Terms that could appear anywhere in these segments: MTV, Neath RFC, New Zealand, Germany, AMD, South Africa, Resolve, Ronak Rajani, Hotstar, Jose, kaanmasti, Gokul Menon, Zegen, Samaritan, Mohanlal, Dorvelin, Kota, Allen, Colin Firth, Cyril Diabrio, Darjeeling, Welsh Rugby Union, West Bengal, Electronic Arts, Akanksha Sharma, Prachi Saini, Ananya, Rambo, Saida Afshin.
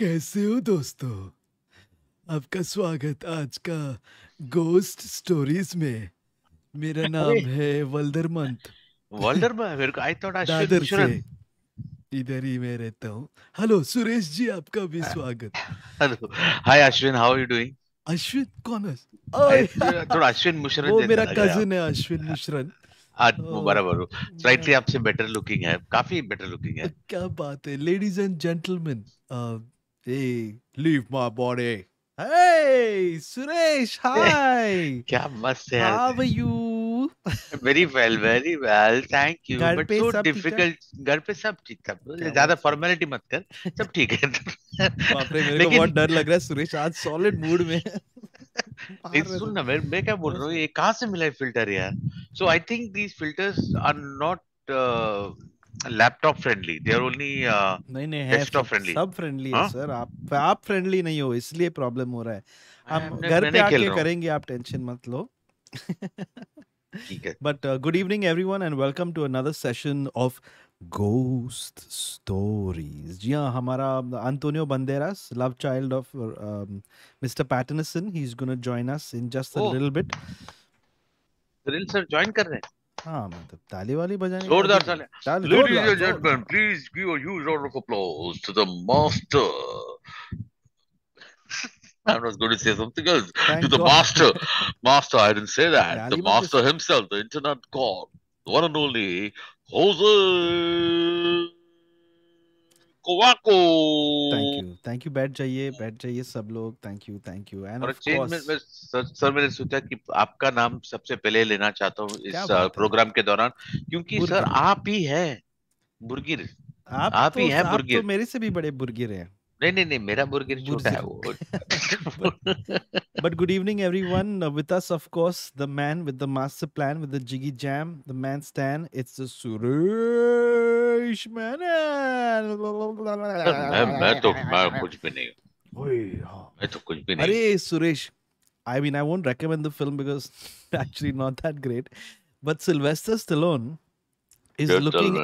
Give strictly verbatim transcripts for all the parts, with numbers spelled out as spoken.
कैसे हो दोस्तों, आपका स्वागत आज का गोस्ट स्टोरीज में। मेरा नाम है वल्दरमंत। वल्दरमंत, आई थॉट अश्विन मुशरन, इधर ही मैं रहता हूँ। हेलो सुरेश जी, आपका भी स्वागत। Hello, hi Ashwin, how are you doing? Ashwin कौन है? थोड़ा अश्विन मुशरन, वो मेरा कजिन है अश्विन मुशरन। बराबर, स्लाइटली आपसे बेटर लुकिंग है, काफी बेटर लुकिंग है। क्या बात है। Ladies and gentleman, Hey, leave my body. Hey, Suresh, hi. क्या मस्त है। How are you? Very well, very well. Thank you. But so difficult. घर पे सब ठीक था। ज़्यादा formality मत कर। सब ठीक है। मेरे को बहुत डर लग रहा है सुरेश, आज solid mood में। सुन ना, मैं मैं क्या बोल रहा हूँ, ये कहाँ से मिला है filter यार? So I think these filters are not uh, laptop friendly, they are only नहीं नहीं डेस्कटॉप फ्रेंडली। सब फ्रेंडली है सर, आप आप फ्रेंडली नहीं हो इसलिए प्रॉब्लम हो रहा है। हम घर पे आके करेंगे, आप टेंशन मत लो। ठीक है। But good evening everyone and welcome to another session of ghost stories. जी हाँ, हमारा Antonio Banderas, love child of mister Patterson, he is gonna join us in just a little bit. Thrill sir join कर रहे हैं। हाँ, मतलब ताली वाली बजाने जोरदार साले। Ladies and gentlemen, please give a huge round of applause to the master. I was going to say something else. To the master, master, I didn't say that. The master himself, the internet god, the one and only Jose. Thank you, thank you. बैठ जाइए, बैठ जाइए सब लोग। Thank you, thank you. And और of course, में, में, sir, sir मैंने सोचा कि आपका नाम सबसे पहले लेना चाहता हूँ इस प्रोग्राम के दौरान, क्योंकि सर आप ही हैं बुर्गिर। आप, आप तो, ही हैं बुर्गिर। आप तो मेरे से भी बड़े बुर्गिर हैं। नहीं नहीं नहीं, मेरा बुर्गिर छोटा है वो। But good evening everyone. With us of course, the man with the master plan, with the jiggy jam, the man Stan. It's the Suresh Menon. मैं मैं तो मैं कुछ भी नहीं। मैं तो कुछ भी नहीं। अरे Suresh, I mean I won't recommend the film because it's actually not that great. But Sylvester Stallone is looking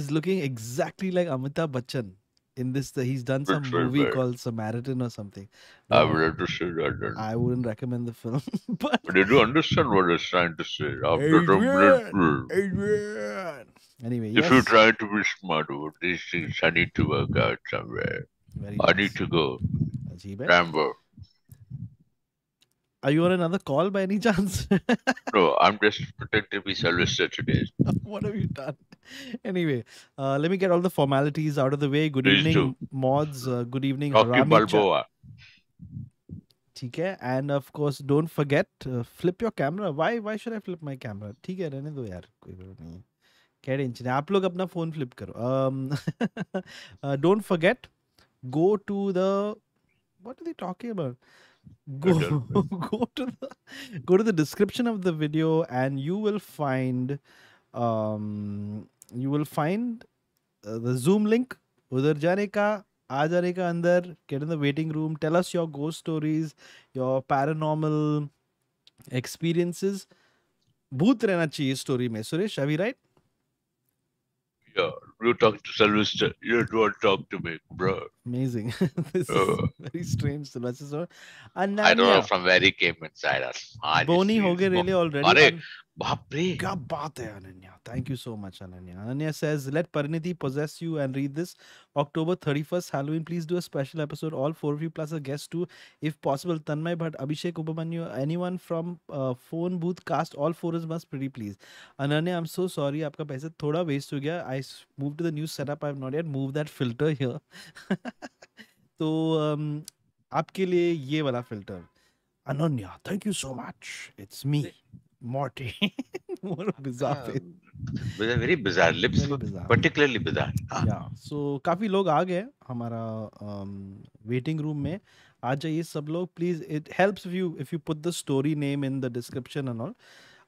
is looking exactly like Amitabh Bachchan. In this, the, he's done some it's movie bad. called Samaritan or something. No, I would have to say that. Then. I wouldn't recommend the film. But, but did you understand what I was trying to say? After Adrian, the Adrian. Anyway, if yes. you try to be smart about these things, I need to work out somewhere. Very I nice. need to go. Rambo. Are you on another call by any chance? No, I'm just pretending to be Sylvester today. What have you done? Anyway, uh, let me get all the formalities out of the way. Good Please evening, do. mods. Uh, good evening, Rocky Balboa. Okay, and of course, don't forget uh, flip your camera. Why? Why should I flip my camera? Okay, रहने दो यार, कोई बात नहीं. क्या tension है? आप लोग अपना phone flip करो. Um, uh, don't forget, go to the. What are they talking about? Go, go to the go to the description of the video and you will find um you will find uh, the Zoom link. Udhar jane ka, aa jane ka andar, get in the waiting room, tell us your ghost stories, your paranormal experiences. Bhoot rehna chahiye story mein. Suresh, are we right? Yeah, you talk to Sylvester. You don't talk to me, bro. Amazing. This uh, is very strange, Sylvester. Ananya, I don't know from where he came inside us. Bony ho gaye really already. Arey, bapre. Kya baat hai, Ananya. Thank you so much, Ananya. Ananya says, let Pariniti possess you and read this. October thirty-first, Halloween. Please do a special episode. All four of you plus a guest too, if possible. Tanmay, but Abhishek Upamanyu, anyone from uh, Phone Booth cast. All four is must pretty please. Ananya, I'm so sorry. Aapka paisa thoda waste ho gaya. I moved to the new setup. I have not yet moved that filter here. तो um, आपके लिए ये वाला filter. Ananya, thank you so much. It's me, Morty. More bizarre. Uh, very bizarre lips. Very bizarre. Particularly bizarre. Yeah. So काफी लोग आ गए हमारा um, waiting room में. आ जाइए सब लोग please. It helps if you if you put the story name in the description and all.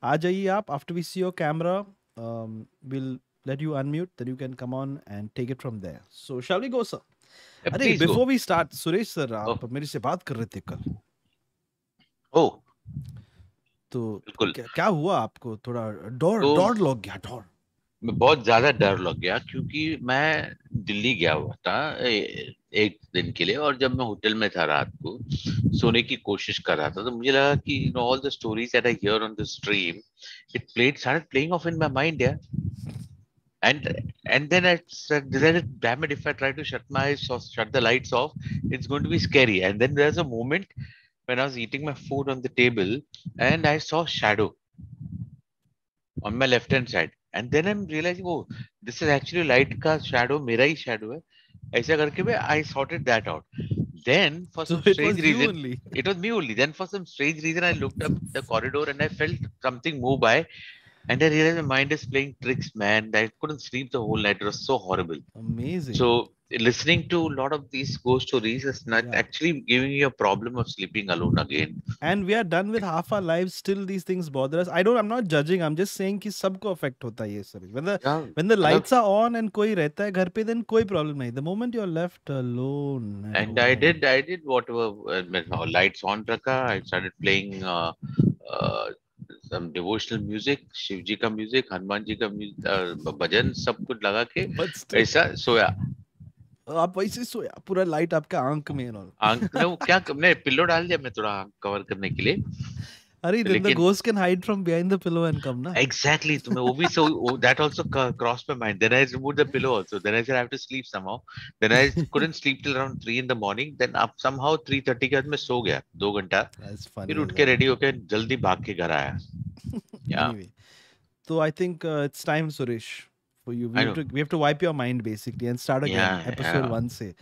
आ जाइए आप. After we see your camera, um, we'll let you unmute, then you can come on and take it from there. So shall we go, sir? Yeah, Arey, before go. we start, Suresh sir, आप मेरे से बात कर रहे थे कल. Oh. तो क्या, क्या हुआ आपको? थोड़ा डर डर लग गया? डर मैं बहुत ज्यादा डर लग गया क्योंकि मैं दिल्ली गया हुआ था एक दिन के लिए, और जब मैं होटल में था रात को सोने की कोशिश कर रहा था तो मुझे लगा कि you know, all the stories that I hear on the stream, it played, started playing off in my mind, yeah. And and then I said, damn it, if I try to shut my eyes or shut the lights off, it's going to be scary. And then there's a moment when I was eating my food on the table and I saw shadow on my left hand side. And then I'm realizing, oh, this is actually light ka shadow, mera hi shadow hai. Aisa karke bhi, I sorted that out. Then for some so strange reason, it was me only. Then for some strange reason, I looked up the corridor and I felt something move by. And I realized my mind is playing tricks, man. I couldn't sleep the whole night. It was so horrible. Amazing. So listening to a lot of these ghost stories is not yeah. actually giving you a problem of sleeping alone again. And we are done with half our lives. Still these things bother us. I don't, I'm not judging. I'm just saying ki sabko affect hota hai sir. When the, yeah. when the lights are on and koi rehta hai ghar pe, then koi problem nahi. The moment you're left alone. And, and I did, I did whatever, uh, lights on rakha. I started playing, uh, uh, some devotional music, Shivji ka music, Hanumanji ka music, uh, bhajan, sab kuch laga ke, aisa soya. आप वैसे सोया, पूरा light आपका आंख में और आंख में क्या हमने पिलो डाल दिया मैं थोड़ा कवर करने के लिए. अरे then the ghost can hide from behind the pillow and come ना. Exactly. तो मैं वो भी so that also crossed my mind. Then I removed the pillow also. Then I said I have to sleep somehow. Then I couldn't sleep till around three in the morning. Then up somehow three thirty के बाद मैं सो गया दो घंटा. That's funny. फिर उठ के ready होके जल्दी भाग के घर आया. Yeah. तो I think it's time, Suresh. For you, we have, to, we have to wipe your mind basically and start again. Yeah, episode yeah. one say.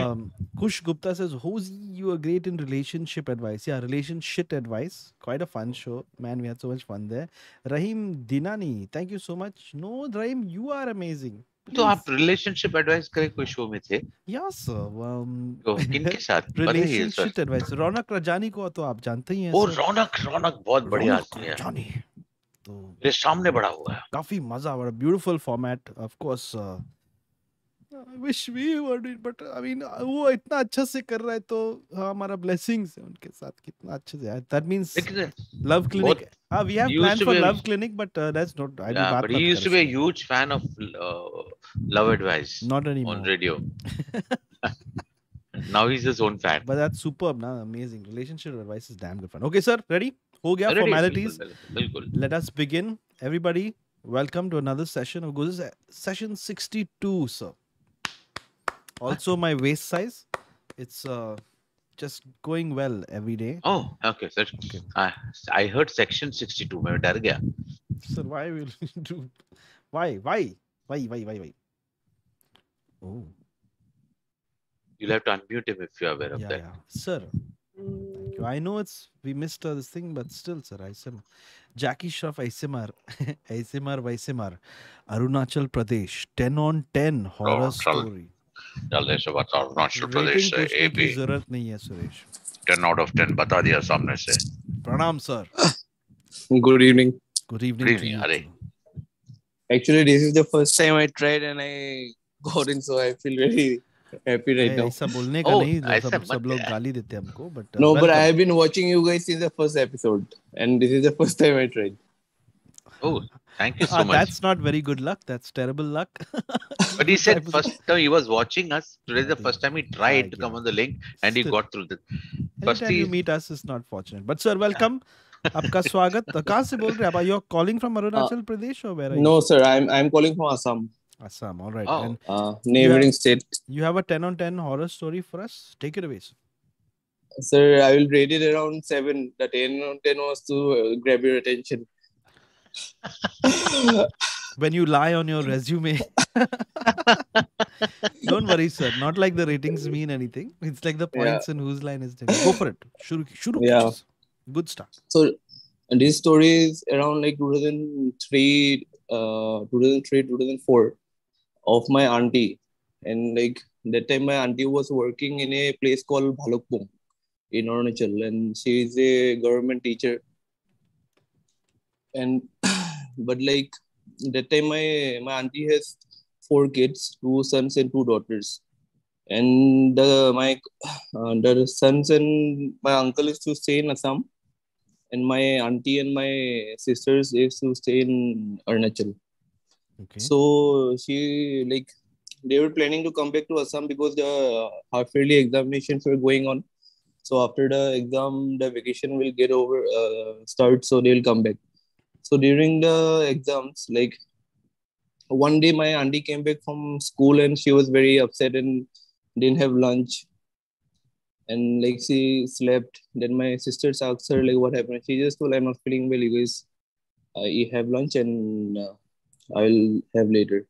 Um, Kush Gupta says, "Hoezaay, you are great in relationship advice. Yeah, relationship advice. Quite a fun show, man. We had so much fun there." Rahim Dinani, thank you so much. No, Rahim, you are amazing. So, you gave relationship advice in a show? Yeah, sir. Um, so, relationship advice. Ronak Rajani ko to aap jante hi hain. Oh, Ronak, Ronak, बहुत बढ़िया आदमी है. मेरे सामने बड़ा हुआ है काफी मजा बड़ा beautiful format of course I wish we were it but I mean वो इतना अच्छा से कर रहा है तो हमारा ब्लेसिंग्स है उनके साथ कितना अच्छे से दैट मींस लव क्लिनिक हां we have plan for love clinic but that's not I बात but he used to be a huge fan of love advice not on radio now he is his own fan but that's superb ना amazing relationship advice is damn good fun okay sir ready Ho gaya, formalities. Let us begin. Everybody, welcome to another session of Hoezaay. Session sixty-two, sir. Also my waist size. It's uh, just going well every day. Oh, okay, sir. Okay. Uh, I heard section sixty-two. I was scared. Sir, why will we do... Why? Why? Why? Why? Why? Why? Oh. You'll have to unmute him if you're aware of yeah, that. Yeah. Sir. Thank you. I know it's we missed uh, this thing, but still, sir. I S M R. Jackie Shroff, I S M R. I S M R, I S M R. Arunachal Pradesh, ten on ten horror oh, story. Arunachal Pradesh se A P. जरूरत नहीं है Suresh. ten out of ten बता दिया सामने से. प्रणाम sir. Good evening. Good evening. Good evening. Hare. Actually, this is the first time I tried and I got in, so I feel very. Happy right now. ऐसा बोलने का नहीं सब सब लोग गाली देते हैं हमको but no but I have been watching you guys since the first episode and this is the first time I tried. Oh, thank you so much. That's not very good luck. That's terrible luck. But he said first time he was watching us. Today is the first time he tried to come on the link and he got through the first time you meet us is not fortunate. But sir, welcome. आपका स्वागत. कहाँ से बोल रहे हैं आप? You're calling from Arunachal Pradesh or where are you? No sir, I'm I'm calling from Assam. Assam, all right. Oh. And uh, neighboring you have, state. You have a ten on ten horror story for us. Take it away, sir. Sir, I will rate it around seven. The ten on ten was to uh, grab your attention. When you lie on your resume. Don't worry, sir. Not like the ratings mean anything. It's like the points yeah. and whose line is different. Go for it. Shuru, shuru. Yeah. Good start. So, and this story is around like two thousand three. Uh, two thousand three, two thousand four of my auntie, and like that time my auntie was working in a place called Balukpong in Arunachal, and she is a government teacher. And but like that time my my auntie has four kids, two sons and two daughters, and the my uh, the sons and my uncle is to stay in Assam. And my auntie and my sisters used to stay in Arunachal. Okay. So she like they were planning to come back to Assam because the half-yearly examinations were going on. So after the exam, the vacation will get over, uh, start, so they'll come back. So during the exams, like one day my auntie came back from school and she was very upset and didn't have lunch. And like she slept. Then my sisters asked her like what happened. She just told, I'm not feeling well, you guys. I have lunch and uh, I'll have later.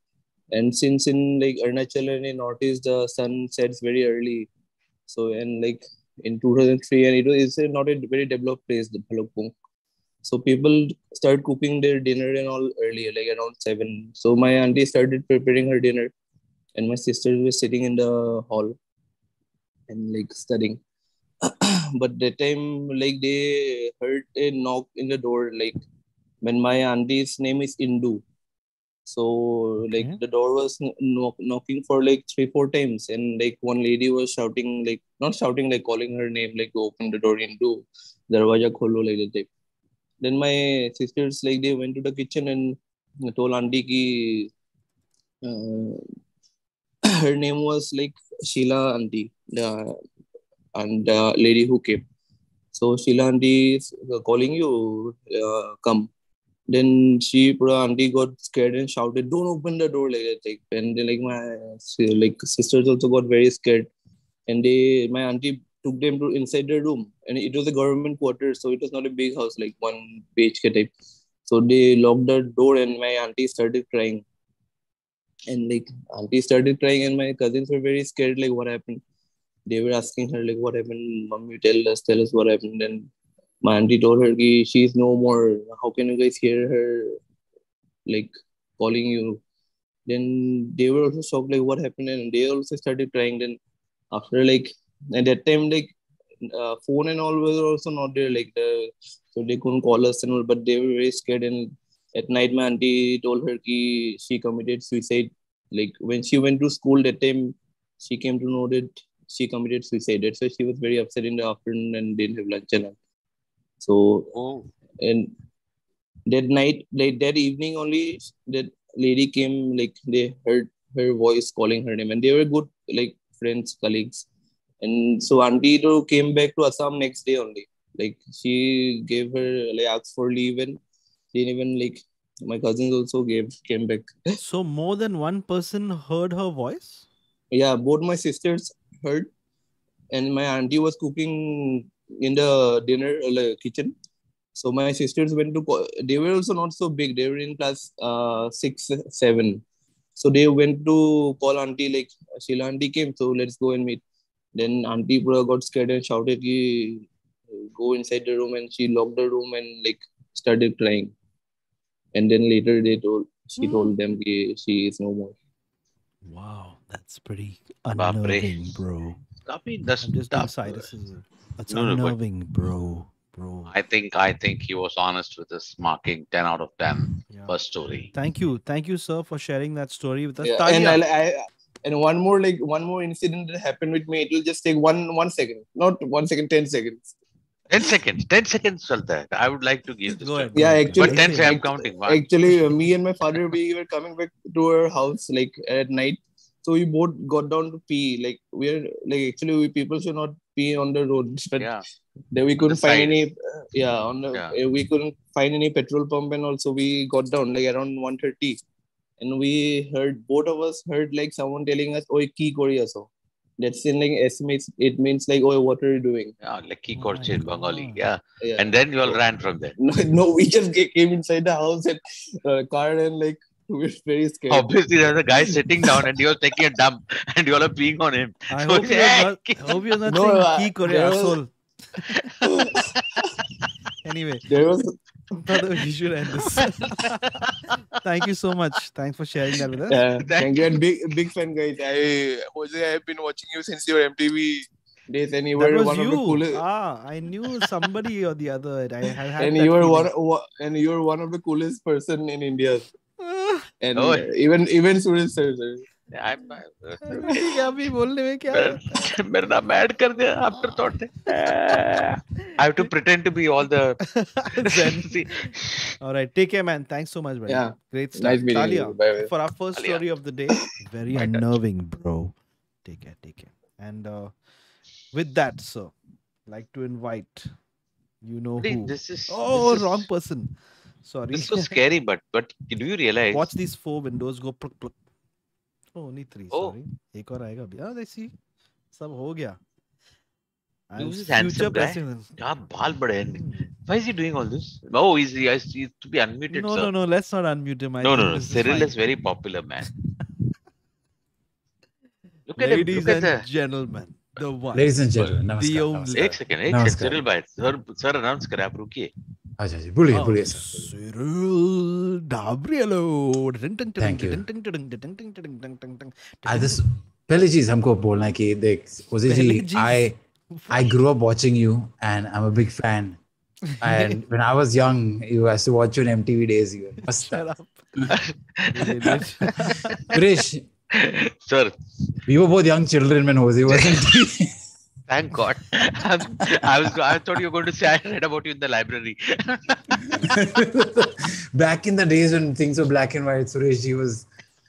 And since in like Arunachal and in Northeast, the sun sets very early. So and like in two thousand three, and it was it's not a very developed place, the Balukpong. So people start cooking their dinner and all earlier, like around seven. So my auntie started preparing her dinner, and my sisters were sitting in the hall and like studying. But that time, like they heard a knock in the door, like when my auntie's name is Indu. So like yeah. the door was knock, knocking for like three, four times. And like one lady was shouting, like not shouting, like calling her name, like open the door, Indu, darwaja kholo, like that type. Then my sisters, like they went to the kitchen and told auntie ki uh, her name was like Sheila auntie, the, and the lady who came. So Sheila auntie is calling you, uh, come. Then she, auntie got scared and shouted, don't open the door, like that type. And then like my like sisters also got very scared. And they, my auntie took them to inside their room. And it was a government quarters, so it was not a big house, like one B H K type. So they locked the door and my auntie started crying. And like auntie started crying and my cousins were very scared, like what happened? They were asking her, like, what happened? Mom, you tell us, tell us what happened. And my auntie told her, ki, she's no more. How can you guys hear her, like, calling you? Then they were also shocked, like, what happened? And they also started crying. Then after, like, at that time, like, uh, phone and all were also not there. Like, the, so they couldn't call us and all, but they were very scared. And at night, my auntie told her, ki, she committed suicide. Like, when she went to school that time, she came to know that she committed suicide. That's why she was very upset in the afternoon and didn't have lunch and all. So, oh. and that night, like that evening only, that lady came, like they heard her voice calling her name. And they were good, like friends, colleagues. And so auntie came back to Assam next day only. Like she gave her, like asked for leave and didn't even like, my cousins also gave came back. So more than one person heard her voice? Yeah, both my sisters heard, and my auntie was cooking in the dinner like, kitchen. So my sisters went to, co- they were also not so big. They were in class uh, six, seven. So they went to call auntie, like Sheila auntie came, so let's go and meet. Then auntie got scared and shouted, ki, go inside the room, and she locked the room and like started crying. And then later they told, she mm. told them ki, she is no more. Wow. That's pretty unnerving, bro. I mean, that's just cynicism. That's no, unnerving, no, bro. Bro. I think I think he was honest with us, marking ten out of ten yeah. first story. Thank you, thank you, sir, for sharing that story with us. Yeah. And I, I, and one more like one more incident that happened with me. It will just take one one second, not one second, ten seconds. Ten seconds, ten seconds, Sultan. I would like to give this. Ahead, yeah, actually, but ten seconds, I'm counting. One. Actually, me and my father we were coming back to our house like at night. So we both got down to pee. Like we're like actually we people should not pee on the road. But yeah. Then we couldn't find any. Uh, yeah, on the, yeah. Uh, we couldn't find any petrol pump, and also we got down like around one thirty, and we heard both of us heard like someone telling us, "Oi, ki kori aso." That's in like estimates. It means like, "Oi, what are you doing?" Yeah, like ki korche in Bengali. Yeah. yeah, and then you all ran from there. No, no, we just came inside the house and uh, car and like. We're very scared. Obviously, there's a guy sitting down and he was taking a dump and you all are peeing on him. I so hope, you're not, hope you're not no, saying ki kore asshole. Anyway, there was... brother, we should end this. Thank you so much. Thanks for sharing that with us. Yeah, thank, thank you. And big, big fan, guys. I, Jose, I've been watching you since your M T V days, and you that were one you. Of the coolest. Ah, I knew somebody or the other. I had and you were one, and you were one of the coolest person in India. And oh. even even Suresh sir, sir. क्या भी बोलने में क्या मेरा नाम add कर दिया after thought I have to pretend to be all the all right take care man thanks so much brother yeah. great stuff nice meeting Talia, you. Bye, bye. For our first Talia. Story of the day very my unnerving touch. Bro take care take care and uh, with that sir like to invite you know who this is oh this wrong is, person sorry this was scary but but do you realize watch these four windows go pluck, pluck. Oh, only three oh. sorry ek aur aayega abhi they see sab ho gaya future president kya baal bade hain why is he doing all this oh is he is he to be unmuted no sir. no no let's not unmute him I no no, no. Cyril is very popular man look at ladies him look and at the gentlemen the one ladies and gentlemen namaskar ek second ek second Cyril bhai sir sir announce kare aap rukiye अच्छा जी बोलिए बोलिए sir Cyril Dabreo thank you I this पहली चीज हमको बोलना है कि देख Jose ji I I grew up watching you and I am a big fan and when I was young you had to watch your MTV days you मस्त Suresh sir we were both young children when होजे was Thank God. I was. I thought you were going to say I read about you in the library. Back in the days when things were black and white, Suresh ji was.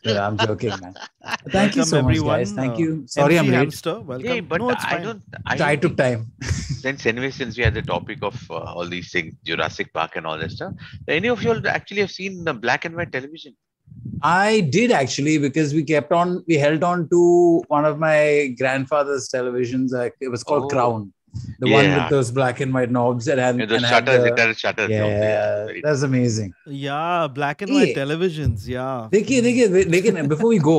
Well, I'm joking, man. Thank welcome you so everyone. much, guys. Thank you. Sorry, M C I'm late. Hamster, welcome. Hey, but no, it's fine. I don't. I so don't I took time. Since anyway, since we had the topic of uh, all these things, Jurassic Park and all that stuff, any of you all actually have seen the black and white television? I did actually because we kept on we held on to one of my grandfather's televisions like it was called oh. Crown the yeah. one with those black and white knobs and had, yeah, those and shutters the, it had shutters yeah, yeah that's, that's amazing yeah black and white yeah. televisions yeah dekhiye dekhiye lekin before we go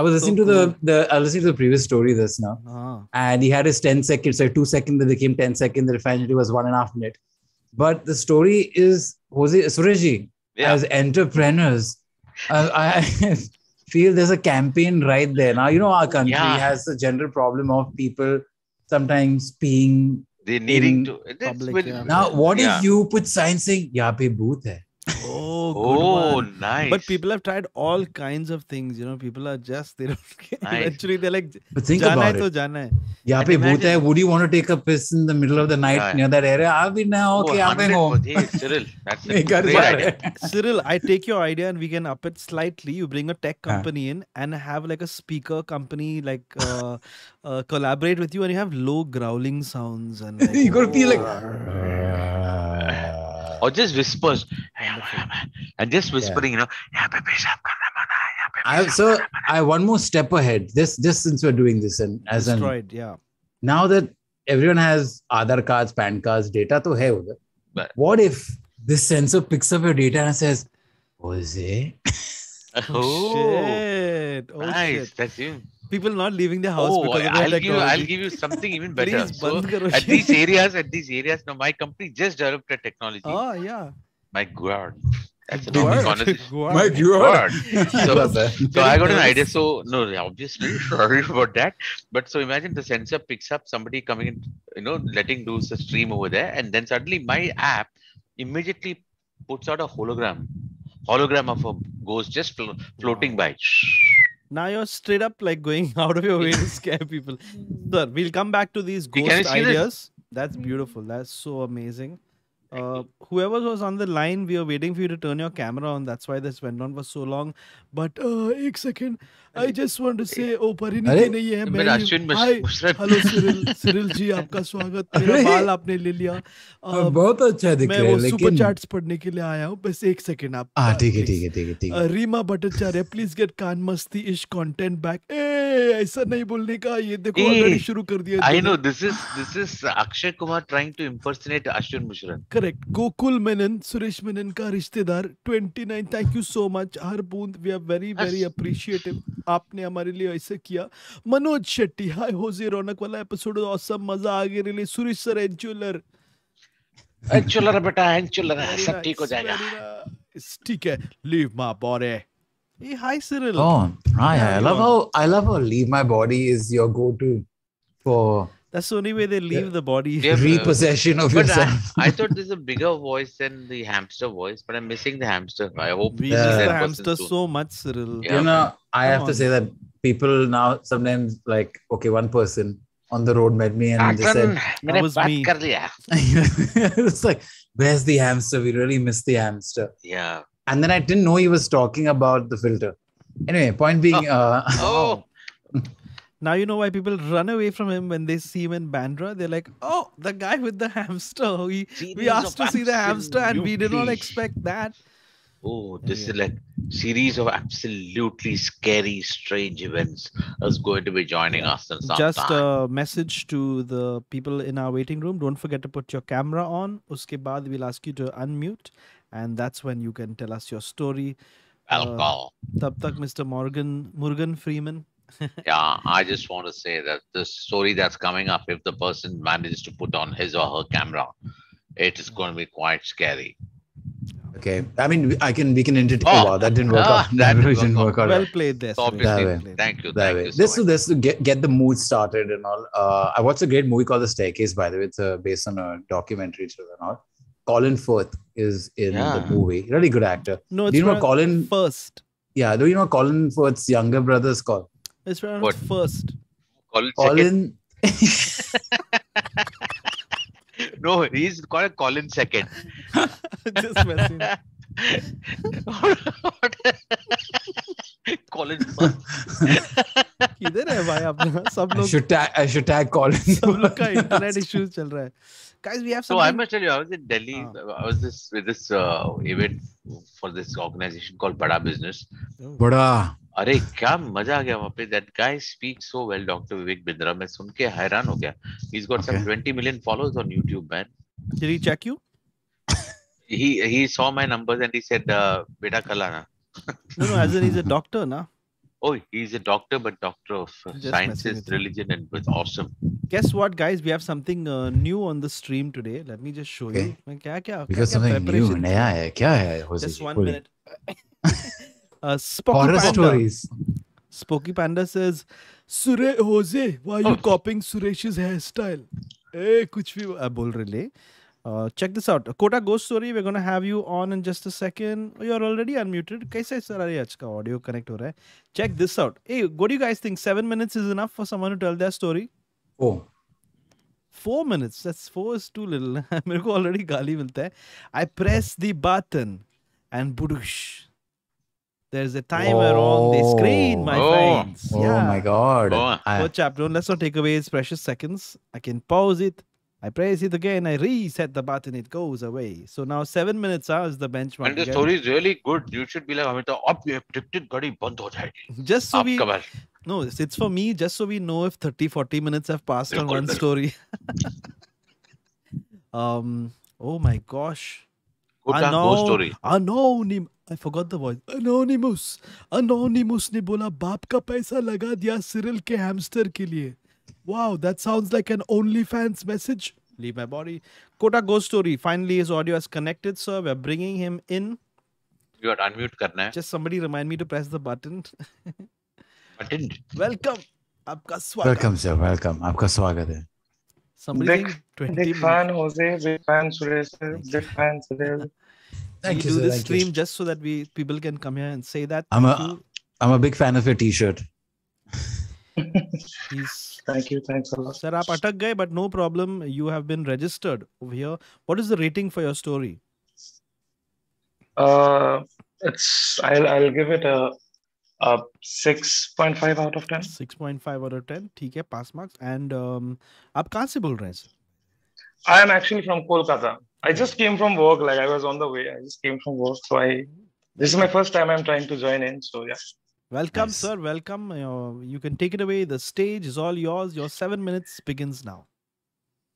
I was listening so cool. to the the I listening to the previous story this now ah. and he had his ten seconds like two seconds that became ten seconds that finally was one and a half minute but the story is Jose Suresh ji yeah. as entrepreneurs Uh, I feel there's a campaign right there now. You know our country yeah. has a general problem of people sometimes peeing. They needing to public, with, yeah. now. What yeah. if you put signs saying "यहाँ पे booth है"? Oh, good oh, one. nice. But people have tried all kinds of things. You know, people are just they don't care. Nice. Actually, they're like. But think about it. जाना है तो जाना है. यहाँ पे booth है. Would you want to take a piss in the middle of the night yeah. near that area? I'll be now. Okay, I'll be home. Hey, Cyril, that's a great idea. Cyril, I take your idea and we can up it slightly. You bring a tech company yeah. in and have like a speaker company like uh, uh, collaborate with you and you have low growling sounds and. Like, you gotta feel like. Or just whispers, and just whispering, yeah. you know. I so I one more step ahead. This just since we're doing this and as Destroyed, an yeah. now that everyone has Aadhaar cards, P A N cards, data, to hai udhar. But what if this sensor picks up your data and says, "Jose"? Oh shit! Oh, nice, shit. That's you. People not leaving their house oh, because of I'll, give you, I'll give you something even better. So at these areas, at these areas, now my company just developed a technology. Oh yeah. My God. That's a long conversation. My God. So, so I got an idea. So no, obviously sorry about that. But so imagine the sensor picks up somebody coming in, you know, letting loose a stream over there, and then suddenly my app immediately puts out a hologram, hologram of a ghost just flo floating wow. by. Now you're straight up like going out of your way to scare people. Sir, we'll come back to these ghost ideas. It? That's beautiful. That's so amazing. Uh, whoever was on the line, we were waiting for you to turn your camera on. That's why this went on for so long. But uh, one second, I just want to say, oh, Pariniti nahi hai. Main Ashwin Mushran. Hello, Cyril. Cyril ji, आपका स्वागत. मेरा बाल आपने ले लिया. बहुत अच्छा दिख रहा है. मैं वो super charts पढ़ने के लिए आया हूँ. बस एक second आप. हाँ ठीक है ठीक है ठीक है ठीक है. रीमा भट्टाचार्य, please get कान मस्ती इश content back. ए ऐसा नहीं बोलने का. ये देखो already शुरू कर दिया. I know this is this is Akshay Kumar trying to impersonate Ashwin Mushran. Correct. Gokul Menon, Suresh Menon ka rishtedar twenty-nine. Thank you so much. Har boond, we are very very appreciative. आपने हमारे लिए ऐसे किया. मनोज शेट्टी, हाय होजे रौनक वाला episode awesome मजा आ गया really. Suresh sir एंचुलर. एंचुलर बेटा एंचुलर सब ठीक हो जाएगा. ठीक है. Leave my body. Hey, hi Cyril. Oh, hi. I love how I love how leave my body is your go-to for. That's the only way they leave yeah. the body. Have, repossession of but yourself. I, I thought there's a bigger voice than the hamster voice, but I'm missing the hamster. I hope we miss yeah. the hamster so much, Cyril. Yeah. You know, I Come have on. to say that people now sometimes like, okay, one person on the road met me and just said, that was me. It's like, where's the hamster? We really miss the hamster. Yeah. And then I didn't know he was talking about the filter. Anyway, point being... Oh. Uh, oh. Now you know why people run away from him when they see him in Bandra. They're like, oh, the guy with the hamster. We, we asked to see the hamster and we did not expect that. Oh, this yeah. is like a series of absolutely scary, strange events is going to be joining yeah. us in some Just time. A message to the people in our waiting room. Don't forget to put your camera on. Uske baad we'll ask you to unmute. And that's when you can tell us your story. Alcohol. Uh, tab tak Mister Morgan, Morgan Freeman. Yeah, I just want to say that the story that's coming up, if the person manages to put on his or her camera, it is going to be quite scary. Okay, I mean, I can we can entertain. Oh, wow, that didn't work ah, out. That didn't, didn't work out. Well played there. So thank you. Thank you. So this is this to get get the mood started and all. Uh, I watched a great movie called The Staircase. By the way, it's uh, based on a documentary and all. Colin Firth is in yeah. the movie. Really good actor. No, it's do you know Colin first. Yeah, do you know Colin Firth's younger brother is called? It's what? First. Colin. Colin... no, he's called Colin second. Just messing. Colin first. I should tag. I should tag Colin. Internet issues chal raha hai. Guys, we have some. So I must tell you, I was in Delhi. Oh. I was this with this uh, event for this organization called Bada Business. Oh. Bada. अरे क्या मजा आ गया वहाँ पे. That guy speaks so well, Doctor Vivek Bindra. मैं सुन के हैरान हो गया. He's got okay. some twenty million followers on YouTube, man. Did he check you? He he saw my numbers and he said, uh, "Beta kala na." No, no, as in he's a doctor, na. Oh, he's a doctor, but doctor of Just sciences, religion, and with awesome. Guess what, guys? We have something uh, new on the stream today. Let me just show okay. you. Man, क्या क्या? Because क्या, something new, नया है, क्या है? Just one minute. Uh, Horror stories. Spooky Panda says, "Sure, Jose, why are you oh. copying Suresh's hairstyle? Hey, kuch bhi uh, bol rahe." Uh, check this out. Kota ghost story. We're gonna have you on in just a second. You're already unmuted. Kaisa sara aaj ka audio connect ho raha hai. Check this out. Hey, what do you guys think? Seven minutes is enough for someone to tell their story? Oh. Four minutes. That's four is too little. मेरे को already गाली मिलता है. I press the button and boosh. There's a timer oh. on the screen, my oh. friends. Oh yeah. my God. Oh. I... Chapter one, let's not take away its precious seconds. I can pause it. I press it again. I reset the button. It goes away. So now seven minutes is the benchmark. And the again. story is really good. You should be like, Amita, up you have tipped it, gadi band ho jayegi. Just so we... No, it's for me, just so we know if thirty, forty minutes have passed on one story. um. Oh my gosh. Anon Anonym. I forgot the voice. Anonymous. Anonymous ne bola baap ka paisa laga diya Cyril ke hamster ke liye. Wow, that sounds like an OnlyFans message. Leave my body. Kota ghost story. Finally, his audio is connected, sir. We're bringing him in. You have to unmute karna hai. Just somebody remind me to press the button. Button. Welcome. Aapka swagat. Welcome, sir. Welcome. Aapka swagat hai. Somebody big fan Jose, big fan Suresh, big fan Cyril. Thank we you, do sir, this stream you. Just so that we people can come here and say that. I'm a, I'm a big fan of your T-shirt. Thank you, thanks a lot. Sir, aap atak gaye, but no problem. You have been registered over here. What is the rating for your story? Uh, it's I'll I'll give it a, a six point five out of ten. six point five out of ten. ठीक है, pass marks. And um, आप कहाँ से बोल रहे हैं? I am actually from Kolkata. I just came from work, like I was on the way. I just came from work, so I. This is my first time I'm trying to join in, so yeah. Welcome, nice. Sir. Welcome. Uh, you can take it away. The stage is all yours. Your seven minutes begins now.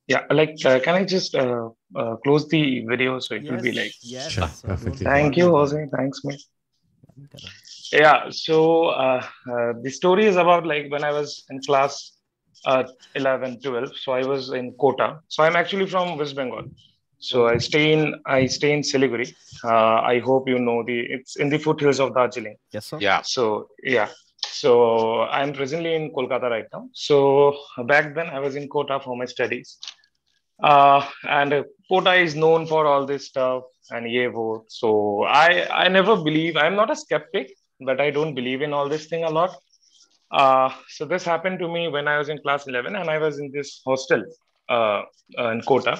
Yeah, like, uh, can I just uh, uh, close the video so it yes. will be like. Yes, sure. Perfectly. Thank you, Jose. Thanks, mate. Yeah, so uh, uh, the story is about like when I was in class uh, eleven, twelve. So I was in Kota. So I'm actually from West Bengal. So I stay in I stay in Siliguri. Uh, I hope you know the it's in the foothills of Darjeeling. Yes, sir. Yeah. So yeah. So I'm presently in Kolkata right now. So back then I was in Kota for my studies, uh, and uh, Kota is known for all this stuff and ye wo. So I I never believe. I'm not a skeptic, but I don't believe in all this thing a lot. Uh, so this happened to me when I was in class eleven, and I was in this hostel uh, in Kota.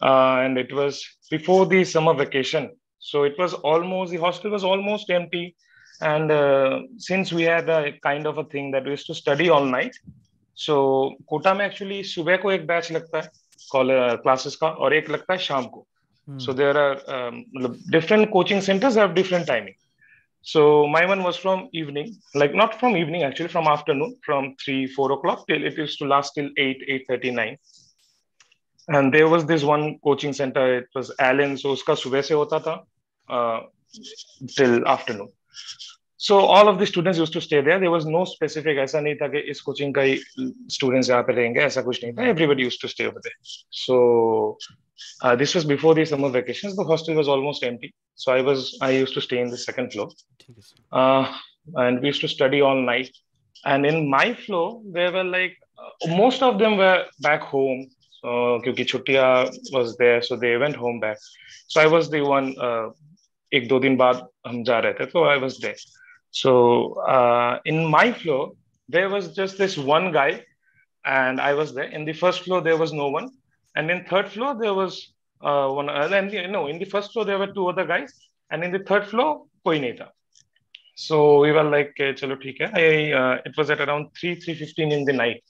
Uh, and it was before the summer vacation. So it was almost, the hostel was almost empty. And uh, since we had a kind of a thing that we used to study all night, so Kota mein actually subah ko ek batch lagta hai, call, uh, classes ka, aur ek lagta hai sham ko. Hmm. So there are um, different coaching centers have different timing. So my one was from evening, like not from evening, actually from afternoon, from three, four o'clock till it used to last till eight, eight thirty, nine. And there was this one coaching center, it was Allen, so uska subah se hota tha, uh, till afternoon. So all of the students used to stay there. There was no specific, aisa nahi tha ki is coaching ka hi students yahan pe rahenge, aisa kuch nahi tha. Everybody used to stay over there. So uh, this was before the summer vacations. The hostel was almost empty. So I was, I used to stay in the second floor. Uh, and we used to study all night. And in my floor, there were like, uh, most of them were back home. So, kyunki chuttiya was there, so they went home back. So I was the one, uh, ek do din baad hum ja rahe the, so I was there. So uh, in my floor, there was just this one guy and I was there. In the first floor, there was no one. And in third floor, there was uh, one. And you know, in the first floor, there were two other guys. And in the third floor, koi nahi tha. So we were like, chalo theek hai. I, uh, it was at around three, three fifteen in the night.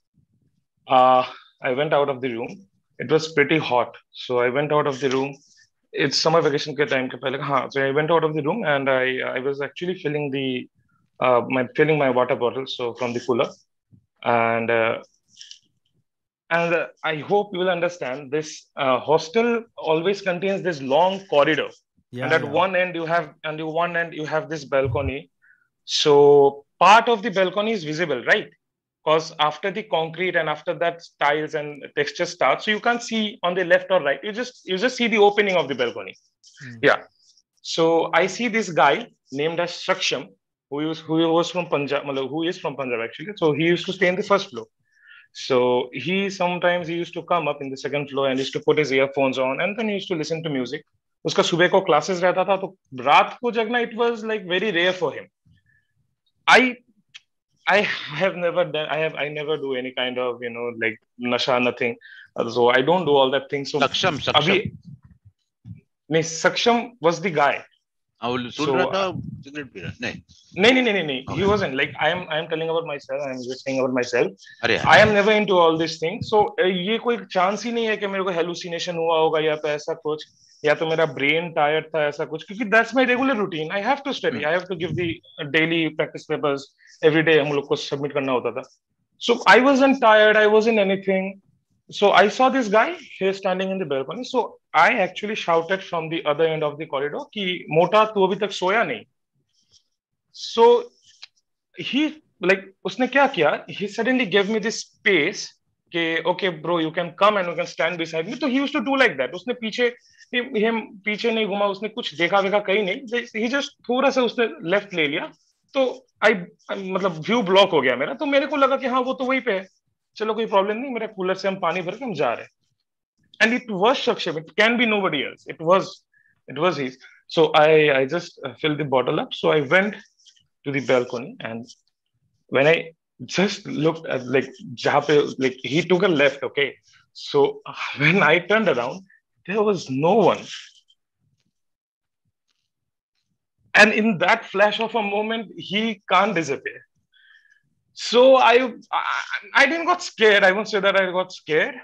Uh, I went out of the room. It was pretty hot. So I went out of the room. It's summer vacation ke time ke pehle, haan. So I went out of the room and I I was actually filling the uh, my filling my water bottle, so from the cooler, and uh, and uh, I hope you will understand this uh, hostel always contains this long corridor, yeah, and at yeah. one end you have and you one end you have this balcony, so part of the balcony is visible, right? Because after the concrete and after that tiles and texture starts, so you can't see on the left or right. You just you just see the opening of the balcony. Mm. Yeah. So I see this guy named as Shaksham, who is who was from Punjab, who is from Punjab actually. So he used to stay in the first floor. So he sometimes he used to come up in the second floor and used to put his earphones on and then he used to listen to music. Uska subah ko classes rehta tha, to raat ko jagna it was like very rare for him. I. I have never done, I have, I never do any kind of, you know, like nasha, nothing. So I don't do all that thing. So Saksham, Saksham. Abhi, nahin, Saksham was the guy. I will so, uh, nahin. Nahin, nahin, nahin. Okay. He wasn't like, I am, I am telling about myself. I am just saying about myself. Arya, I am never into all these things. So uh, ye koi chance hi nahi hai ke mere ko hallucination hua hoga ya pe aisa kuch. Ya to mera brain tired tha aisa kuch. Kyunki that's my regular routine. I have to study. Hmm. I have to give the daily practice papers. Every day hum log ko submit karna hota tha. So I wasn't tired. I wasn't anything. So I saw this guy. He is standing in the balcony. So I actually shouted from the other end of the corridor ki mota tu abhi tak soya nahi. So he like usne kya kiya? He suddenly gave me this space. Ke, okay, bro, you can come and you can stand beside me. So he used to do like that. Usne piche him piche nahi ghuma, usne kuch dekha vekha kahin nahi. He just thoda sa usne left le liya. So I, I matlab view block ho gaya mera. To mere ko laga ki haan wo to wahi pe hai. Chalo koi problem nahi. Mere cooler se hum pani bhar ke hum ja rahe. And it was Shaksham. It can be nobody else. It was, it was his. So I, I just filled the bottle up. So I went to the balcony and when I just looked at like, like he took a left. Okay. So when I turned around, there was no one. And in that flash of a moment, he can't disappear. So I, I, I didn't got scared. I won't say that I got scared.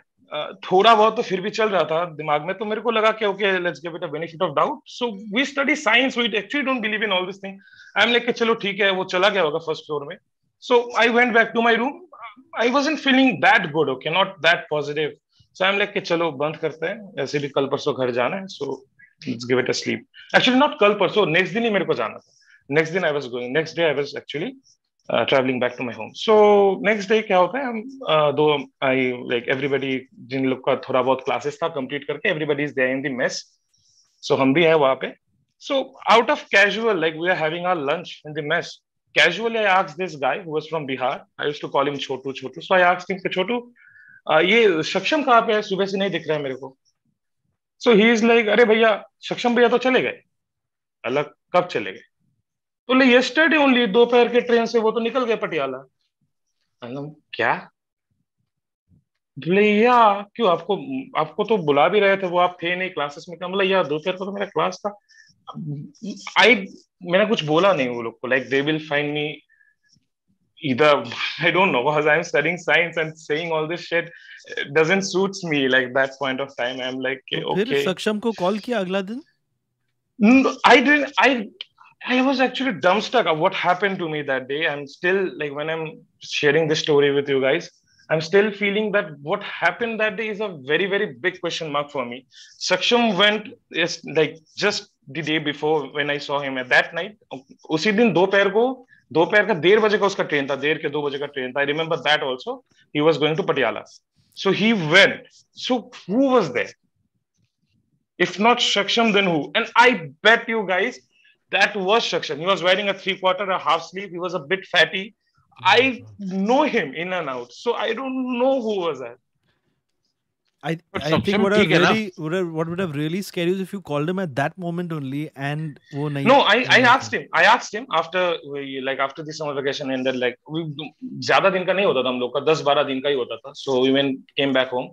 Thoda bahut to fir bhi chal raha tha dimag mein, to mereko laga ki okay, let's give it a benefit of doubt. So we study science. We actually don't believe in all this thing. I'm like, chalo theek hai, wo chala gaya hoga first floor mein. So I went back to my room. I wasn't feeling that good. Okay, not that positive. So I'm like, chalo band karte hain. Aise bhi kal parso ghar jana hai. So let's give it a sleep. Actually, not kal parso. Next din hi mereko jana tha. Next din I was going. Next day I was actually Uh, traveling back to my home. So next day, kya hota hai? Uh, though I like everybody, jin log ka thoda bahut classes tha complete karke, everybody is there in the mess. So hum bhi hai wahan pe. So out of casual, like we are having our lunch in the mess. Casually, I asked this guy who was from Bihar. I used to call him Chotu, Chotu. So I asked him, Chotu, uh, ye Shaksham kahan pe hai? Subah se nahi dikh raha hai mere ko. So he is like, are bhaiya, Shaksham bhaiya to chale gaye. Alag kab chale gaye? Yesterday only, दोपहर के train से वो तो निकल गए पटियाला. मतलब क्या बोले या क्यों आपको आपको तो बुला भी रहे थे वो आप थे नहीं क्लासेस में। मतलब यार दोपहर को तो मेरा क्लास था। आई मैंने कुछ बोला नहीं वो लोग को like they will find me either I don't know because I'm studying science and saying all this shit doesn't suits me like that point of time I'm like okay, okay. फिर सक्षम को कॉल किया अगला दिन? No, I didn't I I was actually dumbstruck of what happened to me that day. I'm still like when I'm sharing this story with you guys I'm still feeling that what happened that day is a very very big question mark for me. Saksham went is like just the day before when I saw him at that night उसी दिन दोपहर को दोपहर का डेढ़ बजे का उसका ट्रेन था डेढ़ के दो बजे का ट्रेन था। I remember that also he was going to Patiala so he went so who was there if not Saksham then who and I bet you guys that was Saksham. He was wearing a three quarter a half sleeve he was a bit fatty. I know him in and out, so I don't know who was that. I, I think what would have really, would have, what would have really scared you is if you called him at that moment only, and oh, no, no, I, I asked him. I asked him after, we, like after the summer vacation ended, like we, ज़्यादा दिन का नहीं होता था हम लोग का, दस बारह दिन का ही होता था. So we went, came back home.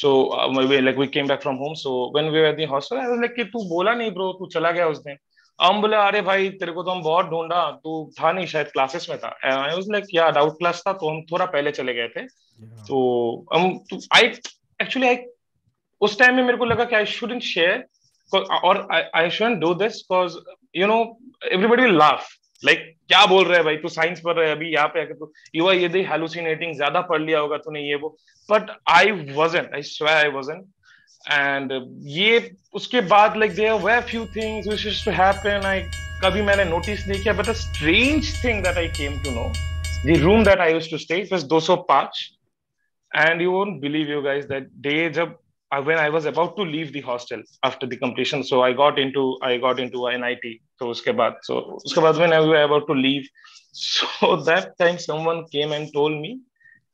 So uh, we, like we came back from home. So when we were at the hostel, I was like, कि तू बोला नहीं bro, तू चला गया उस दिन. हम बोले अरे भाई तेरे को तो हम बहुत ढूंढा तू था नहीं शायद क्लासेस में था। I was like yeah out class था तो हम थोड़ा पहले चले गए थे तो हम I actually I उस टाइम में मेरे को लगा कि I shouldn't share और I I shouldn't do this because you know everybody will laugh like क्या बोल रहे हैं भाई तू साइंस पढ़ रहे है अभी यहाँ पे आके तू युवा ये दे hallucinating ज्यादा पढ़ लिया होगा तूने ये वो but I wasn't I swear I wasn't and ये उसके बाद like there were few things which used to happen I कभी मैंने notice नहीं किया but a strange thing that I came to know the room that I used to stay it was two oh five and you won't believe you guys that day जब when I was about to leave the hostel after the completion so I got into I got into N I T तो उसके बाद so उसके बाद when I was about to leave so that time someone came and told me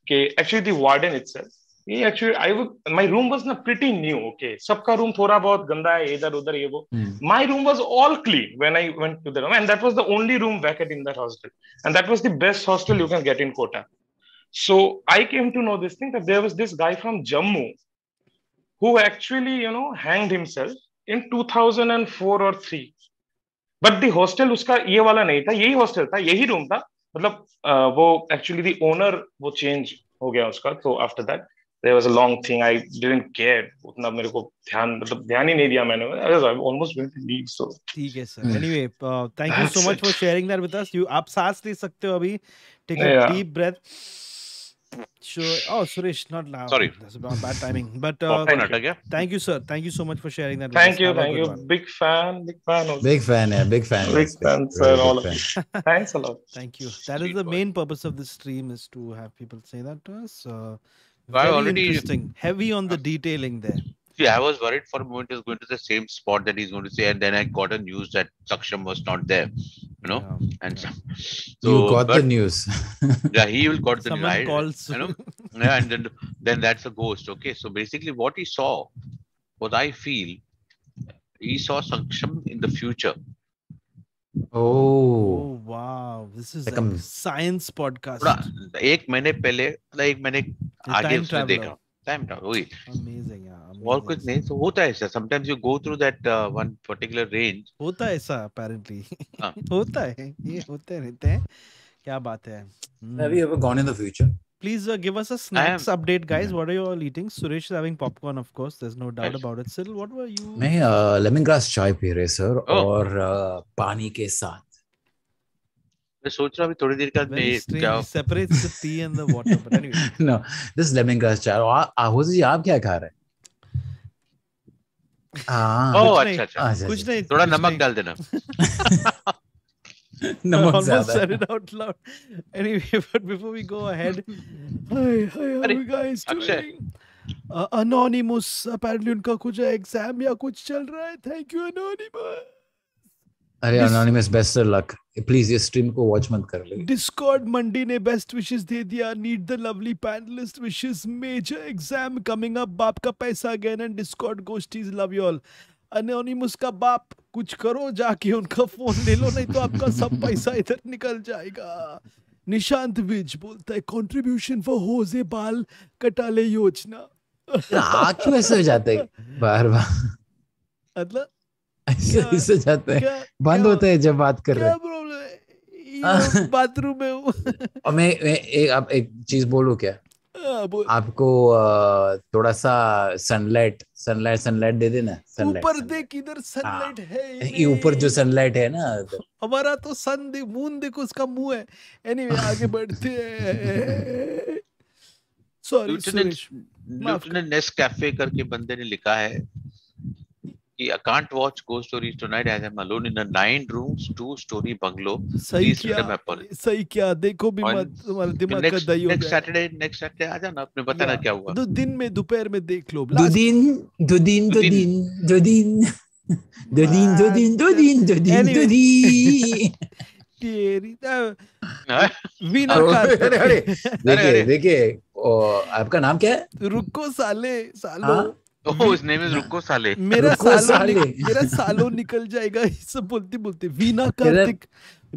कि actually the warden itself ये actually I वो my room was ना pretty new okay सबका रूम थोड़ा बहुत गंदा है इधर उधर ये वो my room was all clean when I went to the room and that was the only room vacant in that hostel and that was the best hostel you can get in Kota so I came to know this thing that there was this guy from Jammu who actually you know hanged himself in two thousand four और three but the hostel उसका ये वाला नहीं था यही hostel था यही room था मतलब वो एक्चुअली द ओनर वो चेंज हो गया उसका तो after that there was a long thing I didn't care utna mere ko dhyan matlab dhyan hi nahi diya maine I almost went to leave so theek hai sir anyway uh, thank That's you so much it. for sharing that with us you aap saans le sakte ho abhi take a yeah. deep breath sure oh Suresh not now sorry that's about bad timing but uh, thank you sir thank you so much for sharing that thank with you us. thank you big fan big fan also. big fan yeah big fan big fan sir really all fan. Of thanks a lot thank you that Sweet is the boy. main purpose of this stream is to have people say that to us uh, Very already, interesting. Heavy on the detailing there. See, I was worried for a moment he was going to the same spot that he's going to say, and then I got a news that Saksham was not there. You know, yeah, and yeah. so you got but, the news. yeah, he will got the news. Someone calls. You know, yeah, and then then that's a ghost. Okay, so basically, what he saw, what I feel, he saw Saksham in the future. Oh. oh wow this is like a science podcast एक महीने पहले एक महीने आगे उसने देखा time travel हुई amazing yeah और कुछ नहीं तो होता है ऐसा sometimes you go through that uh, one particular range होता है ऐसा apparently हाँ होता है ये होते रहते हैं क्या बात है have you ever gone in the future please uh, give us a snacks am, update guys yeah. what are you all eating Suresh is having popcorn of course there's no doubt about it Cyril what were you main uh, lemongrass chai pee rahe sir oh. aur uh, pani ke sath main soch raha hu thodi der ka main separates the tea and the water but anyway no this lemongrass chai Hoezaay ji aap kya kha rahe hain oh acha acha kuch nahi thoda namak dal dena Namak almost said it out loud. Anyway, but before we go ahead, hi, hi, how are you guys doing? Uh, Anonymous, apparently उनका कुछ exam या कुछ चल रहा है. Thank you, Anonymous. अरे Anonymous, best of luck. Please ये stream को watch मत कर ले. Discord Monday ने best wishes दे दिया. Need the lovely panelist wishes. Major exam coming up. बाप का पैसा again and Discord ghosties love you all. Anonymous का बाप कुछ करो जाके उनका फोन ले लो नहीं तो आपका सब पैसा इधर निकल जाएगा निशांत विज बोलता है कंट्रीब्यूशन फॉर होजे बाल कटाले योजना। क्यों ऐसे हो जाते हैं बार बार, मतलब ऐसे जाते हैं, बंद होते हैं जब बात कर रहे हैं। क्या प्रॉब्लम है? बाथरूम में हूँ। और मैं एक आप एक चीज बोलूँ क्या? आपको थोड़ा सा सनलाइट सनलाइट सनलाइट दे देना। ऊपर देख किधर सनलाइट है, ये ऊपर जो सनलाइट है ना हमारा तो सन देख, मून देखो उसका मुंह है। एनीवे आगे बढ़ते हैं। सॉरी सुरेश, लुटने नेस्ट कैफे करके बंदे ने लिखा है कि I can't watch ghost stories tonight as I'm alone in a nine rooms two story bungalow. सही क्या, सही क्या, देखो भी मत, तुम्हारे दिमाग का दही हो गया। next Saturday next Saturday आ जाना, आपने बताना क्या हुआ। दो दिन में दोपहर में देख लो। दो दिन दो दिन दो दिन दो दिन दो दिन दो दिन दो दिन दो दिन दो दिन तेरी देखिए देखिए आपका नाम क्या है? रुको साले सालो। Oh, his name is रुको साले। मेरा सालों मेरा सालों निकल जाएगा सब बोलती बोलती। वीना कार्तिक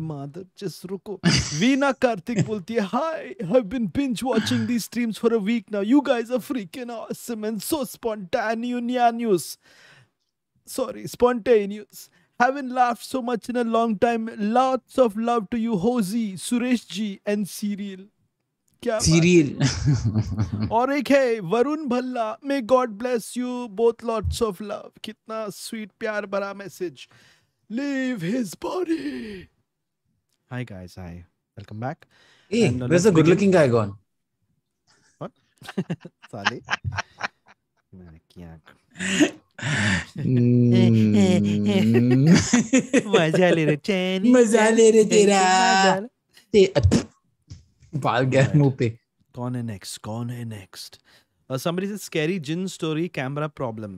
माधव जस्ट रुको। वीना कार्तिक बोलती है Hi, I've been binge watching these streams for a week now. You guys are freaking awesome and so spontaneous. Sorry, spontaneous. Haven't laughed so much in a long time. Lots of love to you, Hoezaay, Suresh ji, and Cyril. Serial. और एक है Varun Bhalla, may God bless you both, lots of love. कितना sweet प्यार भरा message. Leave his body. Hi guys, hi, welcome back. A where a good looking guy gone? What साले मैंने क्या मजा ले रे चैनी, मजा ले रे तेरा ते बाल गया मुंह पे। कौन है नेक्स्ट? कौन है नेक्स्ट? समबडी से स्कैरी जिन स्टोरी, कैमरा प्रॉब्लम।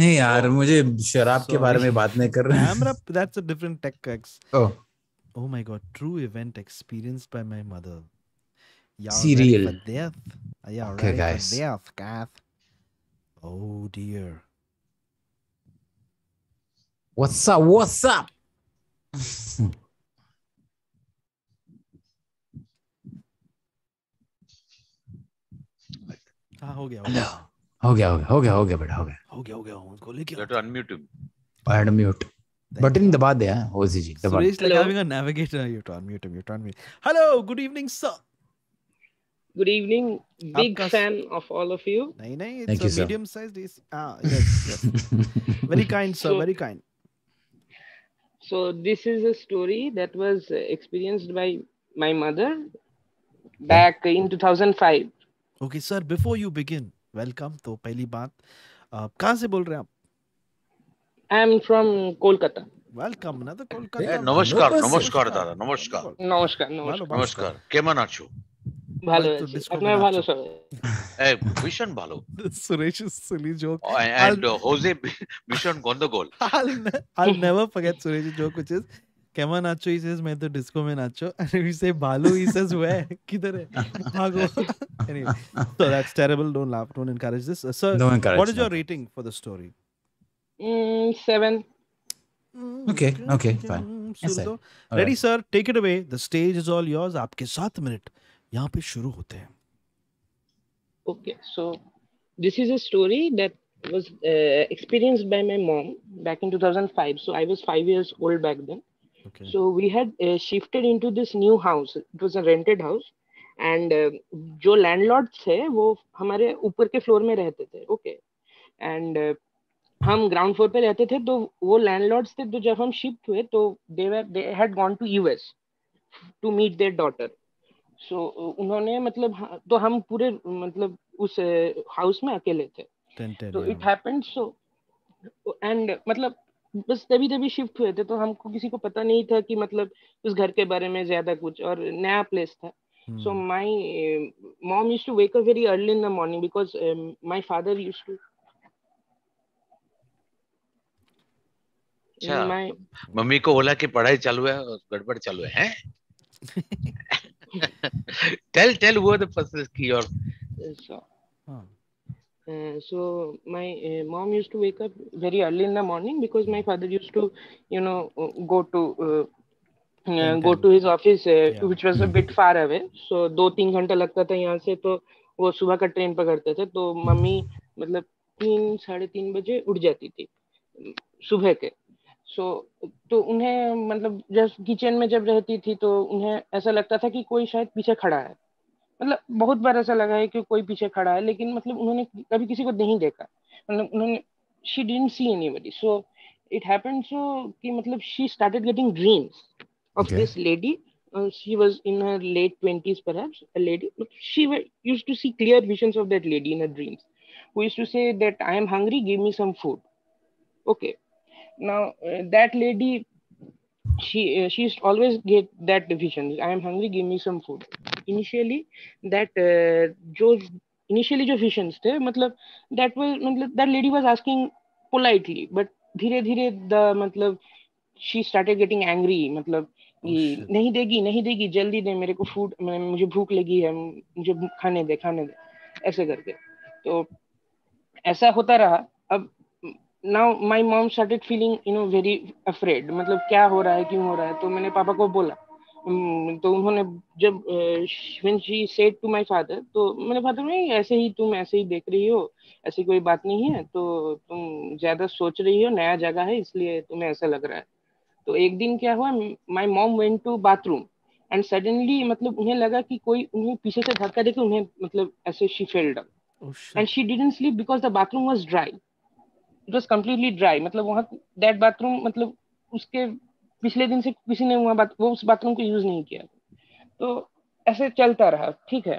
नहीं यार, मुझे शराब के बारे में बात नहीं कर रहे हैं। Camera that's a different takes. Oh oh my God, true event experienced by my mother. Serial death. Yeah right death cafe. Oh dear, what's up what's up. हो गया हो गया हो गया हो गया बेटा, हो गया हो गया हो गया। उनको लेके let unmute him, unmute button दबा दे। हां होजी जी दबा। सुरेश लगावेगा navigator, you turn mute you turn mute. Hello, good evening sir. Good evening, big fan of all of you. नहीं नहीं, इट्स अ मीडियम साइज। हां yes, very kind sir, very kind. So this is a story that was experienced by my mother back in two thousand five. Okay sir, before you begin welcome. तो पहली बात, आप कहाँ से बोल रहे हैं? आप I am from Kolkata. Welcome ना तो कोलकाता। नमस्कार नमस्कार दादा, नमस्कार नमस्कार नमस्कार। केमन आछो? ভালো আছি, আপনি ভালো সবাই? এ ভীষণ ভালো। Suresh is silly joke and Jose ভীষণ গন্ডগোল। I never forget Suresh joke which is केमन नाचो, ही सेज मैं तो डिस्को में नाचो, एंड वी से भालू, ही सेज वे किधर है भागो। Anyway so that's terrible, don't laugh, don't encourage this sir. What is your rating for the story? seven. Okay okay fine. Ready sir, take it away, the stage is all yours. आपके सात minute यहां पे शुरू होते हैं। Okay, so this is a story that was uh, experienced by my mom back in two thousand five. So I was five years old back then. Okay. So we had uh, shifted into this new house. It was a rented house, and uh, जो landlords थे वो हमारे ऊपर के floor में रहते थे, okay, and uh, हम ground floor पे रहते थे। तो वो landlords थे, तो जब हम shift हुए तो they were they had gone to U S to meet their daughter. So uh, उन्होंने मतलब, तो हम पूरे मतलब उस house में अकेले थे। So it happened so, and मतलब बस तभी तभी शिफ्ट हुए थे, तो हमको किसी को पता नहीं था कि मतलब उस घर के बारे में ज्यादा कुछ, और नया प्लेस था। So my mom used to wake up very early in the morning because my father used to. अच्छा, मम्मी को बोला कि पढ़ाई चालू है, गड़बड़ चालू है हैं? टेल टेल वो द प्रोसेस की। और Uh, so my uh, mom used to wake up very early in the morning because my father used to, you know, go to uh, uh, go to his office, uh, yeah. which was a bit far away. So दो तीन घंटा लगता था यहाँ से, तो वो सुबह का ट्रेन पकड़ते थे, तो मम्मी मतलब तीन साढ़े तीन बजे उठ जाती थी सुबह के. सो so, तो उन्हें मतलब जब किचन में जब रहती थी तो उन्हें ऐसा लगता था कि कोई शायद पीछे खड़ा है. मतलब बहुत बार ऐसा लगा है कि कोई पीछे खड़ा है, लेकिन मतलब उन्होंने कभी किसी को नहीं देखा. मतलब उन्होंने she didn't see anybody. So it happened so कि मतलब she started getting dreams of this lady. She was in her late twenties perhaps, a lady. She used to see clear visions of that lady in her dreams, who used to say that I am hungry, give me some food. Okay. Now, uh, that lady, she uh, she used to always get that vision. I am hungry, give me some food. Initially, that uh, jo, initially jo visions the, matlab, that was matlab, that lady was asking politely, but dhire dhire the matlab she started getting angry. Matlab, oh, nahi degi, nahi degi, jaldi de mere ko food, mujhe bhook lagi hai, mujhe khane de, khane de, aise karke. So ऐसा होता रहा. अब now my mom started feeling you know very afraid, मतलब क्या हो रहा है, क्यों हो रहा है. तो मैंने पापा को बोला, तो उन्होंने जब when she said to my father, तो मैंने फादर नहीं ऐसे ही तुम ऐसे ही देख रही हो, ऐसी कोई बात नहीं है, तो तुम ज़्यादा सोच रही हो, नया जगह है इसलिए तुम्हें ऐसा लग रहा है. तो एक दिन क्या हुआ, my mom went to bathroom and suddenly मतलब उन्हें लगा कि कोई उन्हें पीछे से धक्का देके उन्हें मतलब ऐसे she failed up. Oh, and she didn't sleep because the bathroom was dry. It was completely dry. मतलब वहाँ that bathroom मतलब उसके पिछले दिन से किसी ने वहाँ वो उस bathroom को use नहीं किया. तो ऐसे चलता रहा, ठीक है.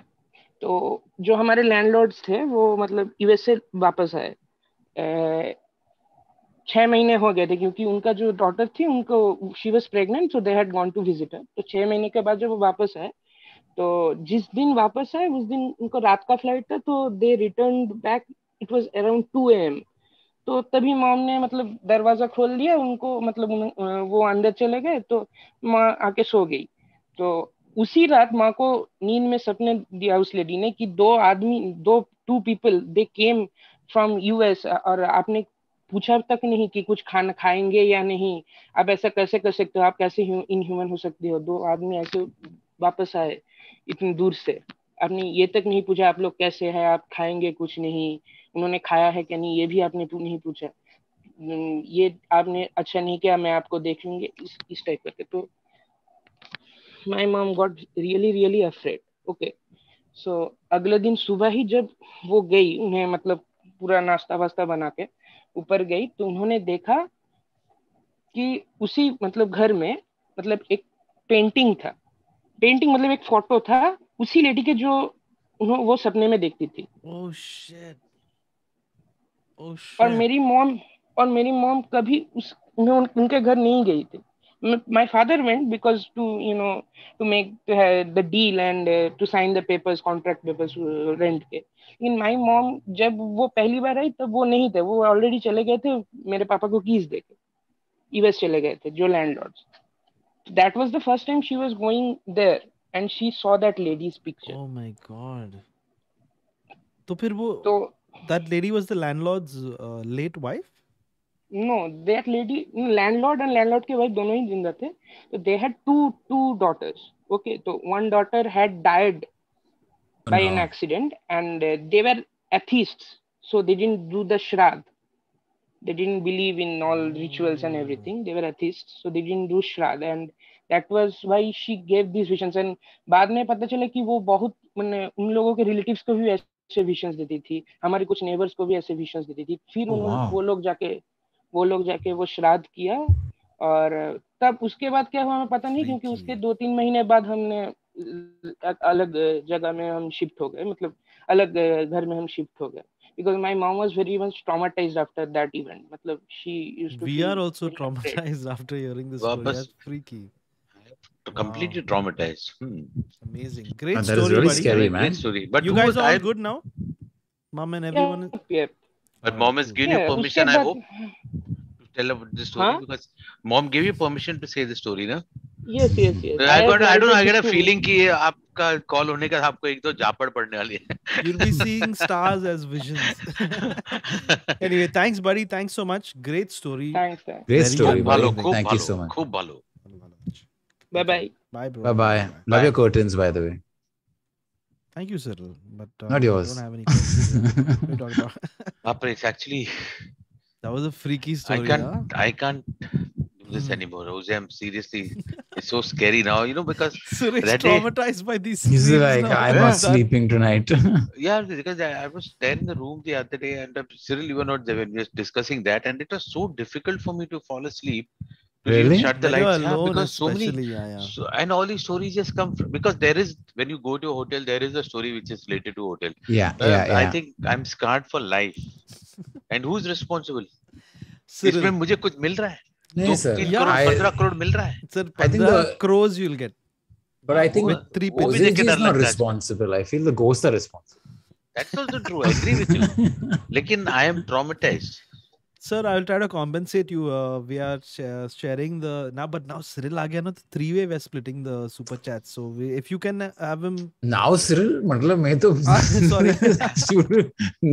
तो जो हमारे landlords थे वो मतलब यूएस से वापस आए, छः महीने हो गए थे, क्योंकि उनका जो daughter थी उनको she was pregnant, so they had gone to visit her. तो छः महीने के बाद जब वो वापस आए, तो जिस दिन वापस आए उस दिन उनको रात का फ्लाइट था, तो they return back, it was around two A M. तो तभी मॉम ने मतलब दरवाजा खोल दिया उनको, मतलब वो अंदर चले गए, तो माँ आके सो गई. तो उसी रात माँ को नींद में सपने दिया उस लेडी ने कि दो आदमी, दो two people they came from US, और आपने पूछा तक नहीं कि कुछ खाना खाएंगे या नहीं, आप ऐसा कैसे कर सकते हो, आप कैसे इनह्यूमन हो सकते हो, दो आदमी ऐसे वापस आए इतनी दूर से, आपने ये तक नहीं पूछा आप लोग कैसे हैं, आप खाएंगे कुछ नहीं, उन्होंने खाया है क्या नहीं ये भी आपने नहीं पूछा, ये आपने अच्छा नहीं किया, मैं आपको देख लूंगी, इस इस टाइप करके. तो my mom got really really afraid. Okay. So अगले दिन सुबह ही जब वो गई, उन्हें मतलब पूरा नाश्ता वास्ता बना के ऊपर गई, तो उन्होंने देखा कि उसी मतलब घर में मतलब एक पेंटिंग था, पेंटिंग मतलब एक फोटो था उसी लेडी के जो वो सपने में देखती थी. oh, shit. Oh, shit. और मेरी मॉम और मेरी मॉम कभी उस उन, उनके घर नहीं गई थी. My father went because to you know to make to have the deal and uh, to sign the papers, contract papers, uh, rent के. लेकिन my mom जब वो पहली बार आई तब वो नहीं थे, वो ऑलरेडी चले गए थे, मेरे पापा को कीज देके यूएस चले गए थे जो landlords. That was the first time she was going there and she saw that lady's picture. Oh my God. So then wo, that lady was the landlord's uh, late wife? No, that lady, landlord and landlord ke wife dono hi zinda the. So they had two two daughters. Okay, so one daughter had died by no. an accident and uh, they were atheists. So they didn't do the shraddh. They didn't believe in all rituals and everything. They were atheists, so they didn't do shraddh, and that was why she gave these visions. And बाद में पता चला कि वो बहुत मतलब उन लोगों के relatives को भी ऐसे visions देती थी, हमारे कुछ neighbors को भी ऐसे visions देती थी. फिर उन्होंने वो लोग जाके वो लोग जाके वो श्राद्ध किया, और तब उसके बाद क्या हुआ हमें पता नहीं, क्योंकि उसके दो तीन महीने बाद हमने अलग जगह में हम शिफ्ट हो गए, मतलब अलग घर में हम शिफ्ट हो गए. Because my mom was very much traumatized after that event. Matlab, she used to. We are also traumatized afraid. after hearing this story. That's freaky. Completely wow. traumatized. Hmm. Amazing, great and that story, is really buddy. Scary, man. Great story. But you guys are all good now. Mom and everyone. Yep. yep. But mom has given yeah, you permission. I hope to tell about this story huh? because mom gave you permission to say the story, na? Yes, yes, yes. I, I got. I don't know. I get a feeling कि आपका call होने का आपको एक तो जापड़ पड़ने वाली है. You'll be seeing stars as visions. Anyway, thanks, buddy. Thanks so much. Great story. Thanks, sir. Great story, buddy. Thank you so much. खूब बालो. Bye-bye. Bye, bro. Bye-bye. Love bye. your curtains, by the way. Thank you, Cyril. But uh, not yours. I don't have any curtains. What are you talking about? Appa, it's actually... That was a freaky story. I can't, huh? I can't do this anymore. Jose, I'm seriously, it's so scary now, you know, because Suresh that traumatized day, by these. He's like, now. I'm not sleeping tonight. Yeah, because I, I was there in the room the other day, and uh, Cyril, you were not there when we were discussing that, and it was so difficult for me to fall asleep. To really? Shut the lights yeah, because so many, yeah, yeah. So, and all these stories just come from, because there is, when you go to a hotel, there is a story which is related to hotel. Yeah, uh, yeah, yeah. I think I'm scarred for life. And who's responsible? Sir, इसमें मुझे कुछ मिल रहा है. No, sir. Yeah, I, sir, I think the crows you'll get. But I think with three people is not responsible. I feel the ghosts are responsible. That's also true. I agree with you. Lekin I am traumatized. Sir, I will try to compensate you. Uh, we are sh sharing the now, but now Cyril aagya na, three way we are splitting the super chats. So we, if you can have him now, Cyril. Matlab main to sorry.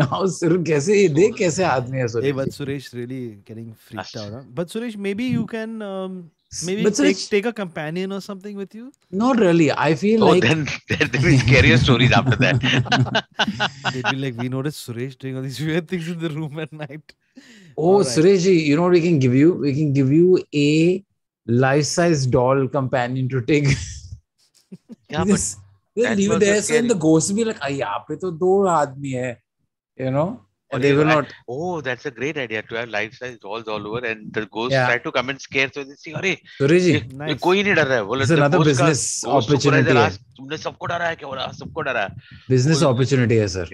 Now Cyril, kaise de kaise aadmi hai Suresh? Hey, but Suresh really getting freaked out. Huh? But Suresh, maybe you can um, maybe take, Suresh, take a companion or something with you. Not really. I feel oh, like then there will be scarier stories after that. They'd be like, we noticed Suresh doing all these weird things in the room at night. Oh, right. Sureshji, you know what we can give you? We can give you a life-size doll companion to take. Yeah, this, but they'll leave there, so the ghosts will be like, "Ayah, pe to do aadmi hai," you know? Or they will not. Oh, that's a great idea to have life-size dolls all over, and the ghosts yeah. try to come and scare. So they say, "Arey, Sureshji, nice. Koi nahi dar raha hai." Well, it's another business opportunity. तुमने सबको डरा है क्या बोला सबको डरा है business opportunity है सर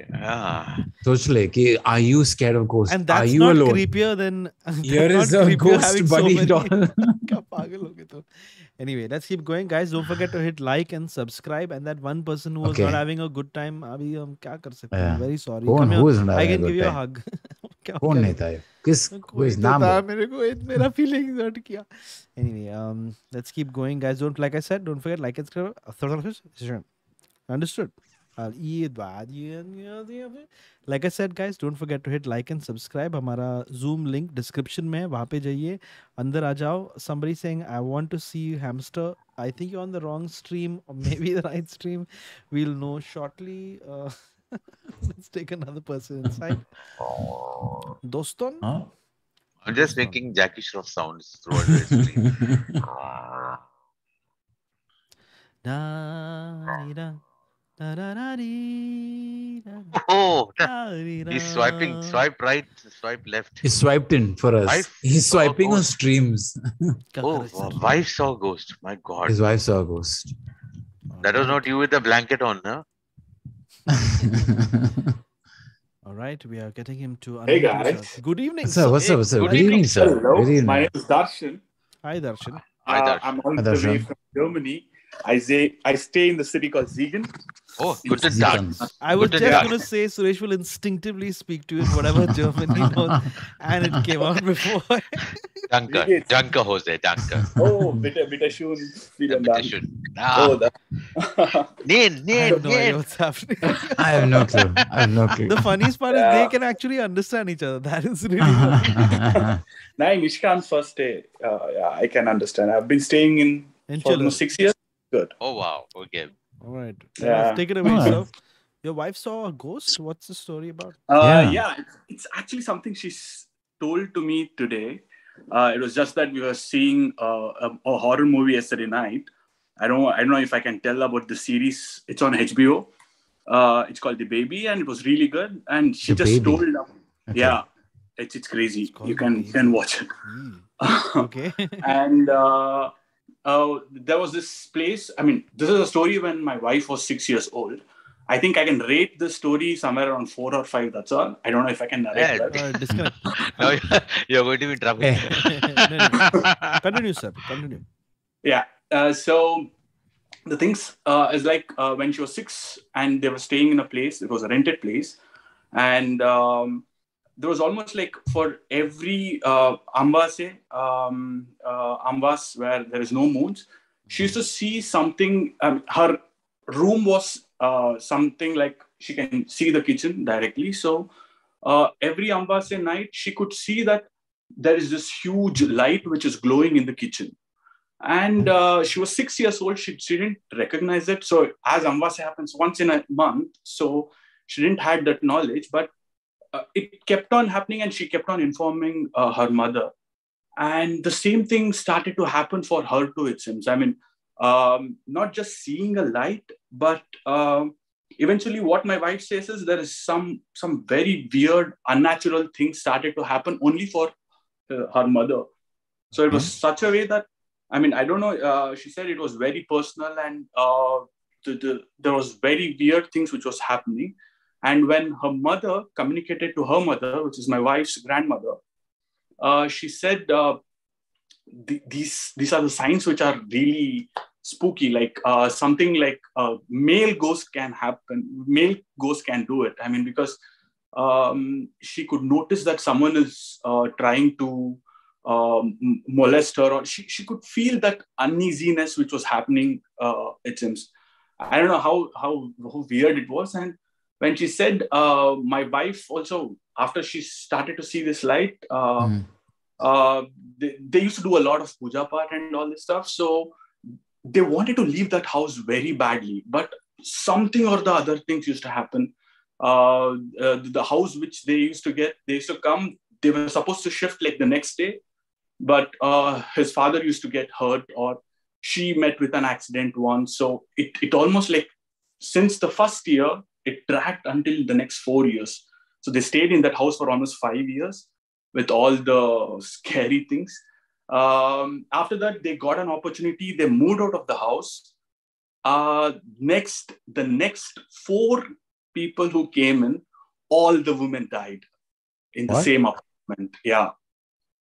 सोच ले कि are you scared of ghosts and that's are you not alone? Creepier than here is a ghost buddy so doll क्या पागल हो गए तो anyway let's keep going guys don't forget to hit like and subscribe and that one person who was okay. not having a good time अभी हम क्या कर सकते हैं yeah. very sorry Phone, who is I can give you a hug कौन नहीं था किस कोई नाम मेरे को मेरा feelings hurt किया Anyway, um, let's keep going, guys. Don't like I said. Don't forget like and subscribe. Understood? Like I said, guys, don't forget to hit like and subscribe. हमारा Zoom link description में है. वहाँ पे जाइए. अंदर आ जाओ. Somebody saying I want to see hamster. I think you're on the wrong stream or maybe the right stream. We'll know shortly. Uh, let's take another person inside. Doston. Huh? I'm just making Jackie Shroff sounds throughout the stream. Oh, he's swiping, swipe right, swipe left. He swiped in for us. Wife he's swiping on streams. Oh, his wife saw a ghost. My God. His wife saw a ghost. That was not you with the blanket on, huh? All right, we are getting him to. Hey guys, us. Good evening. What's up? What's up? What's up? Good, Good evening, evening sir. Hello, good evening. My name is Darshan. Hi, Darshan. Uh, Hi, Darshan. I'm all the way from Germany. I say I stay in the city called Zegen. Oh, good to Darshan. I was good just going to say Suresh will instinctively speak to you in whatever German he knows, and it came out before. Danke, danke, Jose, danke. Oh, bitte, bitte schön, vielen Dank. Bitte schön. Ah. Oh, that. Nein, nein, nein. What's happening? I have no clue. I have no clue. The funniest part yeah. is they can actually understand each other. That is really funny. Nahin, Ishkan's first day. Uh, yeah, I can understand. I've been staying in, in for almost six years. Good. Oh wow. Okay. All right. Yeah. Take it away, huh. sir. Your wife saw a ghost. What's the story about? Uh, yeah, yeah it's, it's actually something she told to me today. Uh, it was just that we were seeing uh, a, a horror movie yesterday night. I don't, I don't know if I can tell about the series. It's on H B O. Uh, it's called The Baby, and it was really good. And she the just told them, okay. yeah, it's it's crazy. It's you can you can watch it. Mm. Okay. And uh, uh, there was this place. I mean, this is a story when my wife was six years old. I think I can rate the story somewhere around four or five. That's all. I don't know if I can narrate yeah, that. Uh, disconnect. No, you're, you're going to be in trouble. no, no. Continue, sir. Continue. Yeah. Uh, so the things uh, is like uh, when she was six and they were staying in a place, it was a rented place. And um, there was almost like for every uh, Ambas, um, uh, Ambas where there is no moons, she used to see something. Um, her room was uh, something like she can see the kitchen directly. So uh, every Ambas night, she could see that there is this huge light which is glowing in the kitchen. And uh, she was six years old. She, she didn't recognize it. So as Amvasya happens once in a month, so she didn't have that knowledge, but uh, it kept on happening and she kept on informing uh, her mother. And the same thing started to happen for her too, it seems. I mean, um, not just seeing a light, but um, eventually what my wife says is there is some, some very weird, unnatural things started to happen only for uh, her mother. So it was mm-hmm. such a way that, I mean, I don't know. Uh, she said it was very personal and uh, the, the, there was very weird things which was happening. And when her mother communicated to her mother, which is my wife's grandmother, uh, she said, uh, th- these, these are the signs which are really spooky. Like uh, something like uh, male ghost can happen. Male ghost can do it. I mean, because um, she could notice that someone is uh, trying to Um, molest her, or she, she could feel that uneasiness which was happening, uh, it seems. I don't know how, how, how weird it was. And when she said, uh, my wife also, after she started to see this light, uh, mm. uh, they, they used to do a lot of puja part and all this stuff. So they wanted to leave that house very badly, but something or the other things used to happen. Uh, uh, the house which they used to get, they used to come, they were supposed to shift like the next day. But uh, his father used to get hurt, or she met with an accident once. So it, it almost like, since the first year, it dragged until the next four years. So they stayed in that house for almost five years with all the scary things. Um, after that, they got an opportunity. They moved out of the house. Uh, next, the next four people who came in, all the women died in the what? same apartment. Yeah.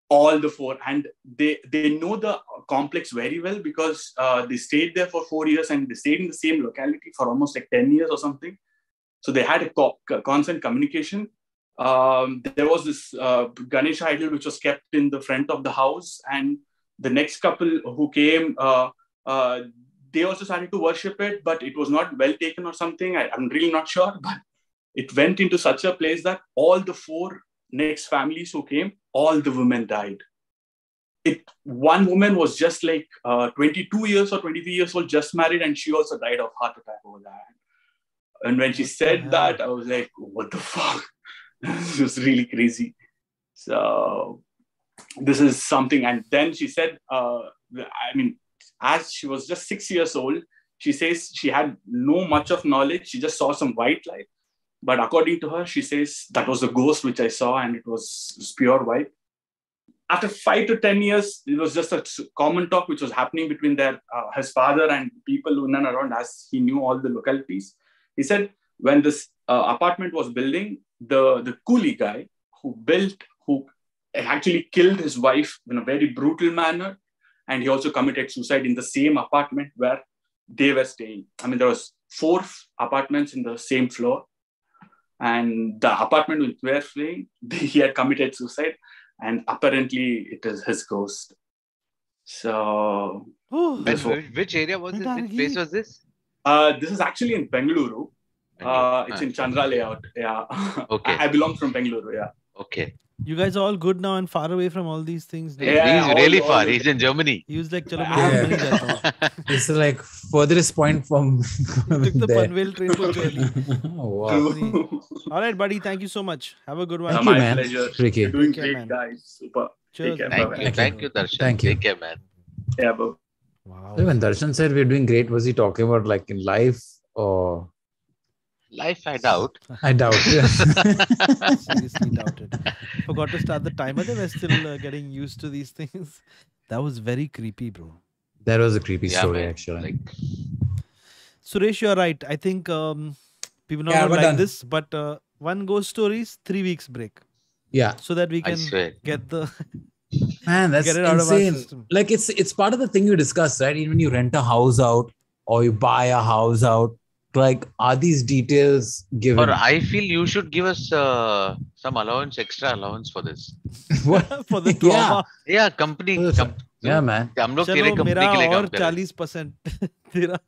All the four, and they they know the complex very well because uh, they stayed there for four years and they stayed in the same locality for almost like ten years or something. So they had a co- constant communication. Um, there was this uh, Ganesh idol which was kept in the front of the house, and the next couple who came, uh, uh, they also started to worship it, but it was not well taken or something. I, I'm really not sure, but it went into such a place that all the four next families who came, all the women died. It one woman was just like uh, twenty-two years or twenty-three years old, just married, and she also died of heart attack over that. And when she said that, I was like, "What the fuck?" This was really crazy. So this is something. And then she said, uh, "I mean, as she was just six years old, she says she had no much of knowledge. She just saw some white light." But according to her, she says, that was a ghost which I saw and it was pure white. After five to ten years, it was just a common talk which was happening between their uh, his father and people in and around, as he knew all the localities. He said, when this uh, apartment was building, the, the coolie guy who built, who actually killed his wife in a very brutal manner, and he also committed suicide in the same apartment where they were staying. I mean, there was four apartments in the same floor. And the apartment which we were staying, he had committed suicide, and apparently it is his ghost. So, Ooh, which, which area was this? Which place was this? Uh, this is actually in Bengaluru. Uh, it's ah, in Chandra layout. Yeah. Okay. I, I belong from Bengaluru. Yeah. Okay. You guys are all good now and far away from all these things. Now. Yeah, he's all, really all far. All he's in Germany. He was like, "Chalo, yeah. This is like furthest point from." Took the Panvel train for Delhi. Oh, wow. All right, buddy. Thank you so much. Have a good one. Thank you, my man. Pleasure. Ricky. You're doing great, man. Guys. Super. Cheers. Care, thank, you. thank you, Darshan. Thank you. Take care, man. Yeah, bro. Wow. So when Darshan said we're doing great, was he talking about like in life or? Life, I doubt. I doubt. Yeah. Seriously doubted. Forgot to start the timer. They were still uh, getting used to these things. That was very creepy, bro. That was a creepy yeah, story, man. Actually. Like... Suresh, you're right. I think um, people not yeah, like done. this, but uh, one ghost stories, three weeks break. Yeah. So that we can get the man. That's get it out insane. Of our system. Like it's it's part of the thing you discuss, right? Even when you rent a house out or you buy a house out. Like, are these details given? Or I feel you should give us uh, some allowance, extra allowance for this. What? For the trauma? Yeah, yeah company. Oh, com- yeah, man. Chalo, mera aur forty percent. Tera.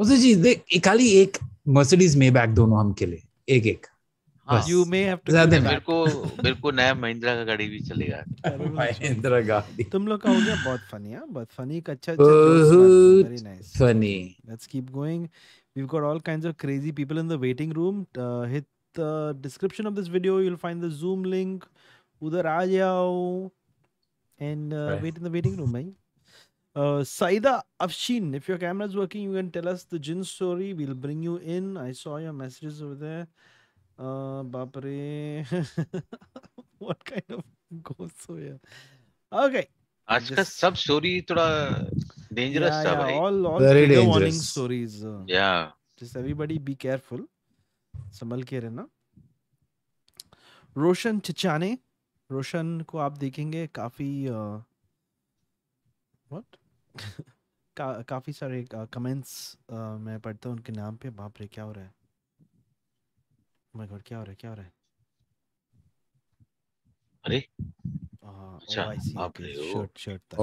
Oseji, dekh, ekali ek Mercedes Maybach dono hum ke liye. Ek ek. हाँ, you may have to मेरे को मेरे को नया महिंद्रा का गाड़ी भी चलेगा। महिंद्रा गाड़ी तुम लोग का हो गया बहुत funny है, बहुत funny एक अच्छा very nice funny. Let's keep going. We've got all kinds of crazy people in the waiting room. Uh, hit the description of this video. You'll find the Zoom link. Udhar aa jao and uh, right. wait in the waiting room, man. Uh, Saida Afshin, if your camera is working, you can tell us the gin story. We'll bring you in. I saw your messages over there. Uh, Bapare. What kind of ghosts over here? Okay. Aajka sab story thoda dangerous. Yeah, yeah. Hai. All, all very dangerous warning stories. Uh, yeah. Just everybody be careful. Sambhal ke rehna. Roshan Chichane. Roshan ko aap dekhenge kafi. Uh, what? का, काफी सारे comments uh, uh, मैं पढ़ता हूँ उनके नाम पे. बाप रे क्या हो रहा है, माय गॉड क्या हो रहा है, क्या हो रहा है? अरे अच्छा बाप रे, shirt shirt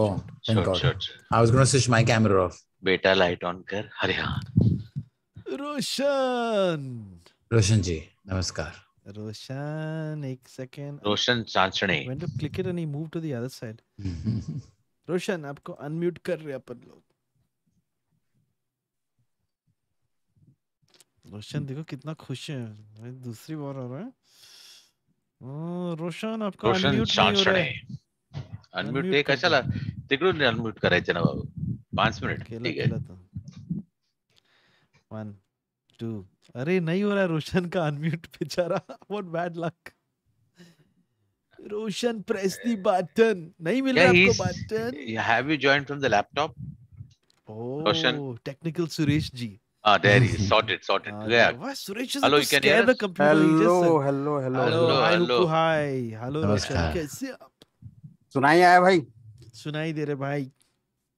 shirt shirt I was gonna switch my camera off. बेटा लाइट ऑन कर. अरे हाँ रोशन, रोशन जी नमस्कार. रोशन एक सेकंड. रोशन चांचने when to click it and he move to the other side. Roshan आपको अनम्यूट कर रहे अपन लोग. रोशन देखो कितना खुश है, दूसरी बार हो रहा है. रोशन आपको अनम्यूट नहीं हो रहा है. अनम्यूट एक चला तिकडून अनम्यूट करायचे ना बाबू. पांच मिनिट ठीक है. वन टू अरे नहीं हो रहा रोशन का अनम्यूट बेचारा. What bad luck. Roshan, press the button. नहीं मिल रहा आपको button. Have you joined from the laptop? Oh, Roshan. Technical Suresh ji. Ah, there he is. Sorted, sorted. Ah, yeah. Why Suresh is hello, scared hear the computer? Hello, hello, hello, hello, hello. Hi, hello Roshan. कैसे आप? सुनाई आया भाई? सुनाई दे रहे भाई.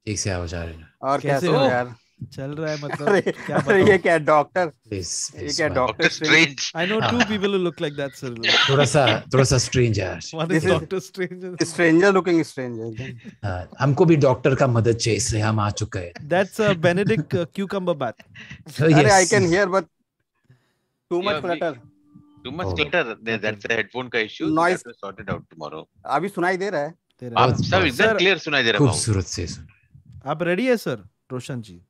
ठीक से आओ जा रहे हैं. और कैसे हो यार? चल रहा है मतलब क्या बताऊं. ये क्या डॉक्टर, ये क्या doctor strange. I know two people who look like that. Sir थोड़ा सा थोड़ा सा स्ट्रेंज है. This doctor strange stranger looking strange. हमको भी डॉक्टर का मदद चाहिए इसलिए हम आ चुके हैं. दैट्स अ बेनेडिक्ट क्यूकम्बर बात. अरे I can hear but too much clutter. Too much clutter that's a headphone का issue. Noise sorted out tomorrow. अभी सुनाई दे रहा है आप सब एकदम क्लियर सुनाई दे रहा है. खूबसूरत से सुन. आप रेडी है सर रोशन जी?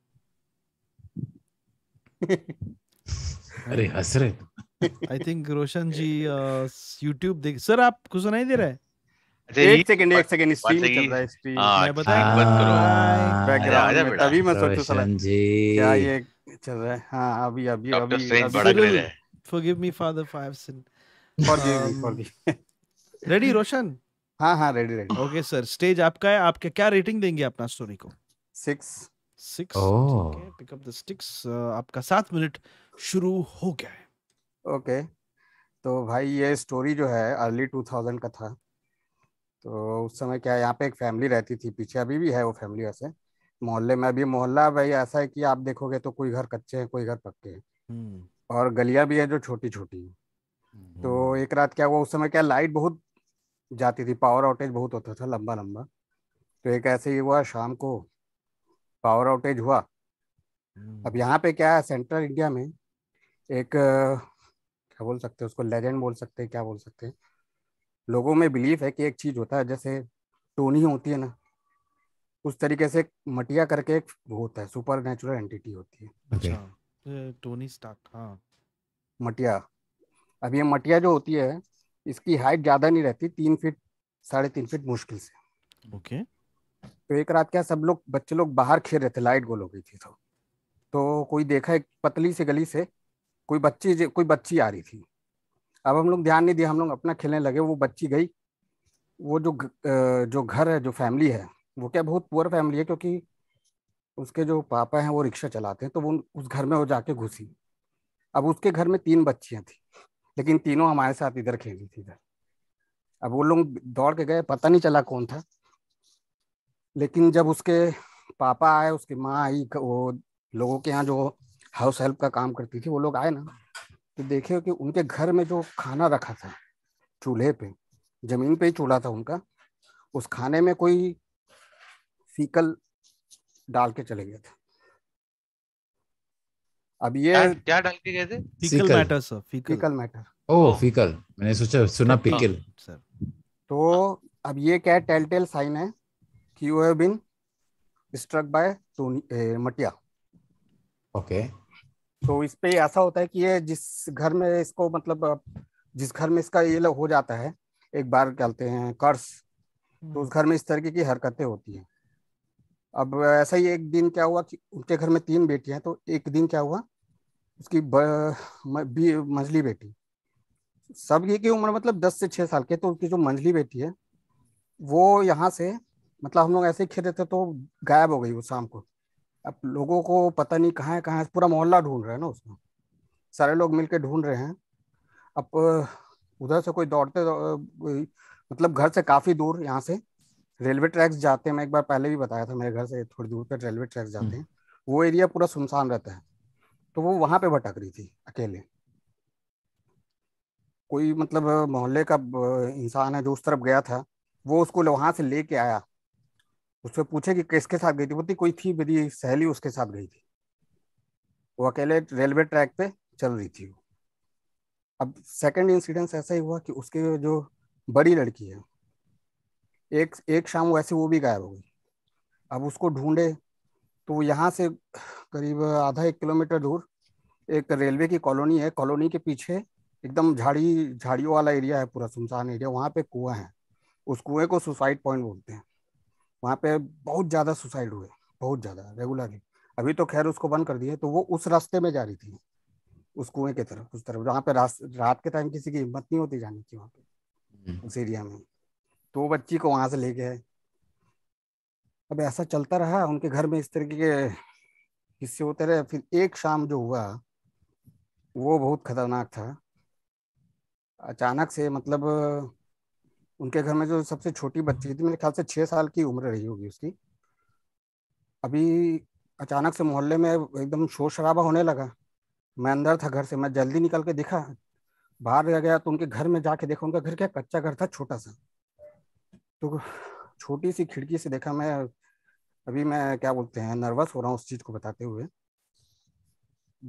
अरे हंस रहे. I think Roshan ji YouTube देख. सर आपको सुनाई दे रहा है? एक सेकंड एक सेकंड स्ट्रीम चल रहा है. स्ट्रीम मैं बताया बंद करो बैकग्राउंड में तभी मैं सोचता साला क्या ये चल रहा है. हां अभी अभी अभी forgive me father for I have sin. Forgive me forgive. Ready Roshan? हां हां ready ready. Okay sir stage आपका है. आप क्या रेटिंग देंगे अपना स्टोरी को? Six. Six. Oh. Okay, pick up the sticks. Uh, आपका सात मिनट शुरू हो गया है. Okay okay. तो भाई ये स्टोरी जो है अर्ली टू थाउज़ेंड का था. तो उस समय क्या यहाँ पे एक फैमिली रहती थी. पीछे अभी भी है वो फैमिली ऐसे मोहल्ले में. अभी मोहल्ला भाई ऐसा है कि आप देखोगे तो कोई घर कच्चे हैं कोई घर पक्के हैं. hmm. और गलियाँ भी है जो छोटी छोटी. hmm. तो एक रात क्या हुआ, उस समय क्या लाइट बहुत जाती थी, पावर आउटेज बहुत होता था लंबा लंबा. तो एक ऐसे ही हुआ शाम को पावर आउटेज हुआ. अब यहाँ पे क्या है सेंट्रल इंडिया में एक क्या बोल सकते हैं उसको, लेजेंड बोल सकते हैं क्या बोल सकते हैं, लोगों में बिलीफ है कि एक चीज़ होता है जैसे टोनी होती है ना उस तरीके से मटिया करके एक होता है सुपर नेचुरल एंटिटी होती है. अच्छा टोनी स्टार्क. हाँ मटिया. अब ये मटिया जो होती है इसकी हाइट ज़्यादा नहीं रहती, तीन फीट साढ़े तीन फीट मुश्किल से. ओके. तो एक रात क्या सब लोग बच्चे लोग बाहर खेल रहे थे, लाइट गोल हो गई थी. तो तो कोई देखा एक पतली से गली से कोई बच्ची कोई बच्ची आ रही थी. अब हम लोग ध्यान नहीं दिया, हम लोग अपना खेलने लगे. वो बच्ची गई, वो जो जो घर है जो फैमिली है वो क्या बहुत पुअर फैमिली है क्योंकि उसके जो पापा हैं वो रिक्शा चलाते हैं. तो वो उस घर में वो जाके घुसी. अब उसके घर में तीन बच्चियाँ थी लेकिन तीनों हमारे साथ इधर खेल रही थी इधर. अब वो लोग दौड़ के गए, पता नहीं चला कौन था. लेकिन जब उसके पापा आए उसकी माँ आई, वो लोगों के यहाँ जो हाउस हेल्प का काम करती थी वो लोग आए ना तो देखे कि उनके घर में जो खाना रखा था चूल्हे पे, ज़मीन पे ही चूल्हा था उनका, उस खाने में कोई फीकल डाल के चले गया था. अब ये क्या डाल के गए थे? Faecal matter sir, faecal matter. Oh faecal, मैंने सोचा सुना पिकल सर। तो अब ये क्या टेल टेल साइन है कि you have been struck by मटिया। ओके, तो इस पे ऐसा होता है कि ये जिस घर में इसको मतलब जिस घर में इसका ये हो जाता है एक बार कहते हैं कर्स, तो उस घर में इस तरीके की हरकतें होती हैं। अब ऐसा ही एक दिन क्या हुआ कि उनके घर में तीन बेटियां हैं, तो एक दिन क्या हुआ उसकी मंझली बेटी, सब ये की उम्र मतलब दस से छः साल के, तो उनकी जो मंझली बेटी है वो यहाँ से मतलब हम लोग ऐसे ही खेलते थे तो गायब हो गई वो शाम को। अब लोगों को पता नहीं कहाँ है कहाँ है, पूरा मोहल्ला ढूंढ रहा है ना, उसमें सारे लोग मिलके ढूंढ रहे हैं। अब उधर से कोई दौड़ते मतलब घर से काफ़ी दूर यहाँ से रेलवे ट्रैक्स जाते हैं, मैं एक बार पहले भी बताया था मेरे घर से थोड़ी दूर पर रेलवे ट्रैक्स जाते हैं, वो एरिया पूरा सुनसान रहता है। तो वो वहाँ पे भटक रही थी अकेले, कोई मतलब मोहल्ले का इंसान है जो उस तरफ गया था वो उसको वहाँ से लेके आया, उससे पूछे कि किसके साथ गई थी, बोलती कोई थी मेरी सहेली उसके साथ गई थी, वो अकेले रेलवे ट्रैक पे चल रही थी। अब सेकंड इंसिडेंस ऐसा ही हुआ कि उसके जो बड़ी लड़की है एक एक शाम वैसे वो भी गायब हो गई। अब उसको ढूंढे तो यहाँ से करीब आधा एक किलोमीटर दूर एक रेलवे की कॉलोनी है, कॉलोनी के पीछे एकदम झाड़ी झाड़ियों वाला एरिया है, पूरा सुनसान एरिया, वहाँ पे कुआं है, उस कुएं को सुसाइड पॉइंट बोलते हैं। वहाँ पे बहुत ज़्यादा सुसाइड हुए, बहुत ज़्यादा रेगुलरली, अभी तो खैर उसको बंद कर दिए। तो वो उस रास्ते में जा रही थी उस कुएं की तरफ, उस तरफ जहाँ पे रात के टाइम किसी की हिम्मत नहीं होती जाने की, वहाँ पे उस एरिया में। तो वो बच्ची को वहाँ से ले गए। अब ऐसा चलता रहा, उनके घर में इस तरीके के किस्से होते रहे। फिर एक शाम जो हुआ वो बहुत खतरनाक था। अचानक से मतलब उनके घर में जो सबसे छोटी बच्ची थी, मेरे ख्याल से छः साल की उम्र रही होगी उसकी, अभी अचानक से मोहल्ले में एकदम शोर शराबा होने लगा। मैं अंदर था घर से, मैं जल्दी निकल के देखा, बाहर रह गया तो उनके घर में जाके देखा, उनका घर क्या कच्चा घर था, छोटा सा, तो छोटी सी खिड़की से देखा मैं। अभी मैं क्या बोलते हैं नर्वस हो रहा हूँ उस चीज़ को बताते हुए।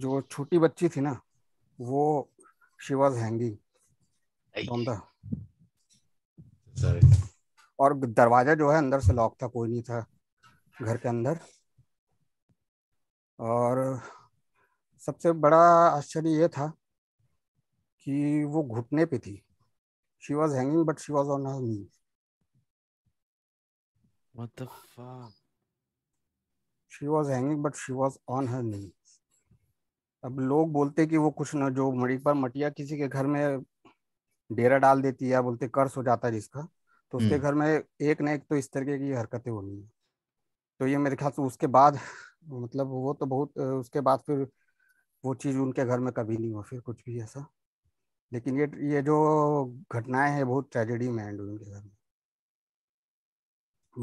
जो छोटी बच्ची थी ना वो she was hanging on the, और दरवाजा जो है अंदर से लॉक था, कोई नहीं था घर के अंदर। और सबसे बड़ा आश्चर्य ये था कि वो घुटने पे थी, she was hanging but she was on her knee. What the fuck, she was hanging but she was on her knee. अब लोग बोलते कि वो कुछ ना जो मरी पर मटिया किसी के घर में डेरा डाल देती है या बोलते कर्स हो जाता है जिसका, तो उसके घर में एक ना एक तो इस तरीके की हरकतें हो रही है। तो ये मेरे ख्याल से उसके बाद मतलब वो तो बहुत, उसके बाद फिर वो चीज़ उनके घर में कभी नहीं हुआ फिर कुछ भी ऐसा। लेकिन ये ये जो घटनाएं हैं बहुत ट्रेजेडी में एंड उनके घर में,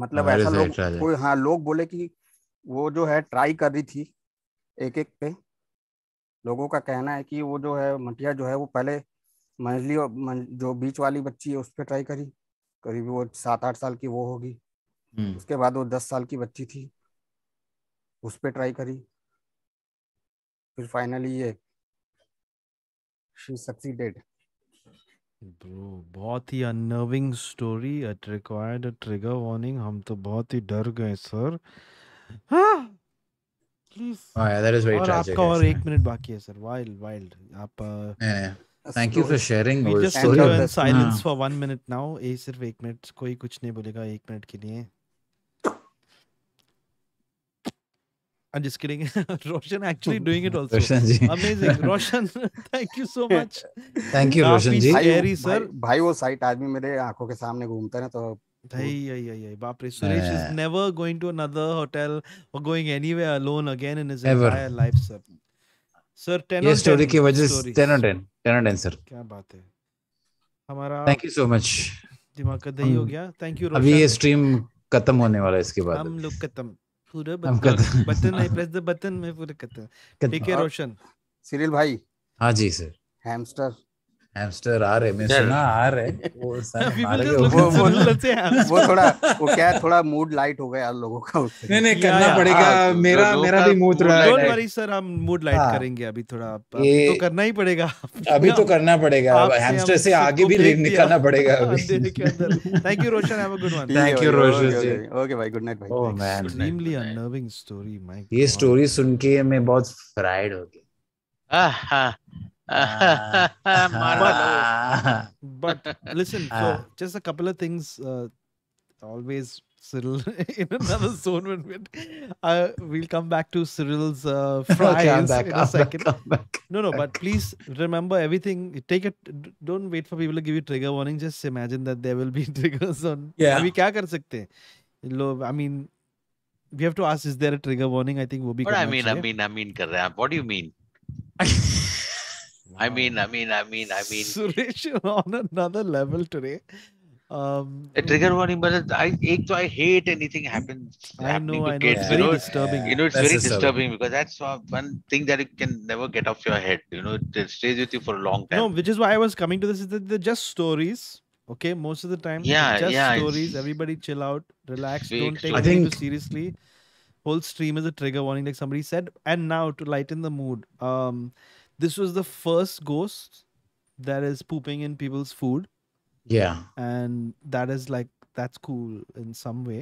मतलब ऐसा लोग कोई, हाँ लोग बोले कि वो जो है ट्राई कर रही थी एक एक पे। लोगों का कहना है कि वो जो है मटिया जो है वो पहले मंझली और जो बीच वाली बच्ची है उस पर ट्राई करी, करीब वो सात आठ साल की वो होगी, उसके बाद वो दस साल की बच्ची थी उस पर ट्राई करी, फिर फाइनली ये शी सक्सीडेड। ब्रो बहुत ही unnerving story, it required a trigger warning, हम तो बहुत ही डर गए सर। हाँ please, that is very tragic. और आपका और एक मिनट बाकी है सर, वाइल्ड वाइल्ड आप uh... Thank you for sharing. We just story in silence हाँ. for one minute now. ये सिर्फ एक मिनट, कोई कुछ नहीं बोलेगा एक मिनट के लिए। I'm just kidding. Roshan actually doing it also. Roshan ji. Amazing. Roshan, thank you so much. Thank you Roshan ji. Very sir. भाई वो साइट आदमी मेरे आंखों के सामने घूमता है ना तो Hey, hey, hey, hey. Bapre, Suresh yeah. is never going to another hotel or going anywhere alone again in his Ever. entire life, sir. Sir, ten ये स्टोरी की वजह से ten on ten सर क्या बात है हमारा। Thank you so much, दिमाग का दही हो गया। थैंक यू रोशन, अभी ये स्ट्रीम खत्म होने वाला है, इसके बाद हम लोग खत्म, पूरा button I press the button में पूरा खत्म। ठीक है रोशन, सिरिल भाई। हां जी सर, हैमस्टर hamster आ रहे मैं सुना आ रहे वो सारे आ रहे वो वो वो थोड़ा वो क्या थोड़ा मूड लाइट हो गया यार लोगों का उससे नहीं नहीं करना पड़ेगा मेरा मेरा भी मूड थोड़ा डोंट वरी सर हम मूड लाइट करेंगे अभी थोड़ा तो करना ही पड़ेगा अभी तो करना पड़ेगा हैमस्टर से आगे भी निकलना पड़ेगा अभी thank you Roshan have a good one thank you Roshan ji okay भाई गुड नाइट भाई oh man extremely unnerving story my ये स्टोरी सुन के मैं बहुत फ्राइड हो गया Ah, ah, ah, but, but listen, so just a couple of things. Uh, always Cyril in another zone when we uh, we'll come back to Cyril's uh, fries back, in a second. Back, back, no, no, but please remember everything. Take it. Don't wait for people to give you trigger warning. Just imagine that there will be triggers on. Yeah. अभी क्या कर सकते हैं? I mean, we have to ask. Is there a trigger warning? I think वो भी. What I mean, I mean, I mean कर रहे हैं. What do you mean? I mean, I mean, I mean, I mean. Suresh, you're on another level today. Um, a trigger warning, but I, I hate anything happens. I know, I know. Kids, it's very know, disturbing. You know, it's that's very disturbing, disturbing because that's one thing that you can never get off your head. You know, it stays with you for a long time. No, which is why I was coming to this. Is that they're just stories. Okay, most of the time. Yeah, just yeah. Stories. Everybody chill out, relax. Don't take it too seriously. Whole stream is a trigger warning, like somebody said. And now to lighten the mood, um, this was the first ghost that is pooping in people's food. Yeah, and that is like that's cool in some way.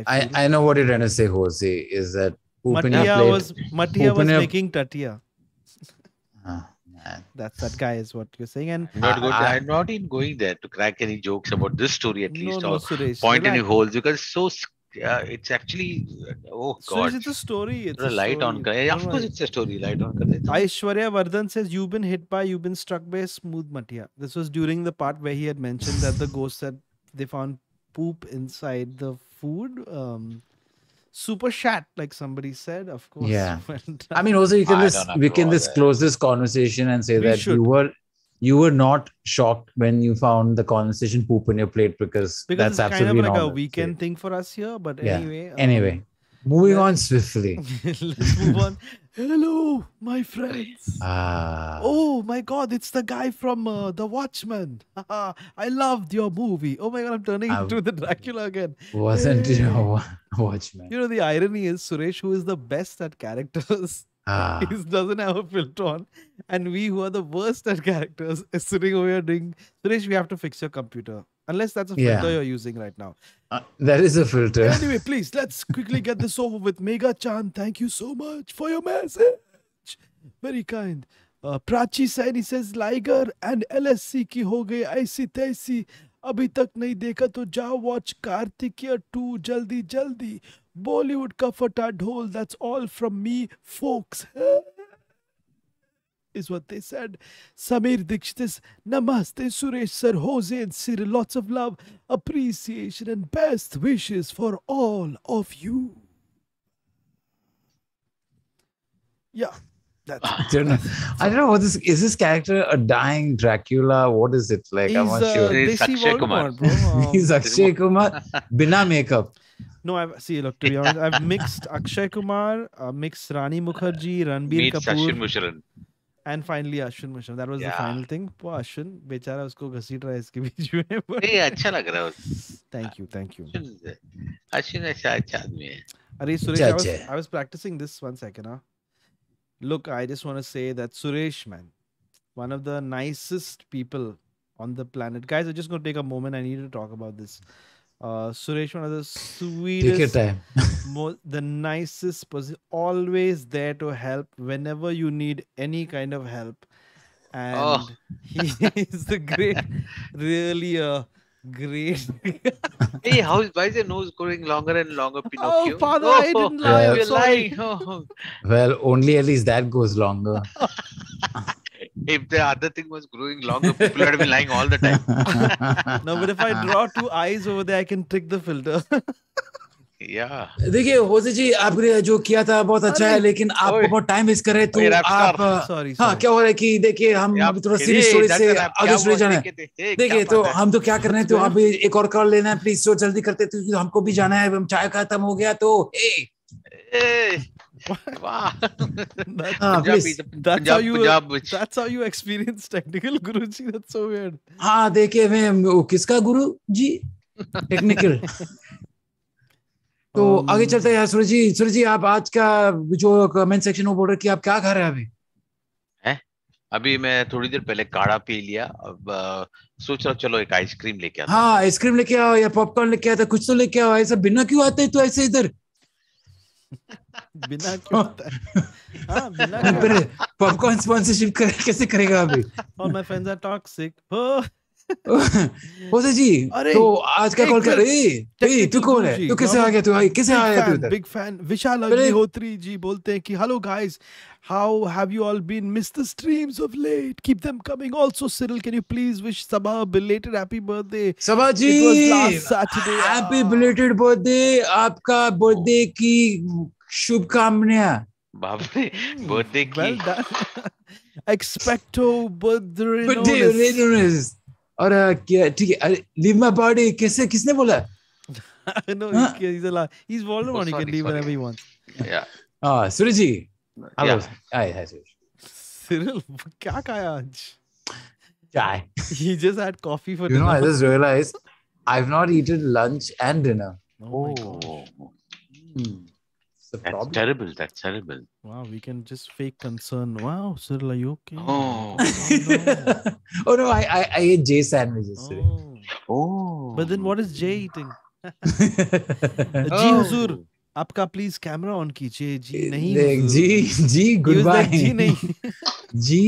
I I, I know what you're trying to say, Jose. Is that Matia was Matia was your... making tatia. Ah, man. That's that guy is what you're saying. And I'm not, going to, I, I'm not even going there to crack any jokes about this story at least no, or no, Suresh, point any holes because it's so. Yeah, it's actually oh god. So it's a story. It's a light story. On. Yeah, of course, it's a story. Light on. Aishwarya Vardhan says you've been hit by, you've been struck by a smooth matia. This was during the part where he had mentioned that the ghost said they found poop inside the food. Um, super chat, like somebody said, of course. Yeah. I mean, also you can this we can this close this conversation and say we that should. you were. You were not shocked when you found the conversation poop in your plate because, because that's it's absolutely kind of like normal. A weekend thing for us here, but yeah. anyway. Um, anyway, moving yeah. on swiftly. Let's move on. Hello, my friends. Ah. Oh my God, it's the guy from uh, The Watchmen. I loved your movie. Oh my God, I'm turning I into the Dracula again. Wasn't you know, Watchmen? You know the irony is Suresh, who is the best at characters. Ah. He doesn't have a filter on, and we who are the worst at characters is sitting over here doing. Suresh, we have to fix your computer, unless that's a filter yeah. you're using right now. Uh, that is a filter. Anyway, please let's quickly get this over with. Mega Chan, thank you so much for your message. Very kind. Uh, Prachi Saini says Liger and L S C ki ho gayi aisi taisi. Abhi tak nahi dekha to ja watch Kartikeya two jaldi jaldi. Bollywood ka fata dhol, that's all from me, folks. Is what they said. Samir Dikshit is, Namaste Suresh sir, Jose and Cyril, lots of love, appreciation and best wishes for all of you. Yeah. That's I don't know. I don't know what this is. This character a dying Dracula? What is it like? He's, I'm not uh, sure. He's Akshay Kumar. Bro. Um, He's Akshay Kumar, bina makeup. No, I've see. Look, to be honest, I've mixed Akshay Kumar, uh, mixed Rani Mukherjee, Ranbir Kapoor, Ashwin Mushran, and finally Ashwin Mushran. That was yeah. the final thing. Poor Ashwin, bechara usko ghasi raha iske beech mein. Hey, अच्छा लग रहा है. Thank you, thank you. Ashwin अच्छा अच्छा आदमी है. अरे Suresh, I was I was practicing this one second, huh? Look, I just want to say that Suresh, man, one of the nicest people on the planet. Guys, I'm just going to take a moment. I need to talk about this. Uh, Suresh, one of the sweetest, take your time. Most, the nicest person, always there to help whenever you need any kind of help. And oh. he is the great, really a uh, great. Hey, how is, why is your nose growing longer and longer, Pinocchio? Oh, Father, oh, I didn't lie. Well, sorry. Oh. Well, only at least that goes longer. If the other thing was growing longer, people would have been lying all the time. No, but if I draw two eyes over there, I can trick the filter. Yeah. देखिए होसे जी आपने जो किया था बहुत अच्छा है लेकिन आप बहुत टाइम वेस्ट कर रहे थे आप हाँ क्या हो रहा है कि देखिए हम अभी थोड़ा सीरियस स्टोरी से आगे स्टोरी जाना है देखिए तो हम तो क्या कर रहे हैं तो आप एक और कॉल लेना है प्लीज सो जल्दी करते तो हमको भी जाना है हम चाय खत्म हो गया तो Wow. That's, ah, please. That's Punjab, how you Punjab, which... that's how you experience technical Guruji. That's so weird. Ah, dekhe main kiska Guruji? Technical. तो आगे चलते हैं यार सूरज जी सूरज जी आप आज का जो कमेंट सेक्शन में बोल रहे कि आप क्या खा रहे हैं अभी हैं अभी मैं थोड़ी देर पहले काढ़ा पी लिया अब सोच रहा हूं चलो एक आइसक्रीम लेके आता हूं हां आइसक्रीम लेके आओ या पॉपकॉर्न लेके आता कुछ तो लेके आओ ऐसा बिना क्यों आता है तो ऐसे इधर बिना क्यों आता है हां बिना पॉपकॉर्न स्पॉन्सरशिप कैसे करेगा अभी और माय फ्रेंड्स आर टॉक्सिक होसे जी तो आज का कॉल कर ए तू कौन है तू कैसे आ गया तू कैसे आया तू इधर बिग फैन विशाल अग्निहोत्री जी बोलते हैं कि hello guys how have you all been miss the streams of late keep them coming also Cyril can you please wish Saba belated happy birthday Saba ji it was last Saturday happy belated birthday आपका birthday की शुभकामनाएं बाप रे birthday की एक्सपेक्टो birthday और क्या ठीक है अरे लीव माय बॉडी कैसे किसने बोला no he is a he is Voldemort he can leave whenever he wants या हां Suresh ji hello hi hi Suresh Cyril क्या खाया आज चाय he just had coffee for you know I just realized I have not eaten lunch and dinner oh That's terrible. That's terrible. Wow, we can just fake concern. Wow, Cyril, are you okay? Oh, oh no, oh, no I, I I ate Jay sandwiches today. Oh. oh, but then what is Jay eating? Ji Huzur, आपका please camera on कीजिए. Ji नहीं. Ji Ji goodbye. Ji नहीं. Ji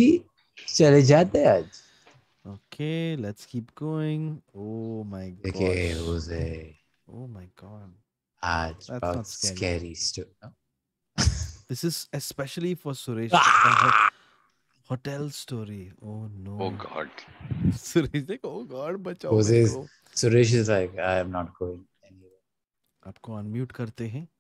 चले जाते आज. Okay, let's keep going. Oh my God. Okay, Jose. Oh my God. Ah, it's That's about scary, scary stuff. No? This is especially for Suresh. Ah! Hotel story. Oh no. Oh God. Suresh like, oh God, bachao. Is, Suresh is like, I am not going anywhere. Aapko unmute karte hain.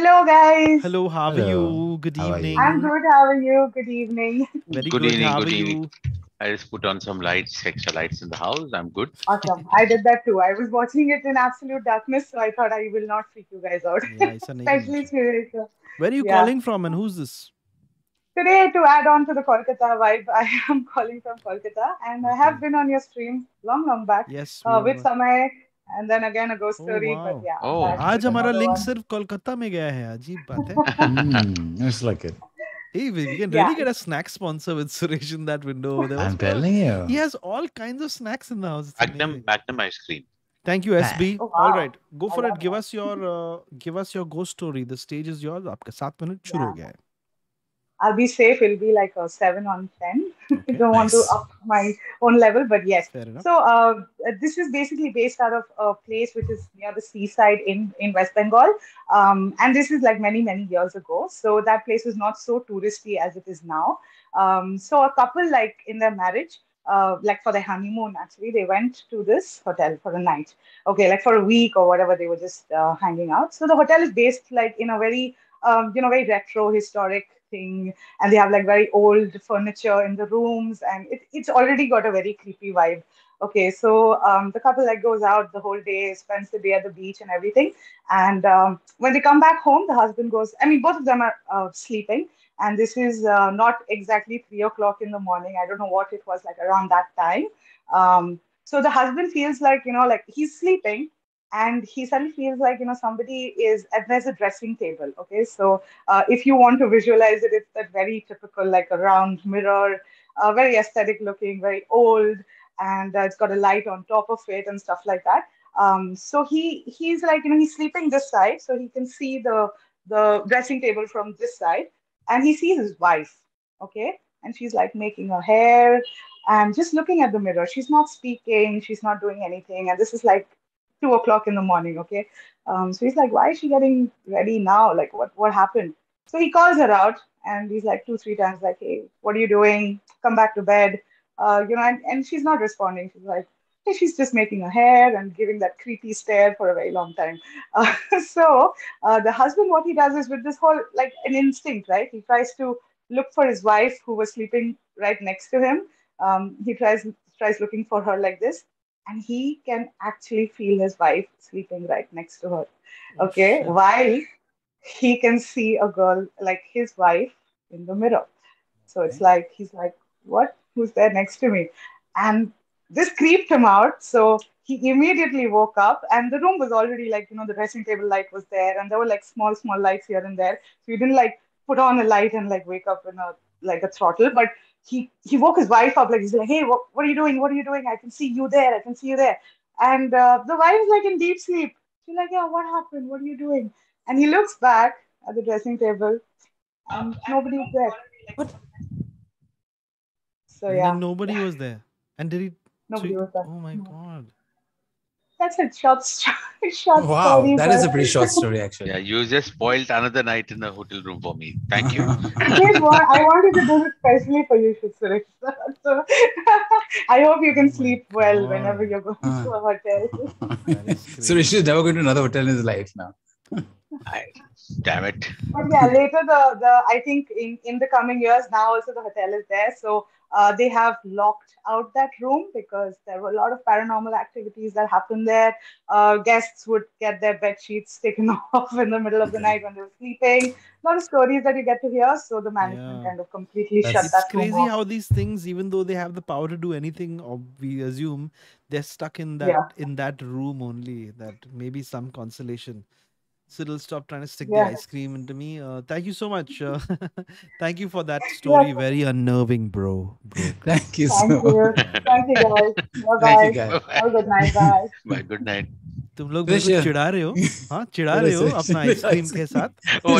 Hello guys. Hello, how Hello. are you? Good how evening. You? I'm good. How are you? Good evening. Very good. Good evening. How good are evening. you? I just put on some lights, extra lights in the house. I'm good. Awesome. I did that too. I was watching it in absolute darkness, so I thought I will not freak you guys out. Yeah, especially today, so. Where are you yeah. calling from and who's this? Today, to add on to the Kolkata vibe, I am calling from Kolkata. And okay. I have been on your stream long, long back. Yes. Uh, with Samay. And then again, a ghost oh, story. Wow. But yeah. Oh, today our link is only Kolkata. Mein gaya hai. Ajeeb baat hai. Mm, it's like it. Hey, we can really yeah. get a snack sponsor with Suresh in that window. There I'm telling you. He has all kinds of snacks in the house. Magnum, Magnum ice cream. Thank you, S B. Oh, wow. All right. Go for I it. Give us your uh, give us your ghost story. The stage is yours. Aapka seven minutes shuru ho gaya hai. I'll be safe. It'll be like a seven on ten. Okay, Don't nice. want to up my own level, but yes. So uh, this is basically based out of a place which is near the seaside in, in West Bengal. Um, and this is like many, many years ago. So that place was not so touristy as it is now. Um, so a couple like in their marriage, Uh, like for their honeymoon, actually, they went to this hotel for the night. Okay, like for a week or whatever, they were just uh, hanging out. So the hotel is based like in a very, um, you know, very retro historic thing, and they have like very old furniture in the rooms, and it, it's already got a very creepy vibe. Okay, so um, the couple like goes out the whole day, spends the day at the beach and everything, and um, when they come back home, the husband goes, I mean, both of them are uh, sleeping, and this is uh, not exactly three o'clock in the morning. I don't know what it was like around that time. Um, so the husband feels like, you know, like he's sleeping, and he suddenly feels like, you know, somebody is, and there's a dressing table, okay? So uh, if you want to visualize it, it's that very typical, like a round mirror, uh, very aesthetic looking, very old, and uh, it's got a light on top of it and stuff like that. Um, so he he's like, you know, he's sleeping this side, so he can see the, the dressing table from this side, and he sees his wife, okay? And she's like making her hair and just looking at the mirror. She's not speaking, she's not doing anything, and this is like, two o'clock in the morning, okay? Um, so he's like, why is she getting ready now? Like, what, what happened? So he calls her out, and he's like two, three times, like, hey, what are you doing? Come back to bed. Uh, you know, and, and she's not responding. She's like, hey, she's just making her hair and giving that creepy stare for a very long time. Uh, so uh, the husband, what he does is with this whole, like an instinct, right? He tries to look for his wife who was sleeping right next to him. Um, he tries, tries looking for her like this. And he can actually feel his wife sleeping right next to her. Okay, while he can see a girl, like his wife, in the mirror. So it's like, he's like, what? Who's there next to me? And this creeped him out. So he immediately woke up, and the room was already like, you know, the dressing table light was there, and there were like small, small lights here and there. So he didn't like put on a light and like wake up in a, like a throttle, but he, he woke his wife up. Like, he's like, hey, what, what are you doing? What are you doing? I can see you there. I can see you there. And uh, the wife is like in deep sleep. She's like, yeah, what happened? What are you doing? And he looks back at the dressing table, and um, nobody's there. What? So yeah. And nobody yeah. was there. And did he? Nobody so, was there. Oh my no. God. That's a short story. Short wow, story, that but... is a pretty short story, actually. Yeah, you just spoiled another night in the hotel room for me. Thank you. I, want, I wanted to do it especially for you, Suresh. So I hope you can sleep well oh. whenever you're going uh. to a hotel. Suresh is never going to another hotel in his life now. I, damn it. But yeah, later the, the I think in, in the coming years now also the hotel is there. So uh, they have locked out that room because there were a lot of paranormal activities that happened there. Uh, guests would get their bed sheets taken off in the middle of the night when they were sleeping. A lot of stories that you get to hear. So the management yeah. kind of completely That's, shut that room off. It's crazy how these things, even though they have the power to do anything, or we assume they're stuck in that yeah. in that room only. That maybe some consolation. Cyril, stop trying to stick yeah. the ice cream into me. Uh, thank you so much. Uh, thank you for that story. Yeah. Very unnerving, bro. bro. Thank you thank so much. Thank you guys. Bye thank bye. You guys. Have a good night. Bye. Bye. Good night. तुम लोग मेरे को चिढ़ा रहे हो, हाँ चिढ़ा रहे हो अपना आइसक्रीम के साथ. Oh,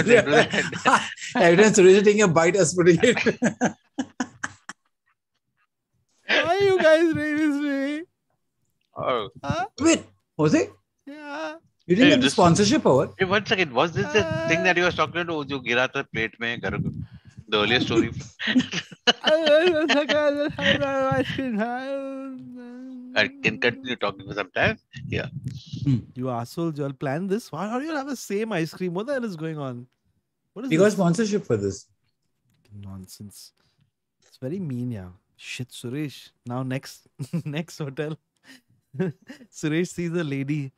everyone's taking a bite as putting it. Why are you guys doing this way? Oh. Huh? Wait, Jose? Yeah. You didn't hey, get the sponsorship over. Hey, one second. Was this the uh, thing that you were talking about? Jo gira tha plate mein, ghar, the earlier story. I can continue talking for some time. Yeah. Hmm. You asshole, you all planned this. Why do you have the same ice cream? What the hell is going on? What is you got sponsorship for this. Nonsense. It's very mean, yeah. Shit, Suresh. Now next, next hotel. Suresh sees a lady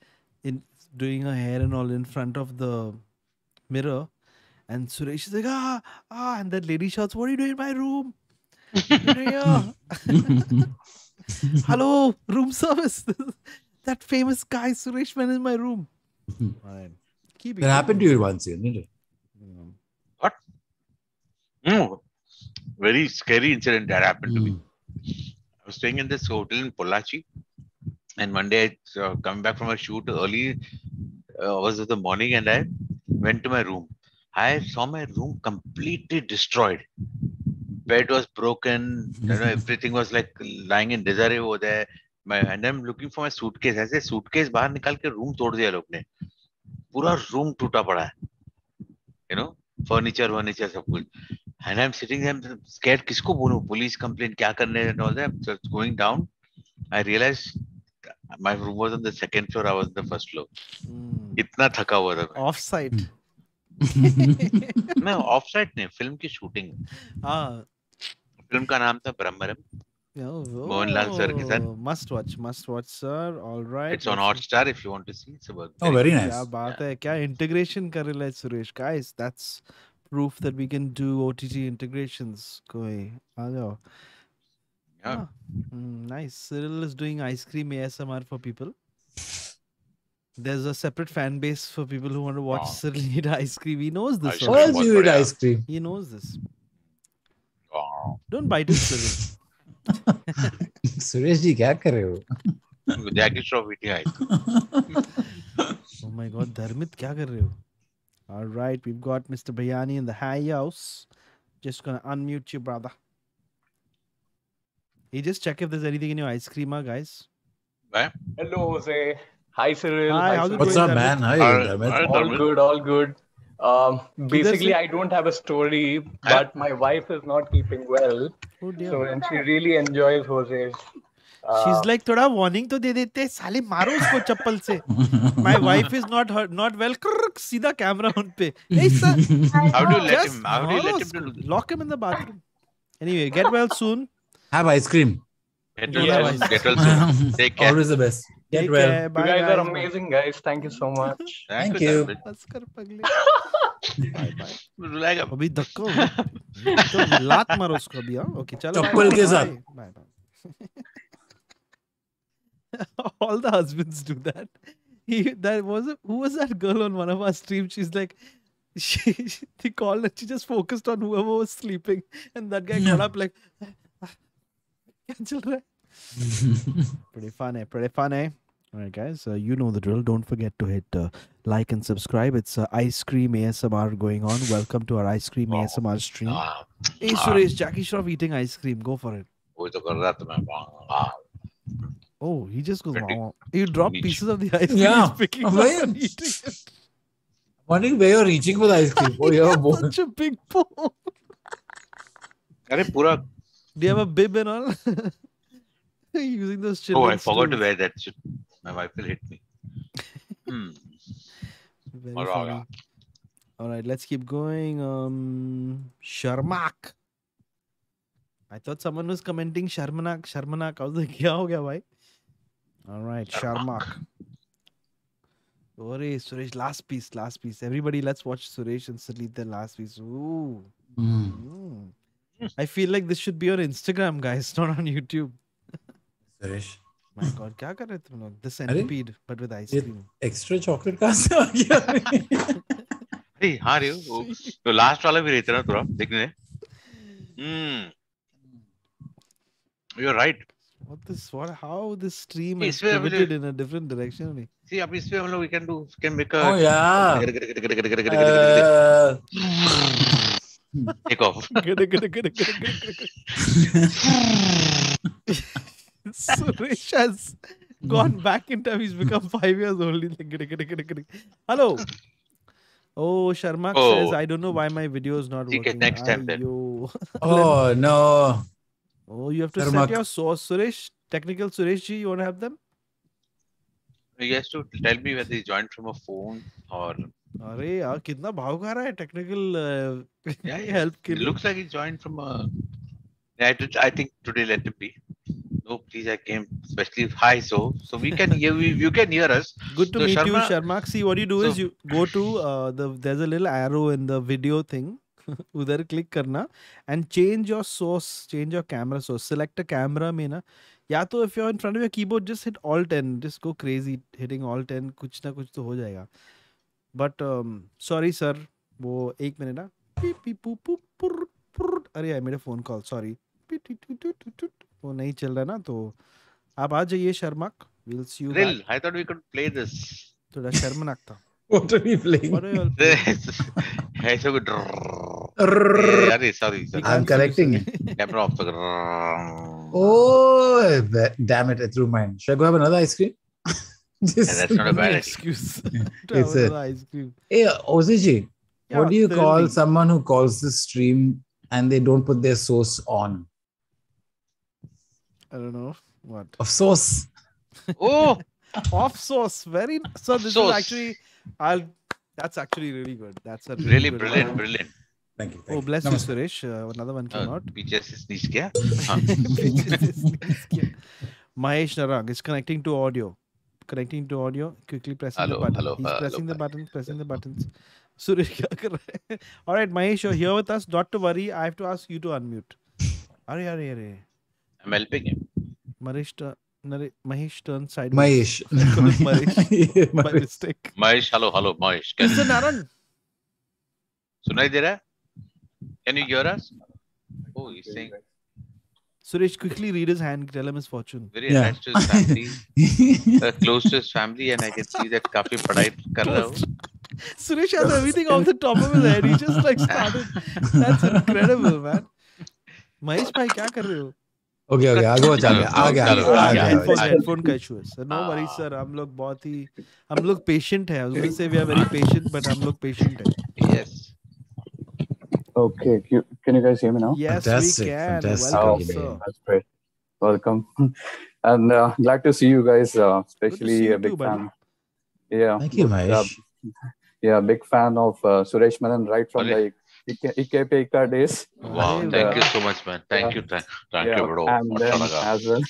in doing her hair and all in front of the mirror, and Suresh is like, ah, ah, and that lady shouts, what are you doing in my room? Hello, room service. That famous guy Suresh Menon in my room. Right. Keep it that going. Happened to you once, didn't it? What? No. Very scary incident that happened mm. to me. I was staying in this hotel in Pollachi. And one day, I uh, come back from a shoot early uh, hours of the morning, and I went to my room. I saw my room completely destroyed. Bed was broken. You know, everything was like lying in disarray over there. My, and I'm looking for my suitcase. I said, suitcase, bahar nikal ke room tod diya log ne. Pura room toota pada hai. You know, furniture, furniture, sab kuch. And I'm sitting there, I'm scared. Kisko bolu? Police complaint, kya karne and all that. So it's going down. I realized my room was on the second floor. I was on the first floor. Mm. Itna thaka hua tha. Off-site. No, off-site nahi. Film ki shooting. Ah. Film ka naam tha Brahmaram. Oh, oh. Mohanlal sir ke saath. Must watch. Must watch, sir. All right. It's on Hotstar if you want to see. It's about oh, very nice. Kya baat hai. Kya integration kar raha hai Suresh. Guys, that's proof that we can do O T T integrations. Koi. Aajao. Yeah. Ah, nice. Cyril is doing ice cream A S M R for people. There's a separate fan base for people who want to watch oh. Cyril eat ice cream. He knows this. Why do you eat ice cream? He knows this. Oh. Don't bite it, Cyril. Suresh ji, kya kar rahe ho? Jacket shop eating ice cream. Oh my God, Dharmit, kya kar rahe ho? All right, we've got Mister Bhayani in the high house. Just gonna unmute you, brother. You just check if there's anything in your ice cream, guys. Hello, Jose. Hi, Cyril. Hi, Hi, what's up, man? Hi, all, all good, all good. Um, basically, I don't have a story, but my wife is not keeping well. Oh, dear. So, and she really enjoys Jose's. Uh, She's like, thoda warning to de dete, saale maro usko chappal se. My wife is not hurt, not well. Krrr, seedha camera on pe. Hey, sir. How do you let him? How do you let him do this? Lock him in the bathroom. Anyway, get well soon. Have ice cream. Get well, yes. ice cream. Get well soon. Take care. Always the best. Get Take well. Care. You guys, guys are amazing, guys. Thank you so much. Thank, Thank you. you. अभी धक्का तो लात मारो उसको अभी okay चलो चप्पल के साथ bye bye all the husbands do that that was a, who was that girl on one of our streams she's like she, she they called and she just focused on whoever was sleeping and that guy yeah. got up like cancel right pretty funny pretty funny all right guys uh, you know the drill don't forget to hit uh, like and subscribe it's uh, ice cream A S M R going on welcome to our ice cream oh. A S M R stream ah. hey Suresh Jackie Shroff eating ice cream go for it Oh, he just goes. Wow. You drop pieces of the ice cream. Yeah, picking up and eating it. Wondering where you're reaching with ice cream. Oh, you have such a big bowl. Arey, pura. Do you have a bib and all? Using those children. Oh, I forgot too. to wear that. Shit. My wife will hit me. Hmm. Very all, funny. all right, let's keep going. Um, Sharmak. I thought someone was commenting Sharmanak, Sharmanak. I was like, क्या हो गया भाई? All right, Sharmak. Sorry, Suresh. Last piece, last piece. Everybody, let's watch Suresh and Salid the last piece. Ooh. Mm. Mm. I feel like this should be on Instagram, guys, not on YouTube. Suresh. My God, क्या कर रहे तुम लोग? The centipede, but with ice cream. Extra chocolate कहाँ से आ गया? अरे हाँ रे वो तो last वाला भी रहता ना थोड़ा देखने. Hmm. You're right. What this? What? How this stream is pivoted in a different direction only. See, ab isme hum log we can do can make a. Oh yeah. Uh... Take off. Suresh has gone back in time. He's become five years old. Hello. Oh, Sharmak oh. says I don't know why my video is not working. Next time then. Oh no. Oh, you have to Sharmak. set your source, Suresh. Technical Suresh ji, you want to have them? You have to tell me whether they joined from a phone or... Arey yaar, kitna bhav kha raha hai technical uh, yeah, yeah. help. It looks like he joined from a... I, did, I think today let it be. No, please, I came especially high, so so we can hear, we, you can hear us. Good to so meet Sharma, you, Sharmak. See, what you do so, is you go to, uh, the there's a little arrow in the video thing. उधर click करना and change your source, change your camera source. Select a camera में ना या तो if you're in front of your keyboard, just hit alt N, just go crazy hitting alt N, कुछ ना कुछ तो हो जाएगा. But um, sorry sir, वो एक मिनट ना. अरे यार मेरा phone call, sorry. वो नहीं चल रहा ना तो आप आ जाइए शर्माक. We'll see you. Real, I thought we could play this. थोड़ा शर्मनाक था. What are we playing? What are you all playing? Hey, so good. Hey, sorry, sorry. I'm correcting it. Oh, damn it. I threw mine. Should I go have another ice cream? yeah, that's not a bad excuse. It's a, ice cream. Hey, Hoezaay, yeah, what do you call thing. someone who calls the stream and they don't put their source on? I don't know. What? Of source. Oh, off source. Very. So this source. is actually... I'll that's actually really good. That's a really, really good brilliant, one. brilliant. Thank you. Thank oh, bless you, Suresh. Uh, another one came uh, out. Mahesh Narang is connecting to audio. Connecting to audio. Quickly pressing hello, the button. Hello, He's hello, pressing hello, the button, pressing the buttons. Suresh, kya kar raha hai? All right, Mahesh, you're here with us. Not to worry. I have to ask you to unmute. Arey, arey, arey. I'm helping him. Marish. Mahesh turned sideways. Mahesh. Mahesh. By mistake. Mahesh, hello, hello, Mahesh. Mister Naran. Sunai de raha hai? Can you hear us? Oh, he's saying. Suresh, quickly read his hand. Tell him his fortune. Very yeah. attached to his family. uh, close to his family, and I can see that kafi padhai kar raha ho. Suresh has everything off the top of his head. He just like started. That's incredible, man. Mahesh bhai, kya kar rahe ho? Okay, okay, I'll go. Chalo, I'll go. Headphone का issue है, sir. No worries, sir. हम लोग बहुत ही, हम लोग patient हैं. I was going to say we are very patient, but हम लोग patient हैं. Yes. Okay, can you guys hear me now? Yes, fantastic, we can. Fantastic. Welcome, oh, sir. That's great. Welcome, and uh, glad to see you guys. Uh, especially you a big too, fan. Buddy. Yeah. Thank you, Mahesh. Uh, yeah, big fan of uh, Suresh Menon right from the. I K P I K days. Wow, thank uh, you so much, man. Thank yeah. you, thank, thank yeah. you, bro. And, then, as well.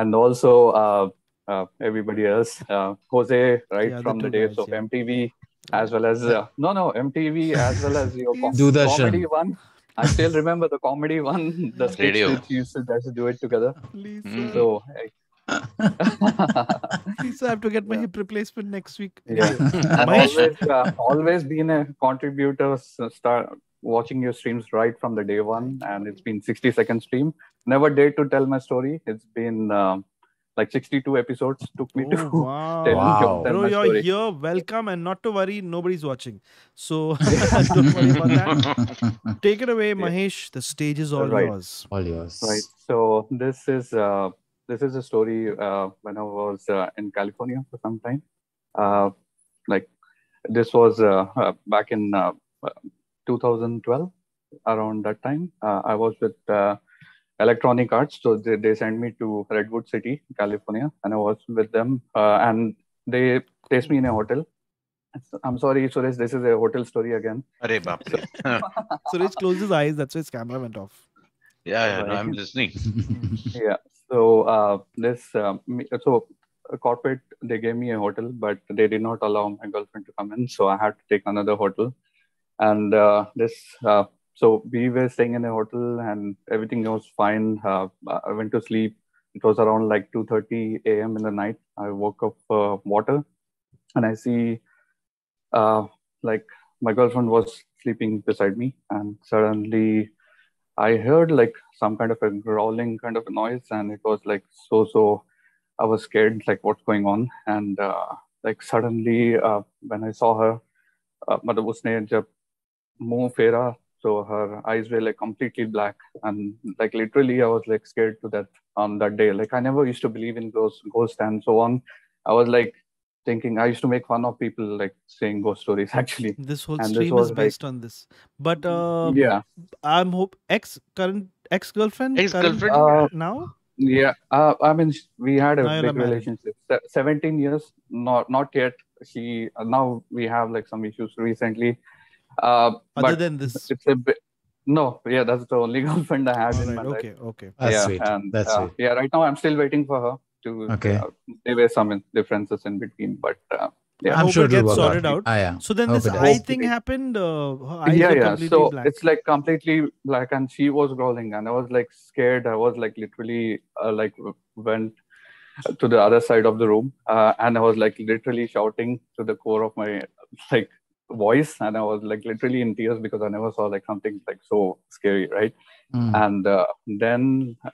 and also uh, uh, everybody else, uh, Jose, right yeah, from the days guys, of yeah. M T V, as well as uh, no no M T V as well as your com comedy one. I still remember the comedy one. The radio. Which used to just do it together. Please, mm. So. I, Please, I have to get my yeah. hip replacement next week. Yeah. I've always, uh, always been a contributor. Start watching your streams right from the day one, and it's been sixty second stream. Never dared to tell my story. It's been um, like sixty-two episodes took me oh, to wow. tell, wow. tell Bro, you're here. Welcome, and not to worry, nobody's watching. So don't worry about that. Take it away, Mahesh. The stage is all right. yours. All yours. Right. So this is. Uh, This is a story uh, when I was uh, in California for some time. Uh, like this was uh, uh, back in uh, two thousand twelve, around that time. Uh, I was with uh, Electronic Arts. So they, they sent me to Redwood City, California, and I was with them. Uh, and they placed me in a hotel. I'm sorry, Suresh, this is a hotel story again. Arey baap re. Suresh closed his eyes. That's why his camera went off. Yeah, yeah, no, I'm listening. Yeah. So uh, this, um, so a corporate, they gave me a hotel, but they did not allow my girlfriend to come in. So I had to take another hotel. And uh, this, uh, so we were staying in a hotel and everything was fine. Uh, I went to sleep. It was around like two thirty A M in the night. I woke up uh, water and I see uh, like my girlfriend was sleeping beside me, and suddenly I heard like some kind of a growling kind of a noise, and it was like so so. I was scared, like what's going on, and uh, like suddenly uh, when I saw her, मतलब उसने जब मुँह फेरा, so her eyes were like completely black, and like literally I was like scared to that on that day. Like I never used to believe in ghosts, ghosts and so on. I was like thinking I used to make fun of people like saying ghost stories actually. This whole and stream this is based like, on this. But uh, yeah, I'm hope ex current ex girlfriend ex girlfriend uh, now. Yeah, uh, I mean we had a now big relationship, seventeen years. Not not yet. She uh, now we have like some issues recently. Uh, Other than this, it's a bit, no. Yeah, that's the only girlfriend I have in right, my okay, life. Okay, okay, that's yeah, sweet. And, that's uh, sweet. Yeah, right now I'm still waiting for her. To, okay. Uh, there were some differences in between, but uh, yeah, I'm sure it gets sorted out. Ah, yeah. So then hope this eye thing happened. Uh, eyes yeah, yeah. So black. It's like completely black, and she was growling, and I was like scared. I was like literally uh, like went to the other side of the room, uh, and I was like literally shouting to the core of my like voice, and I was like literally in tears because I never saw like something like so scary, right? Mm. And uh, then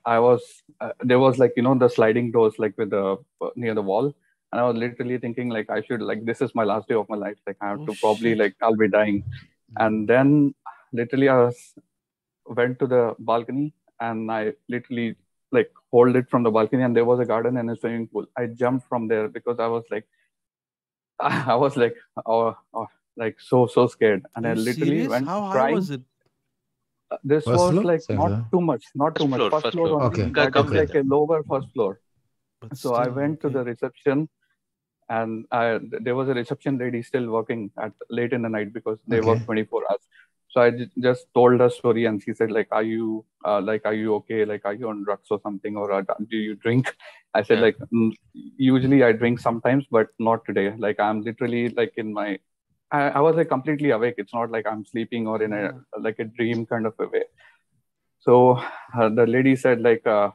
I was uh, there was like you know the sliding doors like with the uh, near the wall, and I was literally thinking like I should like this is my last day of my life, like I have oh, to probably shit. like I'll be dying. And then literally I was, went to the balcony, and I literally like hold it from the balcony, and there was a garden and a swimming pool. I jumped from there because I was like I was like oh, oh like so so scared, and I literally serious? went How crying. High was it? This first was floor? like not yeah. too much, not too much. Floor, first, first floor, floor. Okay. That is like a lower first floor. But so still, I went okay. to the reception, and I, there was a reception lady still working at late in the night because they okay. work twenty-four hours. So I just told her story, and she said like, "Are you uh, like are you okay? Like are you on drugs or something, or uh, do you drink?" I said yeah. like, mm, "Usually I drink sometimes, but not today. Like I'm literally like in my." I, I was like completely awake. It's not like I'm sleeping or in a like a dream kind of a way. So uh, the lady said like, uh,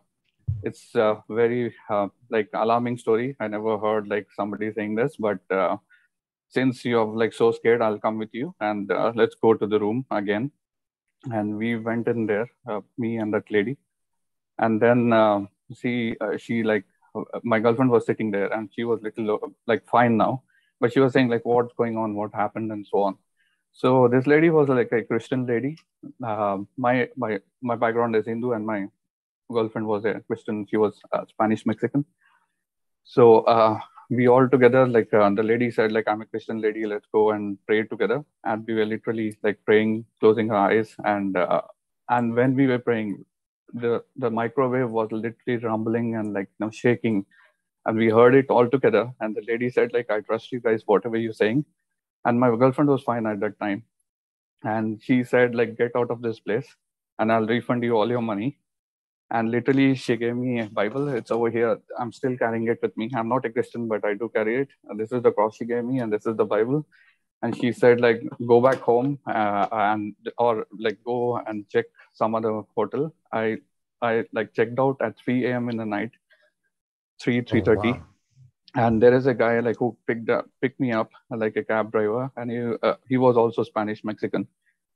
it's a very uh, like alarming story. I never heard like somebody saying this, but uh, since you're like so scared, I'll come with you and uh, let's go to the room again. And we went in there, uh, me and that lady. And then uh, she, uh, she like, my girlfriend was sitting there, and she was little like fine now. But she was saying like, what's going on? What happened? And so on. So this lady was like a Christian lady. Uh, my my my background is Hindu, and my girlfriend was a Christian. She was uh, Spanish Mexican. So uh, we all together like uh, the lady said like, I'm a Christian lady. Let's go and pray together. And we were literally like praying, closing our eyes, and uh, and when we were praying, the the microwave was literally rumbling and like you know, shaking. And we heard it all together. And the lady said, like, I trust you guys, whatever you're saying. And my girlfriend was fine at that time. And she said, like, get out of this place and I'll refund you all your money. And literally she gave me a Bible. It's over here. I'm still carrying it with me. I'm not a Christian, but I do carry it. And this is the cross she gave me, and this is the Bible. And she said, like, go back home uh, and or like go and check some other hotel. I I like checked out at three a m in the night, three, three thirty. Oh, wow. And there is a guy like who picked up, picked me up, like a cab driver, and he uh, he was also Spanish Mexican.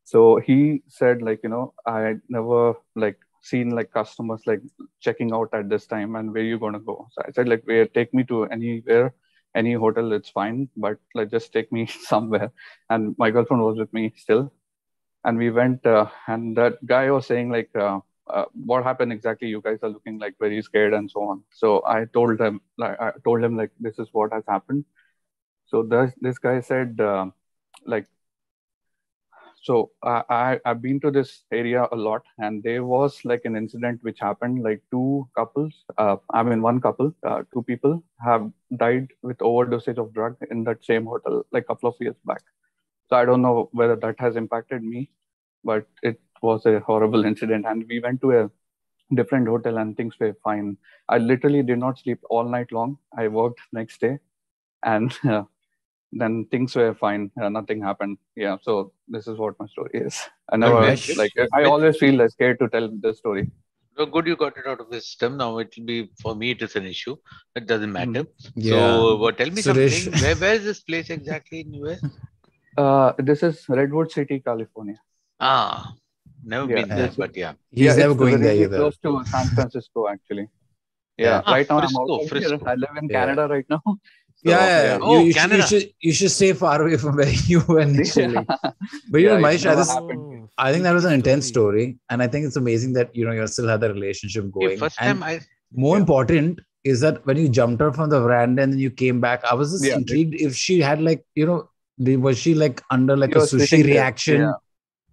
So he said, like, you know, I never like seen like customers like checking out at this time, and where you gonna go? So I said, like, where take me to anywhere, any hotel, it's fine, but like just take me somewhere. And my girlfriend was with me still, and we went. Uh, and that guy was saying like, Uh, Uh, what happened exactly? You guys are looking like very scared and so on. So I told him, like, I told him like, this is what has happened. So this this guy said, uh, like, so I, I I've been to this area a lot, and there was like an incident which happened. Like two couples, uh, I mean one couple, uh, two people have died with overdosage of drug in that same hotel, like a couple of years back. So I don't know whether that has impacted me, but it was a horrible incident, and we went to a different hotel and things were fine. I literally did not sleep all night long. I worked next day, and uh, then things were fine. Uh, nothing happened. Yeah. So this is what my story is. I never yes. like. I always feel scared to tell the story. So good, you got it out of the system. Now it will be for me. It is an issue. It doesn't matter. Yeah. So uh, tell me Suresh. something. Where, where is this place exactly in U S? Uh, this is Redwood City, California. Ah. Never yeah, been there, yeah. but yeah. He's yeah, never going there either. Close to San Francisco, actually. Yeah, ah, right now Frisco, I'm also Frisco. Here. I live in yeah. Canada right now. So, yeah, yeah, yeah. Oh, you, you Canada. Should, you, should, you should stay far away from where you were initially. Yeah. But you yeah, know, Mahesh, I, just, I think that was an intense story. And I think it's amazing that, you know, you still had the relationship going. Yeah, first time I, more yeah. important is that when you jumped out from the veranda and then you came back, I was just yeah. intrigued if she had like, you know, was she like under like you a sushi reaction? Yeah.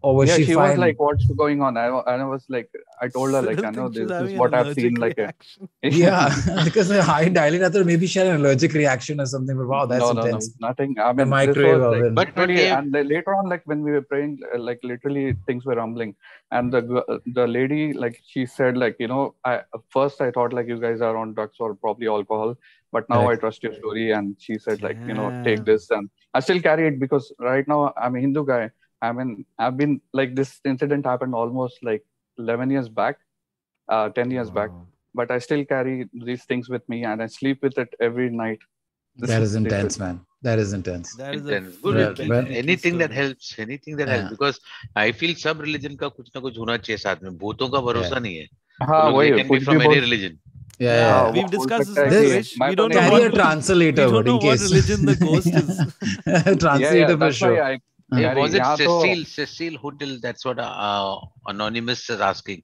Or was yeah, she, she fine? was like, what's going on? I, and I was like, I told her, like, I know this, this is what I've seen. Like, a, yeah, because I high dialing, I thought maybe she had an allergic reaction or something, but wow, that's no, intense. No, no, nothing. I mean, microwave was, oven. Like, but literally, okay. And later on, like, when we were praying, like, literally things were rumbling. And the the lady, like, she said, like, you know, I first I thought, like, you guys are on drugs or probably alcohol, but now right. I trust your story. And she said, like, yeah. you know, take this. And I still carry it because right now I'm a Hindu guy. I mean, I've been like this incident happened almost like eleven years back, uh, ten years wow. back, but I still carry these things with me and I sleep with it every night. This that is, is intense, different. man. That is intense. That is intense. A, Good. Yeah, well, anything that helps, anything that yeah. helps, because I feel sub religion ka kuch na kuch hona chahiye saath mein. Bhoton ka bharosa nahi hai. Haan, so, it can be from any religion. Yeah, yeah, yeah, we've discussed this. We don't carry know what, a translator. We don't know what religion the ghost is. Translator yeah, yeah, for sure. Yeah, was it Cecil, Cecil Hotel? That's what uh, Anonymous is asking.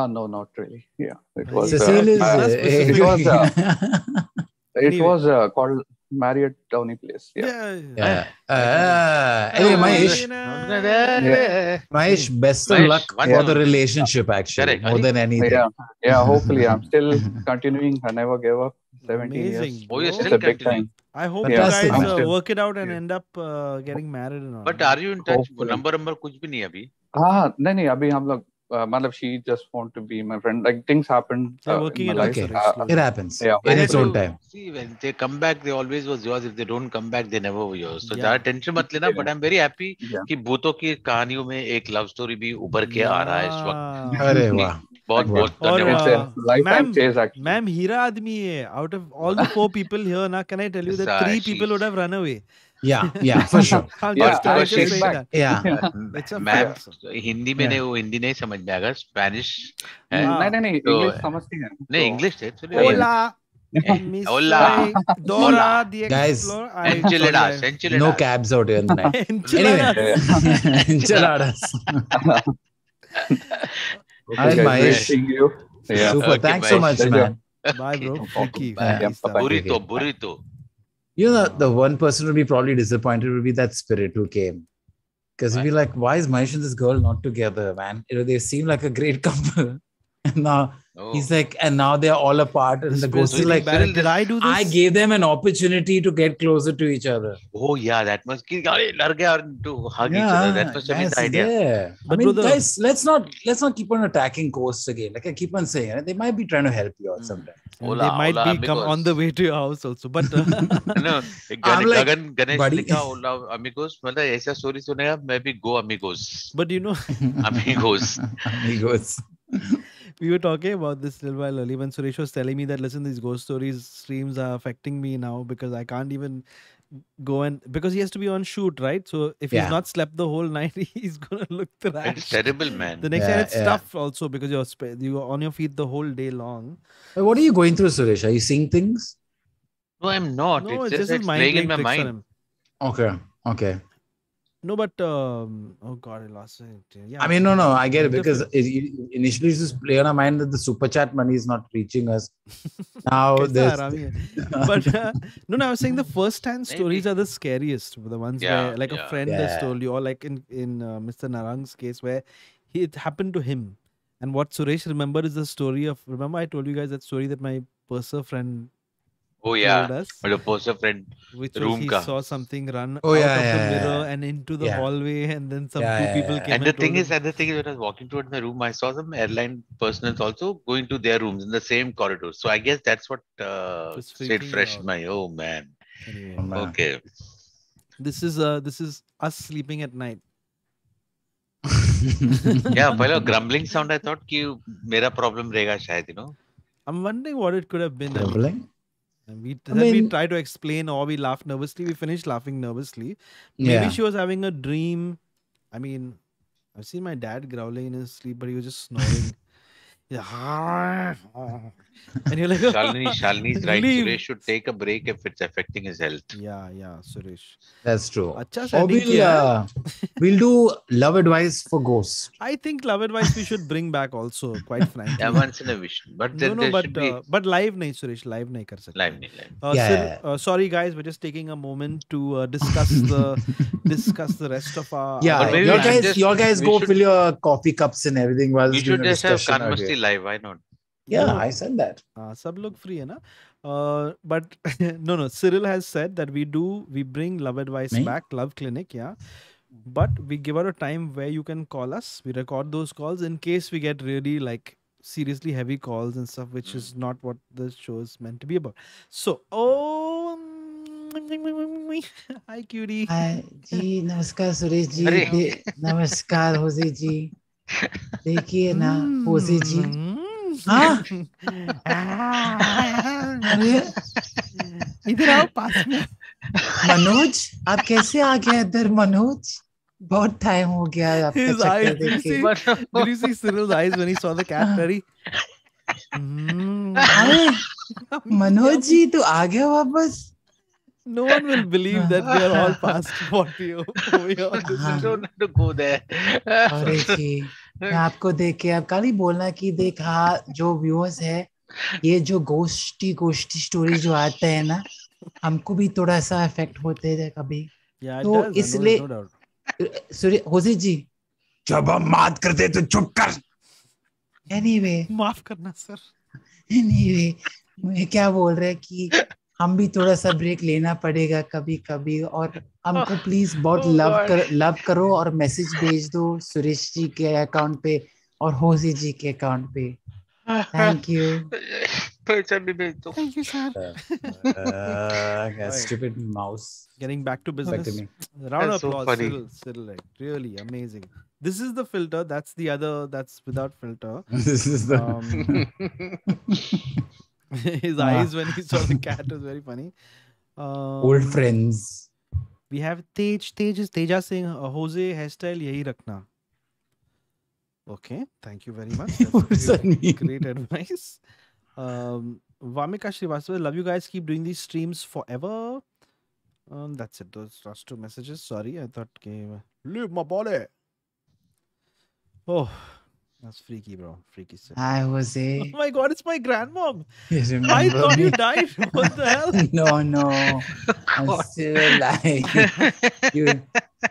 Uh, no, not really. Yeah, it was. Cecil uh, is. Uh, it was, uh, it was uh, called Marriott Townie Place. Yeah. yeah. yeah. Uh, uh, anyway, Mahesh. Yeah. Mahesh, best of Mahesh, luck for yeah. the relationship, actually, Correct. more than anything. Yeah, yeah hopefully. I'm still continuing. I never gave up. seventeen years. Oh, you're still continuing. I hope Fantastic. you guys uh, work it out and yeah. end up uh, getting married and all. But are you in touch? Hopefully. Number number kuch bhi nahi abhi. Ah, nahi nahi abhi hum log uh, matlab she just want to be my friend. Like things happen. Uh, working in okay. uh, it happens. Yeah. In its own time. See, when they come back, they always was yours. If they don't come back, they never were yours. So yeah. tension mat lena. But I'm very happy yeah. ki bhooton ki kahaniyon mein ek love story bhi ubar ke yeah. aa raha hai is waqt. Arey wah. Ma'am, Hira Admi hai. Out of all the four people here, na, can I tell you that three people would have run away? Yeah, yeah, for sure. I'm just yeah, saying that. Yeah. yeah. Ma'am, Hindi mein yeah. wo Hindi nahi samajh mein agar, Spanish. No, no, no, English samajhti hai. No, English hai. Hola. Hola. Dora, the Explorer. Guys, enchiladas, enchiladas. No cabs out here in the night. Enchiladas. Enchiladas. Okay, Mahesh. You. Yeah. Super. Okay, Thanks Mahesh. so much, Thank man. You. Bye, bro. Thank you. Bye. Burrito, burrito. You know, the one person who would be probably disappointed would be that spirit who came. Because he'd be like, why is Mahesh and this girl not together, man? You know, they seem like a great couple. And now Oh. He's like, and now they're all apart. And the ghost is like, Barrel, did I do this? I gave them an opportunity to get closer to each other. Oh, yeah, that must be to hug yeah, each other. That must have been the idea. There. But I mean, brother, guys, let's not let's not keep on attacking ghosts again. Like I keep on saying, right? They might be trying to help you out sometimes. Ola, they might ola, be come on the way to your house also. But uh, no, I'm like, Ganesh, buddy. Likha, ola, amigos. Aisa story sunaya, maybe go amigos. But you know, amigos, amigos. We were talking about this a little while earlier when Suresh was telling me that, listen, these ghost stories streams are affecting me now because I can't even go and... Because he has to be on shoot, right? So if yeah. he's not slept the whole night, he's going to look trash. It's terrible, man. The next yeah, time it's yeah. tough also because you're, you're on your feet the whole day long. But what are you going through, Suresh? Are you seeing things? No, I'm not. No, it's, it's just, just playing in my mind. Okay, okay. No, but um, oh god, I lost it. Yeah, I mean, no, no, I get it because it, initially it's just play on our mind that the super chat money is not reaching us. Now, this, but uh, no, no, I was saying the first hand stories are the scariest, the ones yeah, where like yeah. a friend yeah. has told you, or like in in uh, Mister Narang's case where he, it happened to him. And what Suresh remembered is the story of remember I told you guys that story that my purser friend. Oh yeah, but a poster friend which room he ka. saw something run oh, out yeah, of yeah, the mirror yeah. and into the yeah. hallway, and then some yeah, two yeah, people yeah. came. And, and the thing is, and the thing is, when I was walking towards my room, I saw some airline personnel also going to their rooms in the same corridor. So I guess that's what uh, stayed fresh out. my oh man. Anyway, oh, man. Okay, this is uh, this is us sleeping at night. Yeah, by a grumbling sound, I thought ki mera problem rahega shayad, you know. I'm wondering what it could have been. Grumbling. We, I mean, we try to explain or we laugh nervously. We finish laughing nervously. Maybe yeah. she was having a dream. I mean, I've seen my dad growling in his sleep, but he was just snoring. Yeah. And you're like, Shalini, Shalini's right. Suresh should take a break if it's affecting his health. Yeah, yeah, Suresh. That's true. Achha, we'll, uh, we'll do love advice for ghosts. I think love advice we should bring back also, quite frankly. Yeah, once in a vision. But no, no, but, be... uh, but live nahi, Suresh. Live nahi kar sakte. Live nahi, live. Uh, yeah. Sir, uh, sorry, guys. We're just taking a moment to uh, discuss the discuss the rest of our... Yeah, uh, your guys, just, your guys go should, fill your coffee cups and everything while we should just have Kanmasti live. Why not? Yeah, no, I said that. Uh, sab log free hai na? Uh, but no, no. Cyril has said that we do, we bring love advice Me? back, love clinic, yeah. But we give out a time where you can call us. We record those calls in case we get really like seriously heavy calls and stuff, which mm. is not what the show is meant to be about. So, oh, hi, cutie. Hi, ji, namaskar, Suresh ji. De, namaskar, Jose ji. Dekhiye na, Jose ji. हाँ इधर आओ पास में मनोज आप कैसे आ गए इधर मनोज बहुत time हो गया है आपका चक्कर देखे Did you see Cyril's eyes when he saw the cat Harry? अरे मनोज जी तो आ गए वापस No one will believe that we are all past forty. We don't have to go there. Sorry, मैं आपको देख के आप खाली बोलना कि देखा जो व्यूअर्स है ये जो गोष्टी गोष्टी स्टोरी जो आते हैं ना हमको भी थोड़ा सा इफेक्ट होते हैं कभी तो इसलिए सॉरी होजे जी जब हम बात करते तो चुप कर एनीवे माफ करना सर एनीवे मैं क्या बोल रहा है कि हम भी थोड़ा सा ब्रेक लेना पड़ेगा कभी-कभी और हमको प्लीज बहुत लव कर लव करो और मैसेज भेज दो सुरेश जी के अकाउंट पे और होजी जी के अकाउंट पे thank you thank you sir stupid mouse getting back to business round of applause really amazing this is the filter that's the other that's without filter this is the um, His nah. eyes when he saw the cat was very funny. Um, Old friends. We have Tej. Tej is Teja saying, Jose hairstyle yahi rakhna. Okay, thank you very much. Great, great advice. Um, Vamika Shrivastava, love you guys. Keep doing these streams forever. Um, that's it. Those last two messages. Sorry, I thought came. Leave my body. Oh. That's freaky, bro. Freaky sick. Hi, Jose. Oh my god, it's my grandmom. I thought me. you died. What the hell? No, no. I'm still alive. You,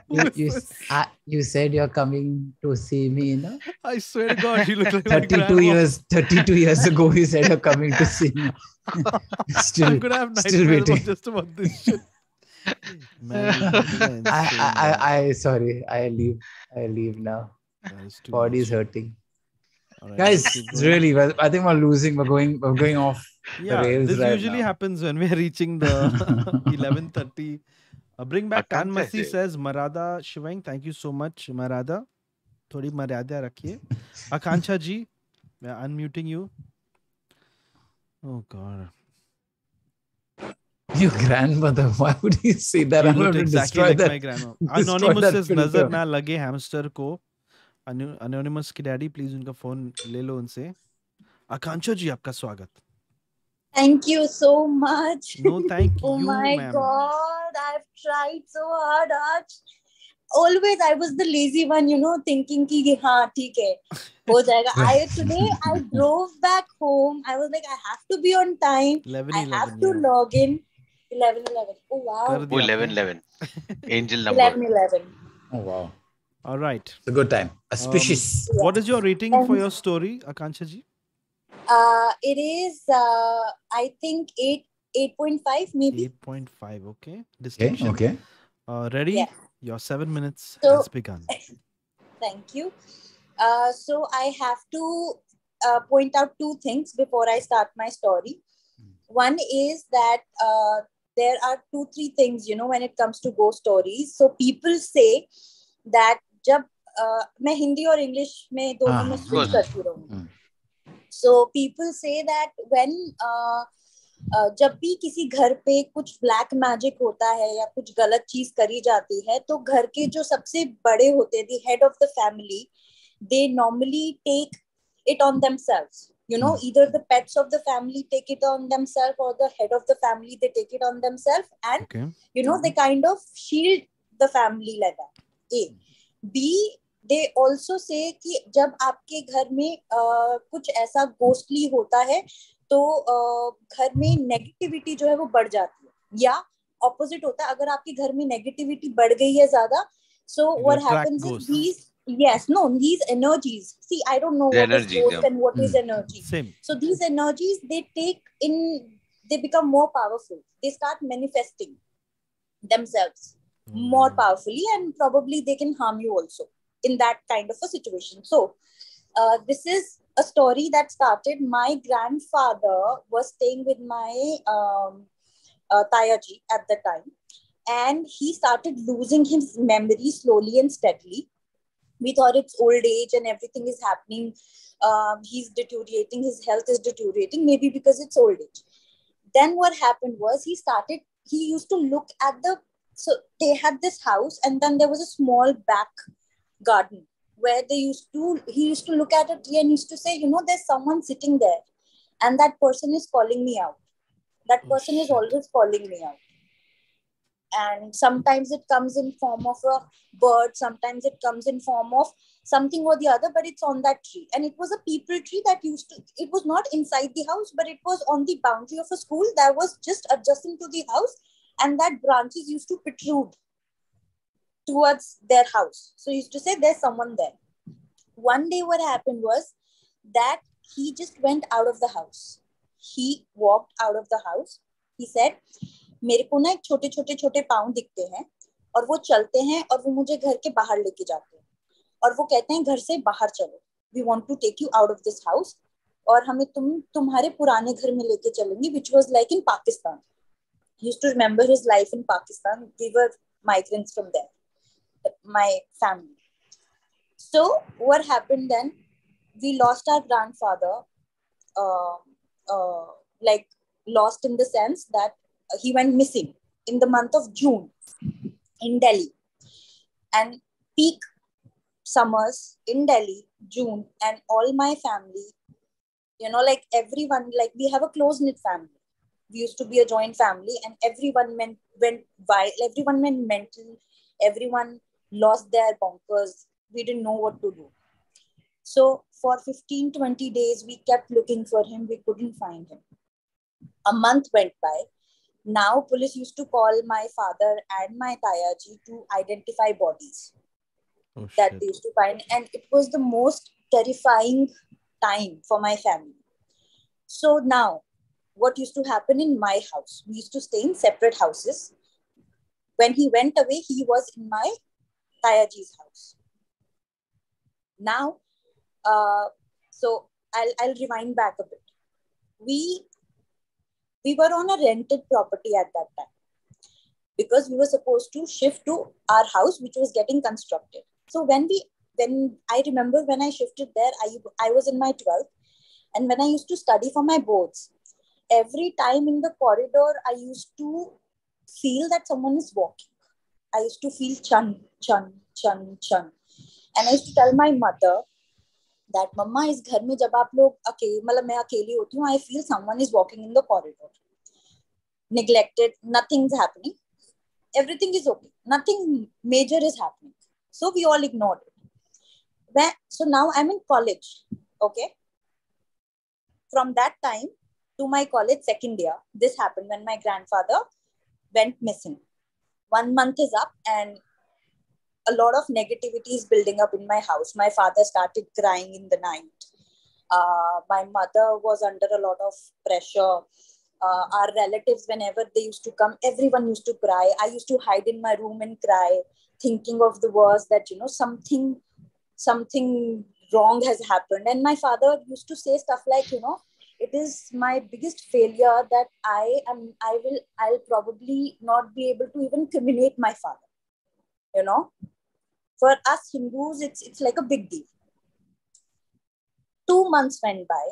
You, you, I, you said you're coming to see me, you know? I swear to God, you look like thirty-two years, thirty-two years ago, you said you're coming to see me. Still, I'm going to have nightmares about just about this shit. Man, man, I, I, I, I, sorry, I leave. I leave now. Body's hurting. Right, guys, it's really, I think we're losing, we're going, we're going off yeah, the rails this right usually now. Happens when we're reaching the eleven thirty. Uh, bring back Tanmasi says, Marada Shivang, thank you so much, Marada. Thodi Marada rakhiye. Akanksha ji, we are unmuting you. Oh God. Your grandmother, why would you say that? You I'm going to exactly destroy like that. My grandma. Anonymous says, Nazar na lage hamster ko. Anonymous ki daddy, please unka phone le lo unse. Akanksha ji, aapka swagat. Thank you so much. No, thank you. Oh my God, I've tried so hard. Always I was the lazy one, you know, thinking ki haan, theek hai, ho jayega. I, today I drove back home. I was like, I have to be on time. eleven, I eleven, have to yeah. log in. eleven eleven. Oh, wow. Oh, eleven eleven. Angel number. eleven eleven. Oh, wow. All right. It's a good time. Auspicious. Um, yeah. What is your rating um, for your story, Akanksha ji? Uh, it is, uh, I think, eight, eight point five maybe. eight point five, okay. Distinction. Okay. okay. Uh, ready? Yeah. Your seven minutes so, has begun. Thank you. Uh, so I have to uh, point out two things before I start my story. Hmm. One is that uh, there are two, three things, you know, when it comes to ghost stories. So people say that jab, uh, main Hindi or English mein dono mein switch karti rahungi. So people say that when uh, uh, जब भी किसी घर पे कुछ black magic होता है या कुछ गलत चीज करी जाती है तो घर के जो सबसे बड़े होते हैं the head of the family they normally take it on themselves, you know, either the pets of the family take it on themselves or the head of the family they take it on themselves and okay. you know they kind of shield the family like that. A. B. They also say कि जब आपके घर में uh, कुछ ऐसा ghostly होता है तो uh, घर में negativity जो है वो बढ़ जाती है या opposite होता है अगर आपके घर में negativity बढ़ गई है ज़्यादा so you what happens is ghosts. These yes no these energies see I don't know the what energy, is ghost yeah. and what mm. is energy Same. So these energies they take in they become more powerful they start manifesting themselves mm. more powerfully and probably they can harm you also in that kind of a situation. So uh, this is a story that started. My grandfather was staying with my um, uh, Tayaji at the time. And he started losing his memory slowly and steadily. We thought it's old age and everything is happening. Uh, he's deteriorating, his health is deteriorating, maybe because it's old age. Then what happened was he started, he used to look at the, so they had this house and then there was a small back garden where they used to he used to look at a tree and used to say you know there's someone sitting there and that person is calling me out that person is always calling me out and sometimes it comes in form of a bird sometimes it comes in form of something or the other but it's on that tree and it was a people tree that used to it was not inside the house but it was on the boundary of a school that was just adjacent to the house and that branches used to protrude towards their house. So he used to say, there's someone there. One day what happened was that he just went out of the house. He walked out of the house. He said, मेरे को ना एक छोटे-छोटे-छोटे पाँव दिखते हैं और वो चलते हैं और वो मुझे घर के बाहर लेके जाते हैं और वो कहते हैं घर से बाहर चलो. We want to take you out of this house. और हमें तुम तुम्हारे पुराने घर में लेके चलेंगे, which was like in Pakistan. He used to remember his life in Pakistan. We were migrants from there. My family. So what happened then? We lost our grandfather, uh, uh, like lost in the sense that he went missing in the month of June in Delhi. And peak summers in Delhi, June, and all my family, you know, like everyone, like we have a close-knit family. We used to be a joint family and everyone went, went wild, everyone went mental, everyone lost their bonkers. We didn't know what to do. So for fifteen, twenty days, we kept looking for him. We couldn't find him. A month went by. Now, police used to call my father and my Tayaji to identify bodies oh, that shit. they used to find. And it was the most terrifying time for my family. So now, what used to happen in my house? We used to stay in separate houses. When he went away, he was in my Tayaji's house. Now, uh, so I'll, I'll rewind back a bit. We... We were on a rented property at that time because we were supposed to shift to our house, which was getting constructed. So when we, when I remember when I shifted there, I, I was in my twelfth, and when I used to study for my boards, every time in the corridor, I used to feel that someone is walking. I used to feel chan, chan, chan, chan. And I used to tell my mother that mama is ghar mein jab aap log akeli, matlab main akeli hoti hu, I feel someone is walking in the corridor. Neglected, nothing's happening. Everything is okay. Nothing major is happening. So we all ignored it. Where, so now I'm in college. Okay. From that time to my college second year, this happened when my grandfather went missing. One month is up and a lot of negativity is building up in my house. My father started crying in the night. Uh, my mother was under a lot of pressure. Uh, our relatives, whenever they used to come, everyone used to cry. I used to hide in my room and cry, thinking of the worst that, you know, something, something wrong has happened. And my father used to say stuff like, you know, it is my biggest failure that I am, I will, I'll probably not be able to even criminate my father. You know, for us Hindus, it's, it's like a big deal. Two months went by,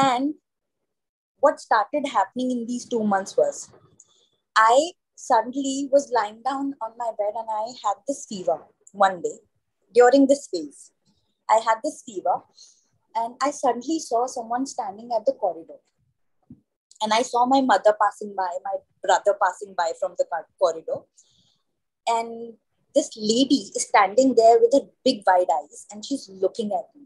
and what started happening in these two months was I suddenly was lying down on my bed and I had this fever one day during this phase. I had this fever and I suddenly saw someone standing at the corridor. And I saw my mother passing by, my brother passing by from the corridor. And this lady is standing there with her big wide eyes and she's looking at me.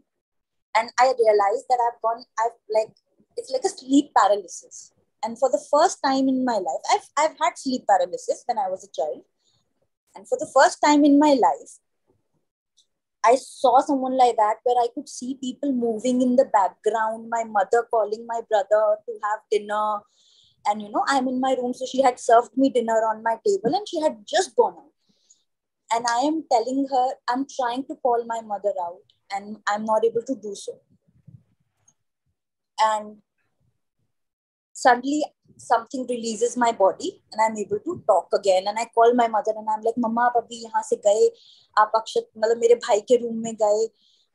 And I realized that I've gone, I've like, it's like a sleep paralysis. And for the first time in my life, I've, I've had sleep paralysis when I was a child. And for the first time in my life, I saw someone like that where I could see people moving in the background, my mother calling my brother to have dinner. And, you know, I'm in my room. So she had served me dinner on my table and she had just gone out. And I am telling her, I'm trying to call my mother out and I'm not able to do so. And suddenly something releases my body and I'm able to talk again. And I call my mother and I'm like, Mama, aap abhi yahan se gaye, aap Akshat, matlab mere bhai ke room mein gaye.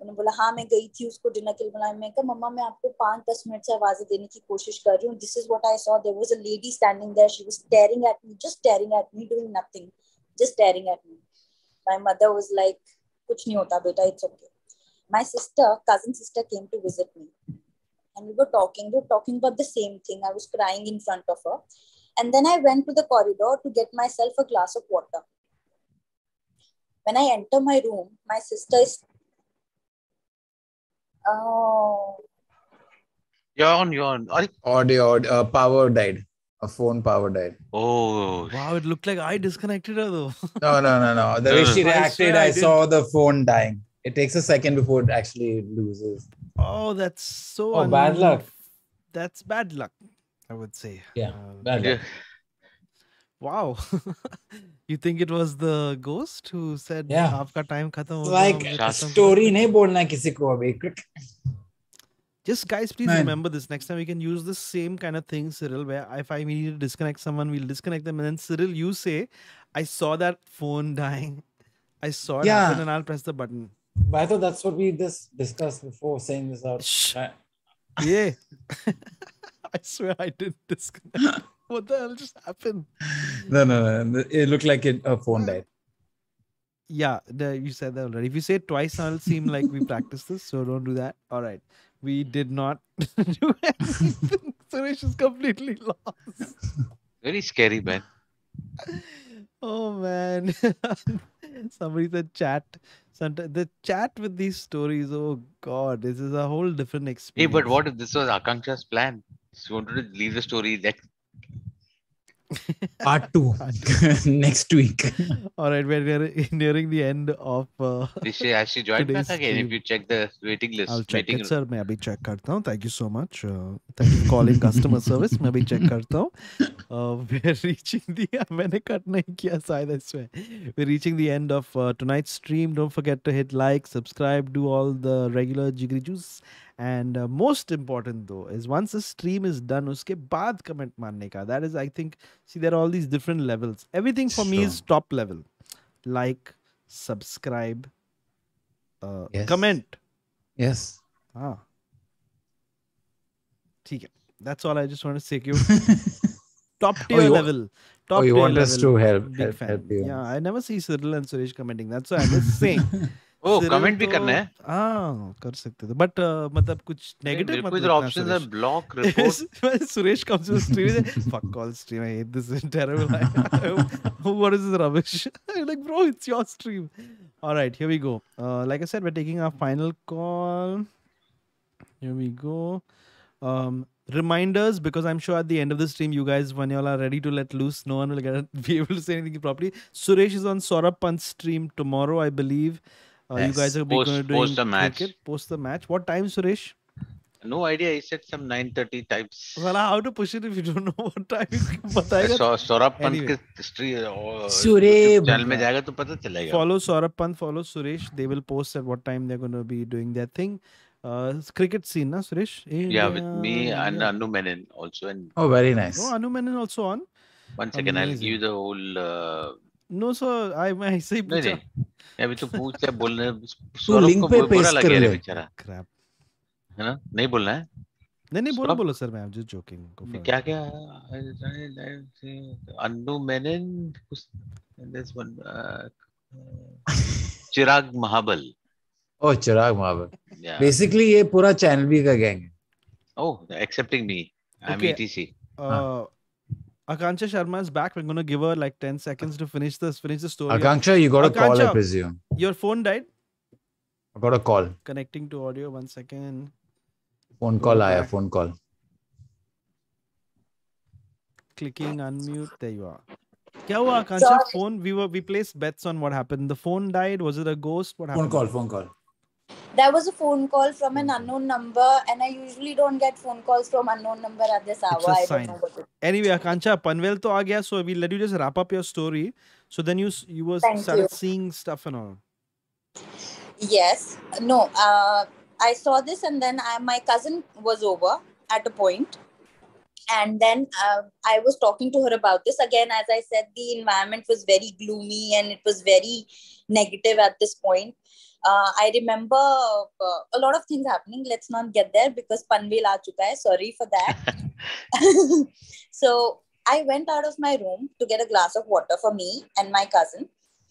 उन्होंने बोला हाँ मैं गई थी उसको dinner के लिए बुलाया मैं कहा मम्मा मैं आपको पांच दस मिनट से आवाजें देने की कोशिश कर रही हूँ this is what I saw there was a lady standing there she was staring at me just staring at me doing nothing just staring at me my mother was like कुछ नहीं होता बेटा it's okay my sister cousin sister came to visit me and we were talking we were talking about the same thing I was crying in front of her and then I went to the corridor to get myself a glass of water when I enter my room my sister is Oh. Yawn, yawn. Audio, audio uh, power died. A phone power died. Oh. Wow, it looked like I disconnected her though. no, no, no, no. The way she reacted, I, I, I saw the phone dying. It takes a second before it actually loses. Oh, that's so... Oh, un- bad luck. That's bad luck, I would say. Yeah, uh, bad luck. Yeah. Wow. You think it was the ghost who said, yeah, aapka time khatam ho gaya, like, story nahi bolna kisi ko abhi. Just guys, please Man. remember this. Next time we can use the same kind of thing, Cyril, where if I need to disconnect someone, we'll disconnect them. And then Cyril, you say, I saw that phone dying. I saw it yeah. happen and I'll press the button. But I thought that's what we just discussed before saying this out. Shh. I- yeah. I swear I didn't disconnect. What the hell just happened? No, no, no. It looked like it, a phone died. Yeah, the, you said that already. If you say it twice, it'll seem like we practiced this. So don't do that. All right. We did not do anything. Suresh is completely lost. Very scary, man. Oh, man. Somebody said chat. The chat with these stories. Oh, God. This is a whole different experience. Hey, but what if this was Akanksha's plan? She wanted to leave the story that Part two next week. All right, we're nearing the end of. Uh, Rishi, has she joined back again? If you check the waiting list, I'll check waiting it, sir. मैं अभी check करता हूँ. Thank you so much. Uh, thank you for calling customer service. मैं अभी check करता हूँ. Uh, we're reaching the. मैंने cut नहीं किया शायद इसमें. We're reaching the end of uh, tonight's stream. Don't forget to hit like, subscribe, do all the regular jiggly juice. And uh, most important though is once the stream is done, उसके बाद comment मारने का. That is, I think. See, there are all these different levels. Everything for sure. me is top level, like, subscribe, uh, yes. comment. Yes. Ah. Okay. That's all I just want to say. You top tier oh, level. Top oh, you tier want level. us to help? help, help you. Yeah, I never see Cyril and Suresh commenting. That's why I was saying. Oh, Cyril comment bhi karna hai. Ah, kar sakte the. But uh, matlab kuch negative. Hey, matlab options Suresh. are block, report. Suresh comes to the stream and says, fuck all stream, I hate this, it's terrible. What is this rubbish? You're like, bro, it's your stream. All right, here we go. Uh, like I said, we're taking our final call. Here we go. Um, reminders, because I'm sure at the end of the stream, you guys, when you all are ready to let loose, no one will get, be able to say anything properly. Suresh is on Saurabh Pant's stream tomorrow, I believe. Uh, yes. You guys are going to do post the match. Cricket. Post the match. What time, Suresh? No idea. He said some nine thirty times. Well, how to push it if you don't know what time? Saurabh Pant anyway. Suresh. Follow Saurabh Pant. Follow Suresh. They will post at what time they're going to be doing their thing. Uh, cricket scene, na Suresh? India, yeah, with me and yeah. Anu Menon also. And oh, very nice. Oh, Anu Menon also on. One second, Amazing. I'll give you the whole. Uh, No sir, I I say. No, no. अभी तो पूछ बोलने तो link पे paste कर ले बेचारा. Crap. है ना? नहीं बोलना है. नहीं नहीं बोलो बोलो सर, मैं I'm just joking. क्या क्या? अन्नू मेनन कुछ. There's one. चिराग महाबल. Oh, चिराग महाबल. Yeah. Basically ये पूरा चैनल भी का गैंग है. Oh, accepting me. I'm E T C. Uh. Akanksha Sharma is back. We're going to give her like ten seconds to finish this, finish the story. Akanksha, you got a Akanksha, call, I presume. Your phone died? I got a call. Connecting to audio, one second. Phone Go call, back. I have phone call. Clicking, unmute, there you are. Kya hua, Akanksha? Sorry. Phone, we were, we placed bets on what happened. The phone died. Was it a ghost? What happened? Phone call, phone call. That was a phone call from an unknown number, and I usually don't get phone calls from unknown number at this hour. I don't know what it is. Anyway, Akanksha, Panvel to aa gaya, so we let you just wrap up your story. So then you you were Thank started you. seeing stuff and all. Yes, no, uh, I saw this, and then I, my cousin was over at a point, and then uh, I was talking to her about this again. As I said, the environment was very gloomy and it was very negative at this point. Uh, I remember uh, a lot of things happening. Let's not get there because Panvel aa chuka hai. Sorry for that. So I went out of my room to get a glass of water for me and my cousin.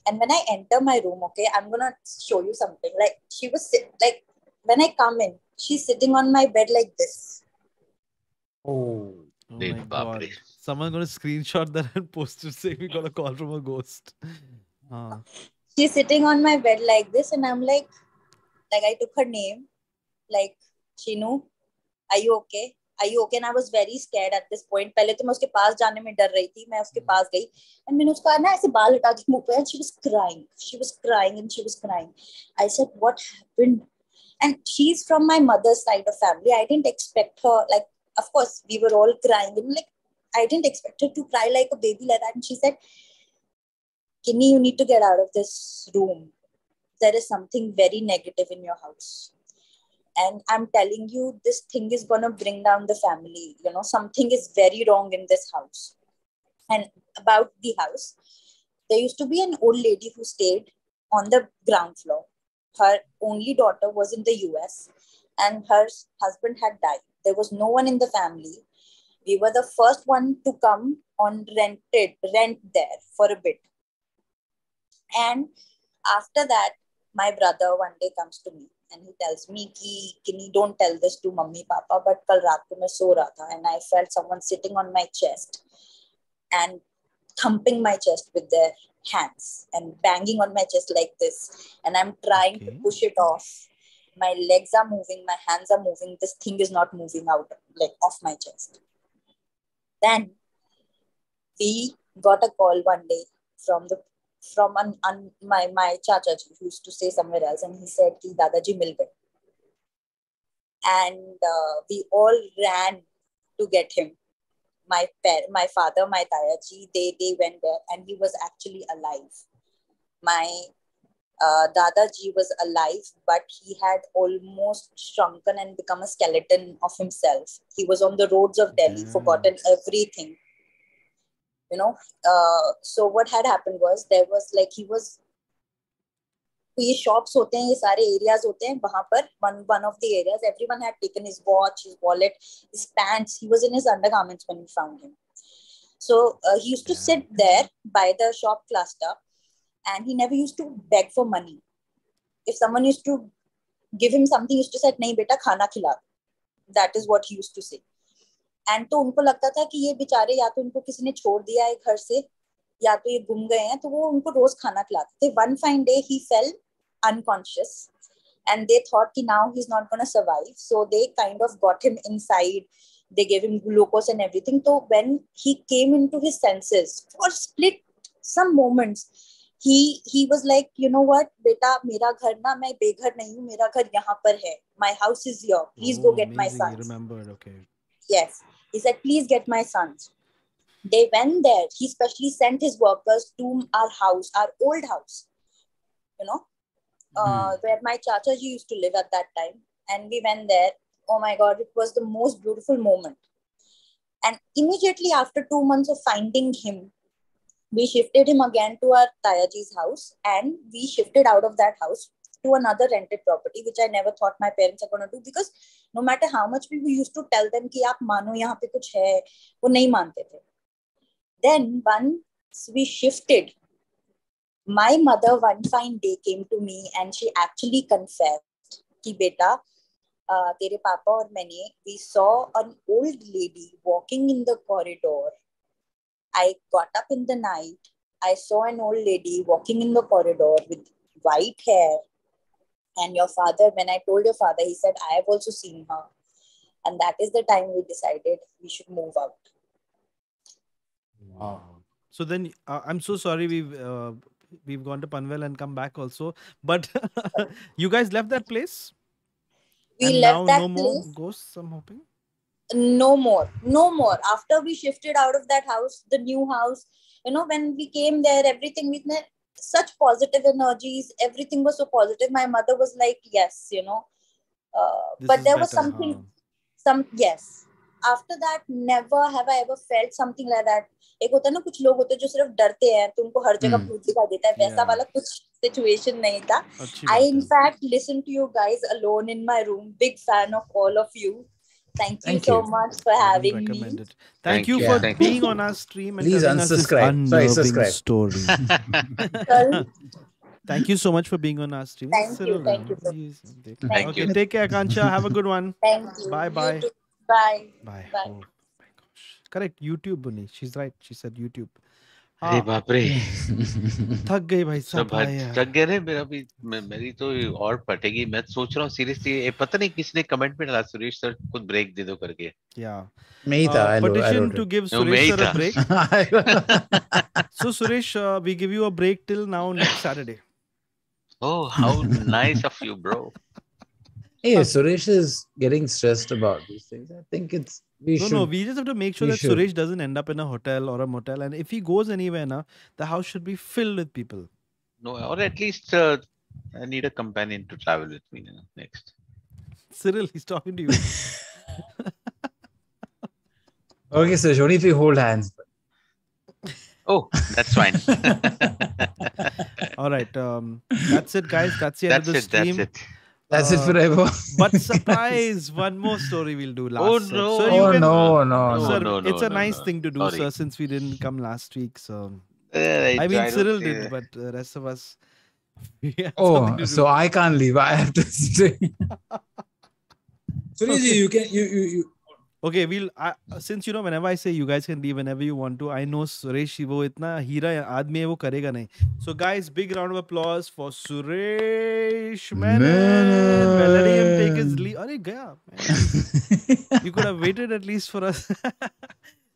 And when I enter my room, okay, I'm going to show you something. Like she was sit like when I come in, she's sitting on my bed like this. Oh, oh my God. Someone's going to screenshot that and post it saying we got a call from a ghost. Huh. She's sitting on my bed like this, and I'm like, like I took her name, like, Chinu, are you okay? Are you okay? And I was very scared at this point. Pehle to main uske paas jaane mein dar rahi thi. Main uske paas gayi, and maine uska na aise baal hata ke muh pe, and she was crying. She was crying and she was crying. I said, what happened? And she's from my mother's side of family. I didn't expect her, like, of course, we were all crying. And like, I didn't expect her to cry like a baby like that. And she said, Kinni, you need to get out of this room. There is something very negative in your house. And I'm telling you, this thing is going to bring down the family. You know, something is very wrong in this house. And about the house, there used to be an old lady who stayed on the ground floor. Her only daughter was in the U S and her husband had died. There was no one in the family. We were the first one to come on rented, rent there for a bit. And after that, my brother one day comes to me and he tells me, Ki, Kinni, don't tell this to mummy, papa, but kal raat ko main so raha tha and I felt someone sitting on my chest and thumping my chest with their hands and banging on my chest like this. And I'm trying okay. to push it off. My legs are moving, my hands are moving. This thing is not moving out, like off my chest. Then we got a call one day from the from an, an my my chacha ji who used to stay somewhere else, and he said ki dadaji mil gaye, and uh, we all ran to get him. My par- my father, my tayaji, they they went there, and he was actually alive. My uh, dadaji was alive, but he had almost shrunken and become a skeleton of himself. He was on the roads of Delhi, mm. forgotten everything. You know, uh, so what had happened was, there was like, he was, these shops hote hain, ye sare areas hote hain, wahan par, one, one of the areas, everyone had taken his watch, his wallet, his pants. He was in his undergarments when we found him. So uh, he used to sit there by the shop cluster, and he never used to beg for money. If someone used to give him something, he used to say, nahi beta, khana khila. That is what he used to say. And तो उनको लगता था कि ये बेचारे या तो उनको किसी ने छोड़ दिया है घर से, या तो ये गुम गए हैं, तो वो उनको रोज खाना खिलाते थे. One fine day he fell unconscious, and they thought कि now he's not gonna survive, so they kind of got him inside. They gave him glucose and everything. So when he came into his senses for split some moments, he he was like, you know what, बेटा मेरा घर ना, मैं बेघर नहीं हूँ, मेरा घर यहाँ पर है. My house is here. Please oh, go get amazing. my son. You remembered, okay. Yes. He said, please get my sons. They went there. He specially sent his workers to our house, our old house, you know, mm-hmm. uh, where my chacha ji used to live at that time. And we went there. Oh my God, it was the most beautiful moment. And immediately after two months of finding him, we shifted him again to our Tayaji's house, and we shifted out of that house to another rented property, which I never thought my parents are going to do, because no matter how much we used to tell them ki aap mano yahan pe kuch hai, wo nahi mante the. Then once we shifted, my mother one fine day came to me and she actually confessed ki beta, uh, tere papa aur maine, we saw an old lady walking in the corridor. I got up in the night. I saw an old lady walking in the corridor with white hair. And your father, when I told your father, he said, I have also seen her. And that is the time we decided we should move out. Wow. So then, uh, I'm so sorry we've uh, we've gone to Panvel and come back also. But you guys left that place? We and left now that no place. More ghosts, I'm hoping? No more. No more. After we shifted out of that house, the new house, you know, when we came there, everything with me, such positive energies, everything was so positive. My mother was like, yes, you know, uh, but there was something, huh? some, yes. After that, never have I ever felt something like that. Ek hota na, kuch log hote jo sirf darte hain, tumko har jagah bhoot dikha deta hai, waisa wala kuch situation nahi tha. I in fact listened to you guys alone in my room. Big fan of all of you. Thank you Thank so you. much for having me. Thank, Thank you yeah. for Thank being you. on our stream. And please unsubscribe. Sorry, subscribe. Thank you so much for being on our stream. Thank Cyril. you. Thank you. Thank you. Thank okay, you. Take care, Akansha. Have a good one. Thank you. Bye. Bye. You bye. Bye. Bye. Oh my gosh. Correct. YouTube, Bunny. She's right. She said YouTube. अरे बाप रे थक गए भाई साहब थक गए रे मेरा भी मेरी तो और पटेगी मैं सोच रहा हूं सीरियसली पता नहीं किसने कमेंट में डाला सुरेश सर कुछ ब्रेक दे दो करके या मैं ही था petition to give Suresh sir a break so Suresh we give you a break till now next Saturday oh how nice of you bro Hey, Suresh is getting stressed about these things. I think it's we no, should. No, no. We just have to make sure that should. Suresh doesn't end up in a hotel or a motel. And if he goes anywhere, na, the house should be filled with people. No, or at least uh, I need a companion to travel with me now. Next. Cyril, he's talking to you. Okay, Suresh. Only if we hold hands. Oh, that's fine. All right. Um, that's it, guys. That's the end that's of the it, stream. That's it. That's uh, it forever. But surprise, one more story we'll do last. Oh no! Sir, oh can, no, no, no, sir, no, no! It's a no, nice no. thing to do, Sorry. sir, since we didn't come last week. So yeah, I, I mean, Cyril did, that. but the rest of us. Oh, so I can't leave. I have to stay. Sorry, okay. you can you you you. Okay, we'll uh, since you know whenever I say you guys can leave whenever you want to, I know Suresh वो इतना हीरा आदमी है वो करेगा नहीं. So guys, big round of applause for Suresh Menon. Well, let him take his leave. अरे गया. You could have waited at least for us.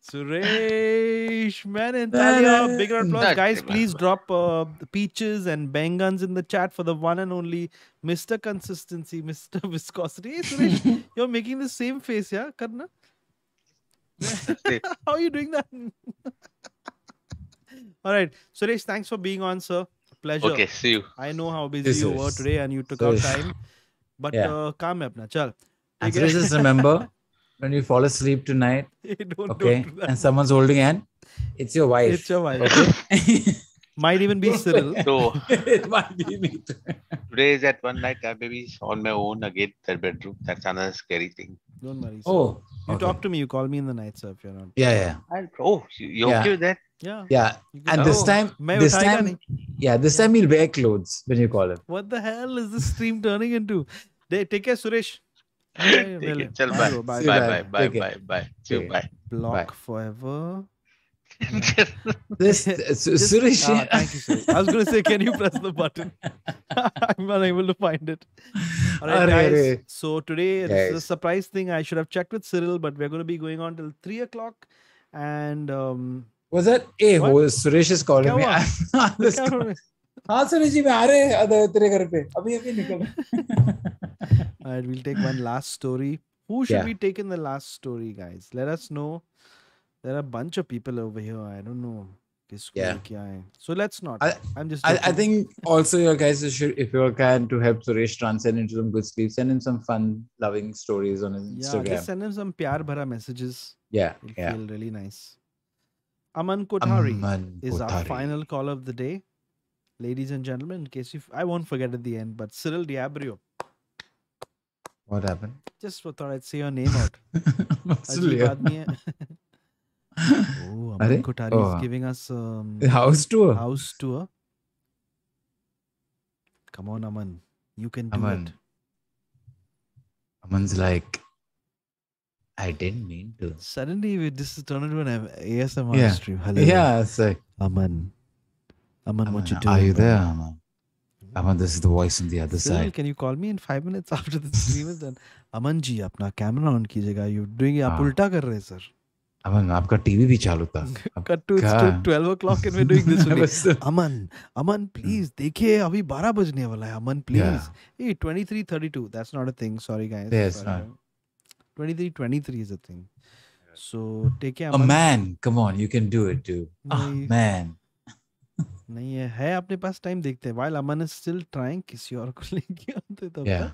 Suresh Menon, bigger applause. Guys, please drop uh, peaches and bangans in the chat for the one and only Mister Consistency, Mister Viscosity. Hey, Suresh, you're making the same face, yeah? Karna? How are you doing that? All right. Suresh, thanks for being on, sir. Pleasure. Okay, see you. I know how busy this you is. were today and you took so out time. But yeah. uh, calm apna, chal. And so just remember, when you fall asleep tonight, don't, okay, don't do and someone's holding hand, it's your wife. It's your wife. Okay. Might even be Cyril. So, it might be me too. Today is at one night, baby's on my own again, third bedroom. That's another scary thing. Don't worry. Sir. Oh, you okay. talk to me. You call me in the night, sir, if you're not. Yeah, yeah. And, oh, you okay with that? Yeah. Yeah. And this time, this time, yeah, this time he'll wear clothes when you call him. What the hell is this stream turning into? Take care, Suresh. Take care. Bye. Bye. Bye. Bye. Bye. Bye. Bye. Block forever. This Suresh. Thank you, Suresh. I was going to say, can you press the button? I'm unable to find it. All right, guys. So today it's a surprise thing. I should have checked with Cyril, but we're going to be going on till three o'clock, and um. Was that? Hey, what? Suresh is calling me. Alright, we'll take one last story. Who should yeah. we take in the last story, guys? Let us know. There are a bunch of people over here. I don't know. Yeah. So let's not. I, I'm just. I, I think also you guys should, if you can, to help Suresh transcend into some good sleep, send him some fun, loving stories on his yeah, Instagram. Yeah, send him some pyar bhara messages. Yeah, it'll yeah. feel really nice. Aman Kothari Aman is Kothari. our final call of the day. Ladies and gentlemen, in case you... I won't forget at the end, but Cyril Diabrio. What happened? Just thought I'd say your name out. Oh, Aman Are? Kothari oh. is giving us... Um, house tour. House tour. Come on, Aman. You can do Aman. it. Aman's like... I didn't mean to. Suddenly, we just turned into an A S M R yeah. stream. Hello. Yeah, it's like Aman. Aman, Aman what you doing? Are you there, Aman? Aman, this is the voice on the other Cyril, side. Can you call me in five minutes after the stream is done? Aman ji, apna camera on kijega. You're doing it. Aap ulta kar rahe, sir. Aman, aapka T V bhi chalu tha. Cut to twelve o'clock and we're doing this today. Aman, Aman, please. Dekhe, abhi twelve bajne wala hai. Aman, please. Yeah. Hey, twenty-three thirty-two. That's not a thing. Sorry, guys. Yes, sorry. Not. twenty-three twenty-three is a thing. So take care. Oh man, come on, you can do it too. Oh man. While Aman is still trying, yeah.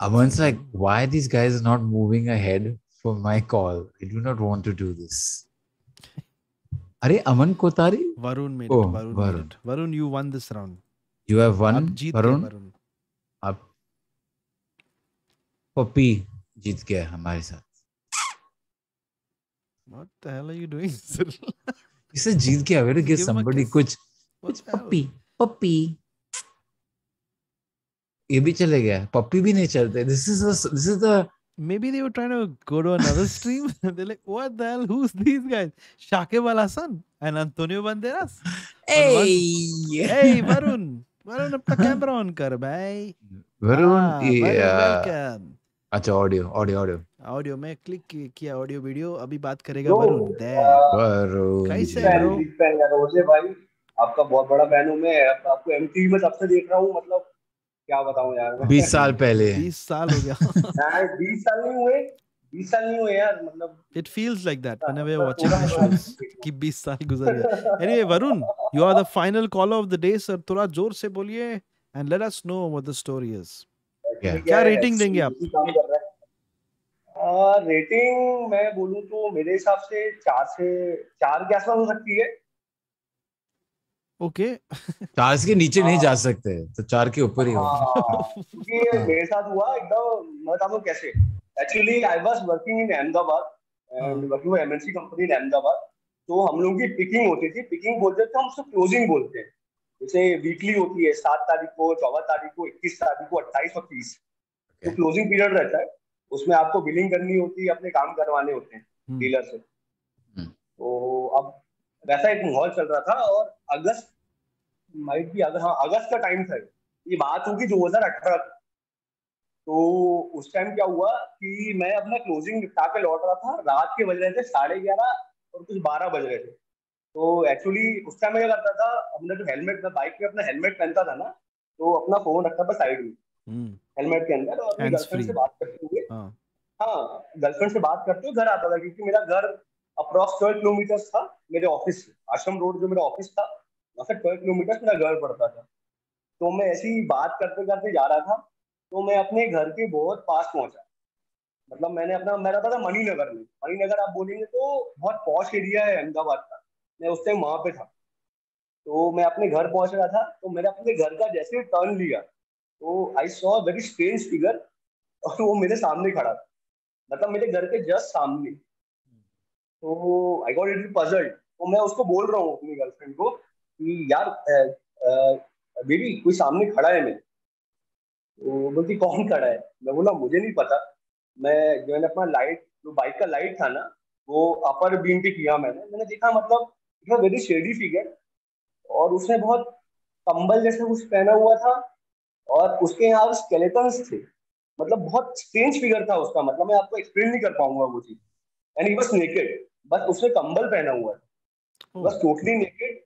Aman's like, why are these guys not moving ahead for my call? I do not want to do this. Are Aman Kothari? Varun made it. Oh, Varun, Varun. Made it. Varun, you won this round. You have won. Varun. Up. For P. Jeet gaya hamare saath. What the hell are you doing, sir? You said jeet gaya. We're to give, give somebody kuch. What's puppy? Puppy. Ye bhi chale gaya. Puppy bhi nahi chalte. This is a, this is the. Maybe they were trying to go to another stream. They're like, what the hell? Who's these guys? Shakib Al Hasan and Antonio Banderas. Hey, one, hey, Varun. Varun, apna camera on kar, bhai. Varun, ah, yeah. Varun, welcome. Achha, audio, audio, audio. Audio, I clicked kiya audio video. Abhi baat karega Varun. Varun. Kaise hai bro? Big fan yaar, Jose bhai. Aapka bahut bada fan hu main. Aapko M T V mein tab se dekh raha hu. Matlab kya batau yaar. twenty saal pehle. twenty saal ho gaya. Nahi, twenty saal nahi hue. twenty saal nahi hue yaar. Matlab. It feels like that whenever you're watching the shows. Ki twenty saal guzar gaya. Anyway, Varun, you are the final caller of the day, sir. Thoda zor se boliye and let us know what the story is. Yeah. क्या rating देंगे आप? आ, rating मैं बोलूं तो मेरे हिसाब से चार से चार के आसपास हो सकती है. ओके. चार के नीचे नहीं जा सकते तो चार के ऊपर ही हो. ये मेरे साथ हुआ एकदम मैं आपको कैसे. Actually I was working in Ahmedabad and working for M N C company in Ahmedabad. तो हम लोगों की पिकिंग होती थी. पिकिंग बोलते थे हम उसको क्लोजिंग बोलते हैं. जैसे वीकली होती है सात तारीख को चौबीस तारीख को इक्कीस तारीख को अट्ठाईस और तीस तो क्लोजिंग पीरियड रहता है. उसमें आपको बिलिंग करनी होती है अपने काम करवाने होते हैं डीलर से. तो अब वैसा एक माहौल चल रहा था और अगस्त माइट भी अगर हाँ अगस्त का टाइम था ये बात होगी दो हज़ार अठारह. तो उस टाइम क्या हुआ कि मैं अपना क्लोजिंग निपटा के लौट रहा था. रात के बज रहे थे साढ़े ग्यारह और कुछ बारह बज रहे थे। तो एक्चुअली उस टाइम क्या करता था, हमने जो हेलमेट था बाइक पे, अपना हेलमेट पहनता था ना, तो अपना फोन रखता था साइड में हेलमेट के अंदर, और गर्लफ्रेंड से बात करते हुए, हाँ गर्लफ्रेंड से बात करते हुए घर आता था, क्योंकि मेरा घर अप्रॉक्स ट्वेल्व किलोमीटर था मेरे ऑफिस, आश्रम रोड जो मेरा ऑफिस था वहाँ से ट्वेल्व किलोमीटर मेरा घर पड़ता था। तो मैं ऐसी बात करते करते जा रहा था, तो मैं अपने घर के बहुत पास पहुंचा, मतलब मैंने अपना मैं रहता था मणिनगर में, मणिनगर आप बोलेंगे तो बहुत पॉश एरिया है अहमदाबाद का, मैं उस टाइम वहां पे था। तो मैं अपने घर पहुंच रहा था, तो मैंने अपने घर का जैसे टर्न लिया तो I saw very strange figure, और वो मेरे सामने खड़ा था, मतलब मेरे घर के जस्ट सामने। तो आई गॉट लिटिल पजल्ड, तो मैं उसको बोल रहा हूँ अपनी गर्लफ्रेंड को कि यार बेबी कोई सामने खड़ा है मेरे। तो बोलती कौन खड़ा है, मैं बोला मुझे नहीं पता, मैं जो मैंने अपना लाइट जो बाइक का लाइट था ना वो अपर बीम पे किया, मैंने मैंने देखा मतलब इतना वेरी शेडी फिगर, और उसने बहुत कंबल जैसा कुछ पहना हुआ था, और उसके यहाँ स्केलेटन्स थे, मतलब बहुत स्ट्रेंज फिगर था उसका, मतलब मैं आपको एक्सप्लेन नहीं कर पाऊंगा वो चीज। एंड ही वाज नेकेड, बस उसने कंबल पहना हुआ था, बस टोटली नेकेड,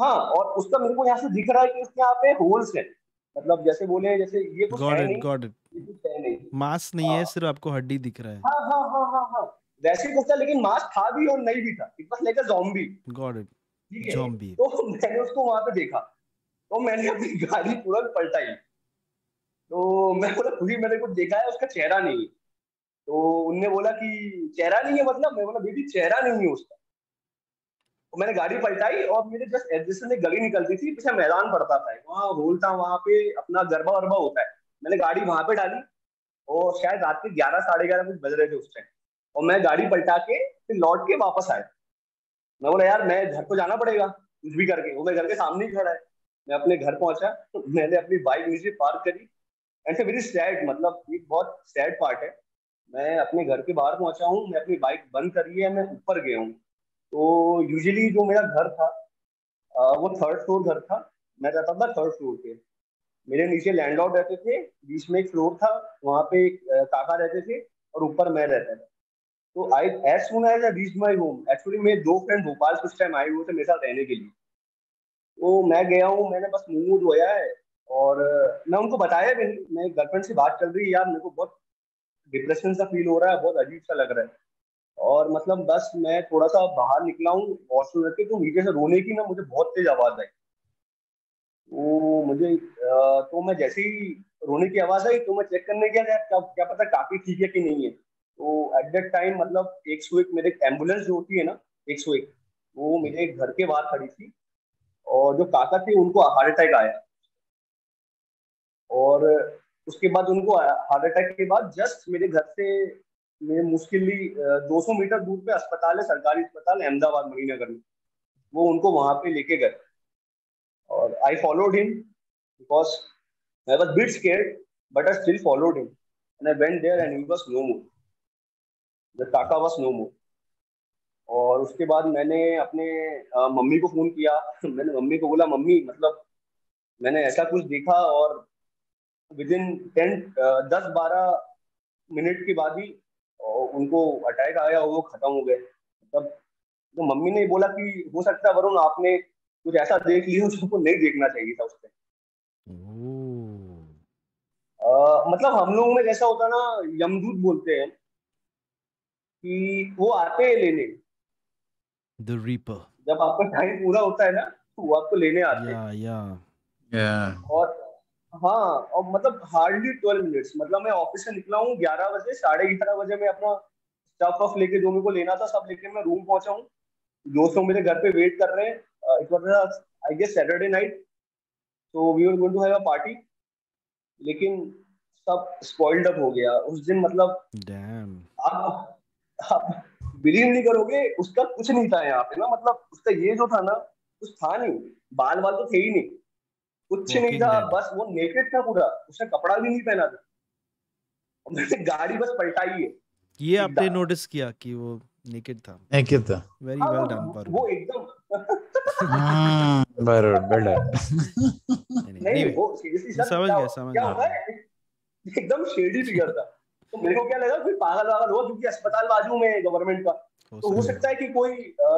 हाँ। और उसका मेरे को यहाँ से दिख रहा है कि उसके यहाँ पे होल्स हैं, मतलब जैसे बोले जैसे ये कुछ है नहीं, गॉड इट, मांस नहीं है, सिर्फ आपको हड्डी दिख रहा है, हाँ हाँ हाँ हाँ हाँ वैसे कुछ था, लेकिन मांस था भी और नहीं भी था, it was like a zombie, god it zombie. तो मैंने उसको वहां पे देखा, तो मैंने अपनी गाड़ी तुरंत पलटाई, तो मैं बोला खुद ही मैंने कुछ देखा है, उसका चेहरा नहीं है। तो उनने बोला कि चेहरा नहीं है मतलब, मैं बोला बेबी चेहरा नहीं है उसका। मैंने गाड़ी पलटाई और मेरे जस्ट एडजस्ट में गली निकलती थी, पीछे मैदान पड़ता था, वहाँ होल था, वहाँ पे अपना गरबा वरबा होता है, मैंने गाड़ी वहाँ पे डाली, और शायद रात के ग्यारह साढ़े ग्यारह कुछ बज रहे थे उस टाइम, और मैं गाड़ी पलटा के फिर लौट के वापस आया। मैं बोला यार मैं घर को जाना पड़ेगा कुछ भी करके, वो मेरे घर के सामने ही खड़ा है। मैं अपने घर पहुंचा, तो मैंने अपनी बाइक नीचे पार्क करी, ऐसे मेरी सैड, मतलब एक बहुत सैड पार्ट है, मैं अपने घर के बाहर पहुंचा हूँ, मैं अपनी बाइक बंद करी है, मैं ऊपर गया हूँ। तो यूजुअली जो मेरा घर था वो थर्ड फ्लोर घर था, मैं रहता था थर्ड फ्लोर पे, मेरे नीचे लैंडलॉर्ड रहते थे, बीच में एक फ्लोर था वहाँ पे काका रहते थे, और ऊपर मैं रहता था। तो I as soon as I reach my home, actually मेरे दो फ्रेंड भोपाल से उस टाइम आए हुए थे मेरे साथ रहने के लिए, तो मैं गया हूँ, मैंने बस मुँह धोया है, और मैं उनको बताया भी नहीं, मैं गर्लफ्रेंड से बात चल रही है यार मेरे को बहुत डिप्रेशन सा फील हो रहा है, बहुत अजीब सा लग रहा है, और मतलब बस मैं थोड़ा सा बाहर निकला हूँ वॉशरूम रख के, तो नीचे से रोने की ना मुझे बहुत तेज आवाज आई। तो मुझे तो मैं जैसे ही रोने की आवाज आई तो मैं चेक करने गया क्या क्या पता काफी ठीक है कि नहीं है। तो एट दैट टाइम मतलब एक सौ एक मेरे एम्बुलेंस जो होती है ना एक सौ एक वो मेरे घर के बाहर खड़ी थी, और जो काका थे उनको हार्ट अटैक आया, और उसके बाद उनको हार्ट अटैक के बाद जस्ट मेरे घर से मैं मुश्किली दो सौ मीटर दूर पे अस्पताल है, सरकारी अस्पताल अहमदाबाद मणिनगर में, वो उनको वहां पे लेके गए। और I followed him because I was bit scared but I still followed him and I went there and he was no more, the kaka was no more. और उसके बाद मैंने अपने आ, मम्मी को फोन किया मैंने मम्मी को बोला मम्मी मतलब मैंने ऐसा कुछ देखा, और विद इन टेन दस बारह मिनट के बाद ही और उनको अटैक आया और वो खत्म हो गए। तब तो मम्मी ने बोला कि हो सकता है वरुण आपने कुछ ऐसा देख लिया उसको नहीं देखना चाहिए था उस टाइम। मतलब हम लोगों में जैसा होता ना यमदूत बोलते हैं कि वो आते हैं लेने, द रीपर, जब आपका टाइम पूरा होता है ना वो आपको लेने आते हैं। या या और हाँ, और मतलब हार्डली ट्वेल्व मिनट्स, मतलब मैं ऑफिस से निकला हूँ ग्यारह बजे साढ़े ग्यारह बजे मैं अपना स्टफ वफ लेके जो मेरे को लेना था सब लेके मैं रूम पहुंचा हूँ। दोस्तों मेरे घर पे वेट कर रहे हैं, it was I guess Saturday night, so we were going to have a party, लेकिन सब स्पॉइल्ड अप हो गया उस दिन। मतलब डैम आप, आप बिलीव नहीं करोगे उसका कुछ नहीं था यहाँ पे ना, मतलब उसका ये जो था ना कुछ था नहीं, बाल वाल तो थे ही नहीं, कुछ नहीं था, बस वो नेकेड था पूरा, उसने कपड़ा भी नहीं पहना था, और गाड़ी बस पलटाई है। ये आपने नोटिस किया कि वो नेकेड था, नेकेड था, वेरी वेल डन पर वो एकदम हां बराबर बेल्ट नहीं, वो सीरियसली समझ गया समझ गया एकदम शेडी फिगर था। तो मेरे को क्या लगा कोई पागल वागल हो, क्योंकि अस्पताल बाजू में गवर्नमेंट का तो हो सकता है कि कोई आ,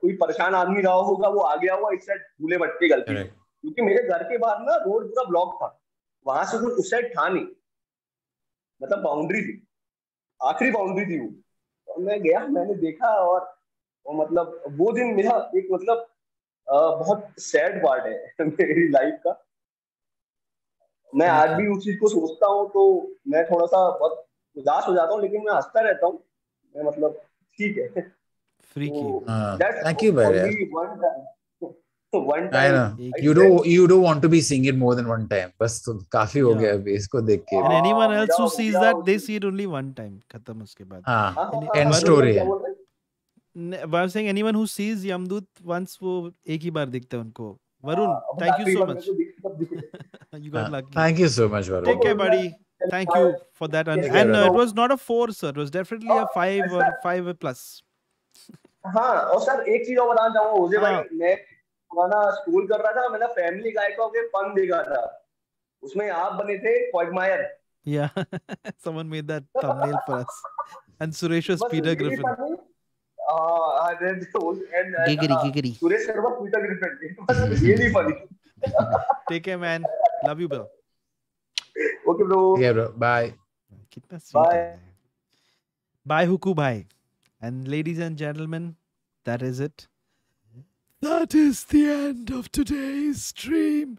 कोई परेशान आदमी रहा होगा, वो आ गया हुआ इस साइड भूले भटके गलती, क्योंकि मेरे घर के बाहर ना रोड पूरा ब्लॉक था, वहां से कुछ उस साइड था नहीं, मतलब बाउंड्री थी, आखिरी बाउंड्री थी वो। तो मैं गया, मैंने देखा और, और मतलब वो दिन मेरा एक मतलब आ, बहुत सैड पार्ट है मेरी लाइफ का। मैं आज भी उस चीज को सोचता हूँ तो मैं थोड़ा सा बहुत उदास हो जाता हूँ, लेकिन मैं हंसता रहता हूँ, मैं मतलब ठीक है। Freaky. Thank you, brother. One time. You don't you don't want to be seeing it more than one time. बस तो काफी हो गया अभी इसको देख के। And anyone else who sees that they see it only one time. खत्म उसके बाद। हाँ. End story है। I was saying anyone who sees Yamdut once वो एक ही बार देखता है उनको। Varun, thank you so much. You got lucky. Thank you so much, Varun. Take care, buddy. Thank you for that. And uh, it was not a four, sir. It was definitely a five or five plus. हाँ, और sir एक चीज और बताना चाहूँगा, होजे भाई, मैं पुराना स्कूल कर रहा था, मैंने फैमिली गाय का के पन देखा था, उसमें आप बने थे क्वाइटमायर। Yeah, someone made that thumbnail for us. And Suresh was Peter Griffin. Ah, and Giggery, Giggery. Suresh sir was Peter Griffin. बस ये नहीं funny. Take care, man. Love you, bro. Okay, bro. Yeah, bro. Bye. कितना sweet है. Bye, Huku भाई. And ladies and gentlemen, that is it. That is the end of today's stream.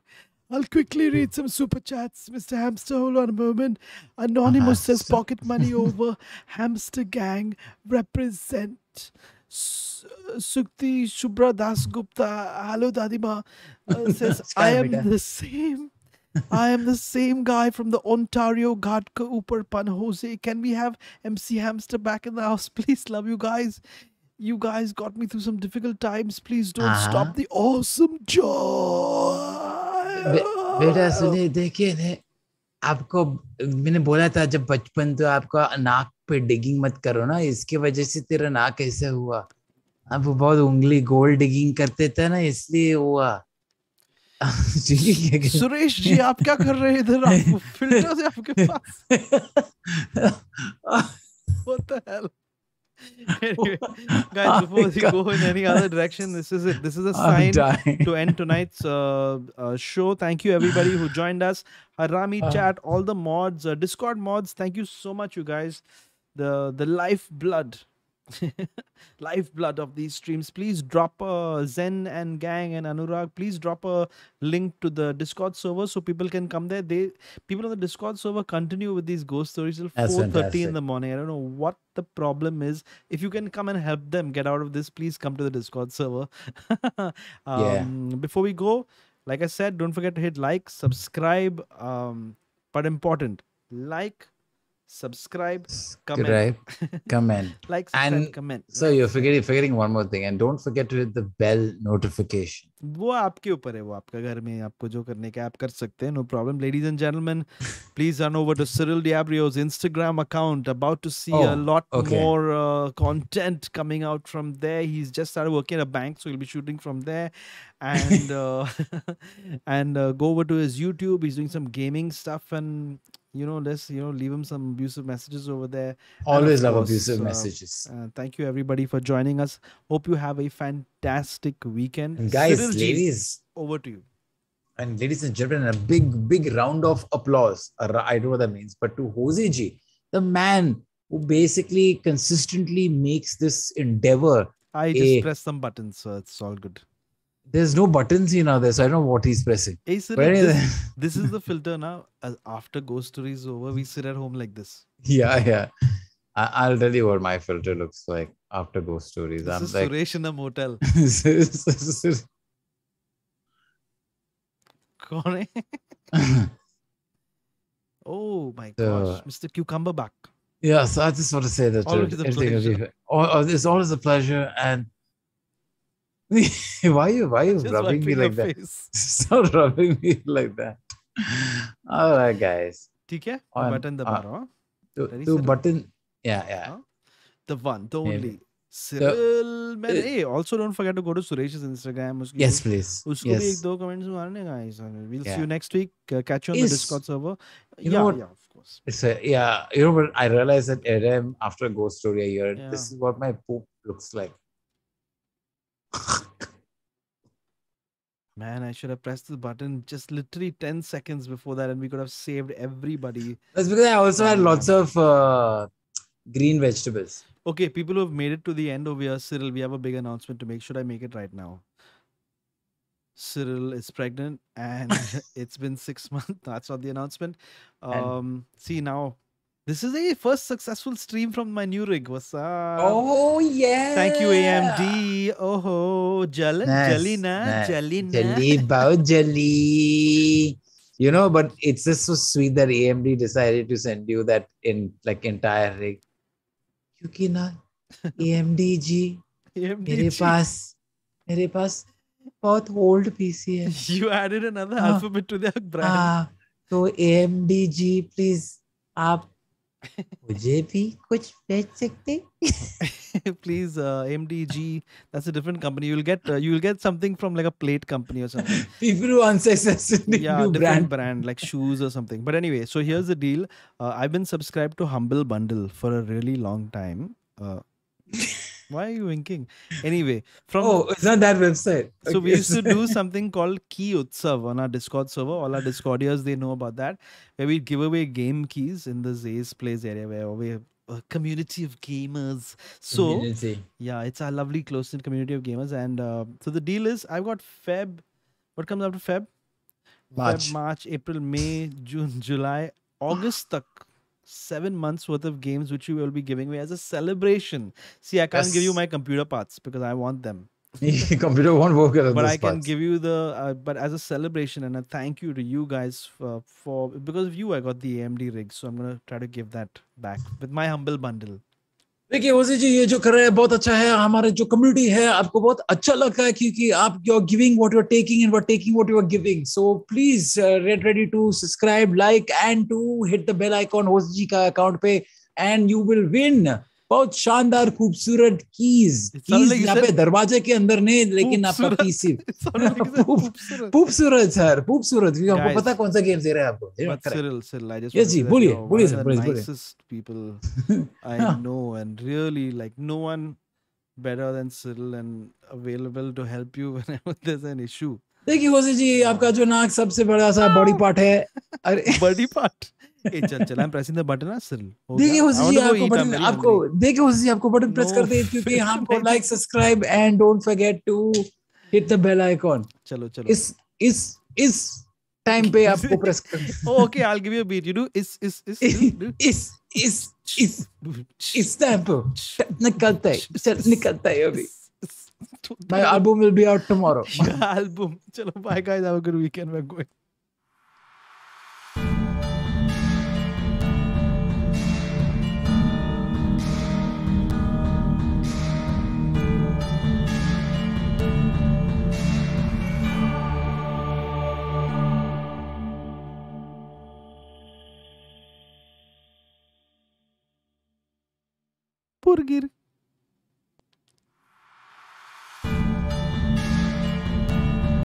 I'll quickly read some super chats. Mister Hamster, hold on a moment. Anonymous says pocket money over. Hamster gang represent. Sukti Shubhra Das Gupta, hello Dadima, uh, says I am the same. I am the same guy from the Ontario Ghatka Upar Pan Jose. Can we have M C Hamster back in the house, please? Love you guys. You guys got me through some difficult times. Please don't uh-huh. stop the awesome job. बेटा सुनिए, देखिए ने आपको मैंने बोला था जब बचपन तो आपका नाक पे digging मत करो ना, इसके वजह से तेरा नाक ऐसा हुआ. आप वो बहुत उंगली gold digging करते थे ना, इसलिए हुआ. सुरेश जी आप क्या कर रहे हैं इधर, आप फिल्टर से आपके पास What the hell? Anyway, guys, before we go in any other direction, this is it. This is a sign to end tonight's uh, uh, show. Thank you everybody who joined us. Harami uh, chat, all the mods, uh, Discord mods. Thank you so much, you guys. The the lifeblood. Lifeblood of these streams. Please drop a Zen and Gang and Anurag, please drop a link to the Discord server so people can come there. They people on the Discord server continue with these ghost stories till four thirty in the morning. I don't know what the problem is. If you can come and help them get out of this, please come to the Discord server. um, yeah. Before we go, like I said, don't forget to hit like, subscribe, um, but important, like, subscribe, comment, comment, like, subscribe, and comment. So you're forgetting, forgetting one more thing, and don't forget to hit the bell notification. वो आपके ऊपर है, वो आपका घर में आपको जो करने का आप कर सकते हैं, no problem. Ladies and gentlemen, please run over to Cyril Diabrio's Instagram account. About to see oh, a lot okay. more uh, content coming out from there. He's just started working at a bank, so he'll be shooting from there. And uh, and uh, go over to his YouTube. He's doing some gaming stuff and. You know, let's you know leave him some abusive messages over there. Always love abusive messages. Uh, thank you everybody for joining us. Hope you have a fantastic weekend. And guys, Cyril, ladies, over to you. And ladies and gentlemen, a big, big round of applause. I don't know what that means, but to Jose Ji, the man who basically consistently makes this endeavor. I just pressed some buttons, so it's all good. There's no buttons here now, there, so I don't know what he's pressing. Hey, sir, this, this is the filter now. After Ghost Story is over, we sit at home like this. Yeah, yeah. I, I'll tell you what my filter looks like after Ghost Stories. This I'm is like, Suresh in a motel. Oh my gosh, so, Mister Cucumber back. Yeah, so I just want to say that. Always a pleasure. It's always a pleasure and why are you why are you rubbing me like that? Stop rubbing me like that. All right, guys. Okay. Button the bar. Two button. Yeah, yeah. The one, the only. Cyril. Hey, also don't forget to go to Suresh's Instagram. Yes, please. Usko bhi ek do comments maarne guys. We'll see you next week. Catch you on the Discord server. Yeah, yeah. course. It's a, yeah, you know, but I realized that Adam, after a ghost story I heard, yeah. this is what my poop looks like. Man, I should have pressed the button just literally ten seconds before that and we could have saved everybody. That's because I also had lots of uh, green vegetables. Okay, people who have made it to the end over here, Cyril, we have a big announcement to make. Should I make it right now? Cyril is pregnant and it's been six months. That's not the announcement. Um, see now, this is a first successful stream from my new rig. What's up? Oh, yeah. Thank you, A M D. Oh, ho. Jal nice. Jalina. Nice. Jalina. Jelly, bow jelly. You know, but it's just so sweet that A M D decided to send you that in like entire rig. Kyunki na, A M D ji, mere paas, mere paas, bahut old P C hai. You added another ah, alphabet to their brand. Ah, so A M D ji, please, aap mujhe bhi kuch bhej sakte? Please, uh, A M D ji, that's a different company. You'll get, uh, you'll get something from like a plate company or something. People who unsuccessfully yeah, do brand. brand like shoes or something. But anyway, so here's the deal. Uh, I've been subscribed to Humble Bundle for a really long time. Uh, Why are you winking? Anyway, from oh, it's not that website. Okay. So we used to do something called Key Utsav on our Discord server. All our Discordiers, they know about that, where we give away game keys in the Zay's Plays area, where we have a community of gamers. So community. yeah, it's our lovely close-knit community of gamers. And uh, so the deal is, I've got Feb. What comes after Feb? March, Feb, March, April, May, June, July, August. tak. Seven months worth of games which we will be giving away as a celebration. See, I can't yes. give you my computer parts because I want them. Computer won't work at But I can parts. give you the, uh, but as a celebration and a thank you to you guys for, for, because of you, I got the A M D rig. So I'm going to try to give that back with my humble bundle. देखिए OG ji ये जो कर रहे हैं बहुत अच्छा है हमारे जो कम्युनिटी है आपको बहुत अच्छा लग रहा है क्योंकि आप you are giving what you are taking and we are taking what you are giving so please red ready to subscribe like and to hit the bell icon OG ji का अकाउंट पे एंड यू विल विन बहुत शानदार खूबसूरत keys यहाँ पे दरवाजे के अंदर नहीं लेकिन आपका पीसी खूबसूरत सर खूबसूरत आपको पता कौन सा गेम दे रहा है आपको यस जी बोलिए बोलिए सर बोलिए I know and really like no one better than Cyril and available to help you whenever there's an issue. देखिए होसे जी आपका जो नाक सबसे बड़ा सा बॉडी पार्ट है body part Hey, chal, chal, I'm pressing the button, Cyril. Dekhi, Hoezaay ji, आपको बटन, आपको देखिए Hoezaay जी, आपको बटन प्रेस कर दे क्योंकि हमको like, subscribe and don't forget to hit the bell icon. चलो चलो. इस इस इस time पे आपको press कर. Oh, okay, I'll give you a beat. You do is is is is is is is time पे निकलता है, चल निकलता है अभी. My album will be out tomorrow. Your album. चलो, bye guys. Have a good weekend. We're going. Burger.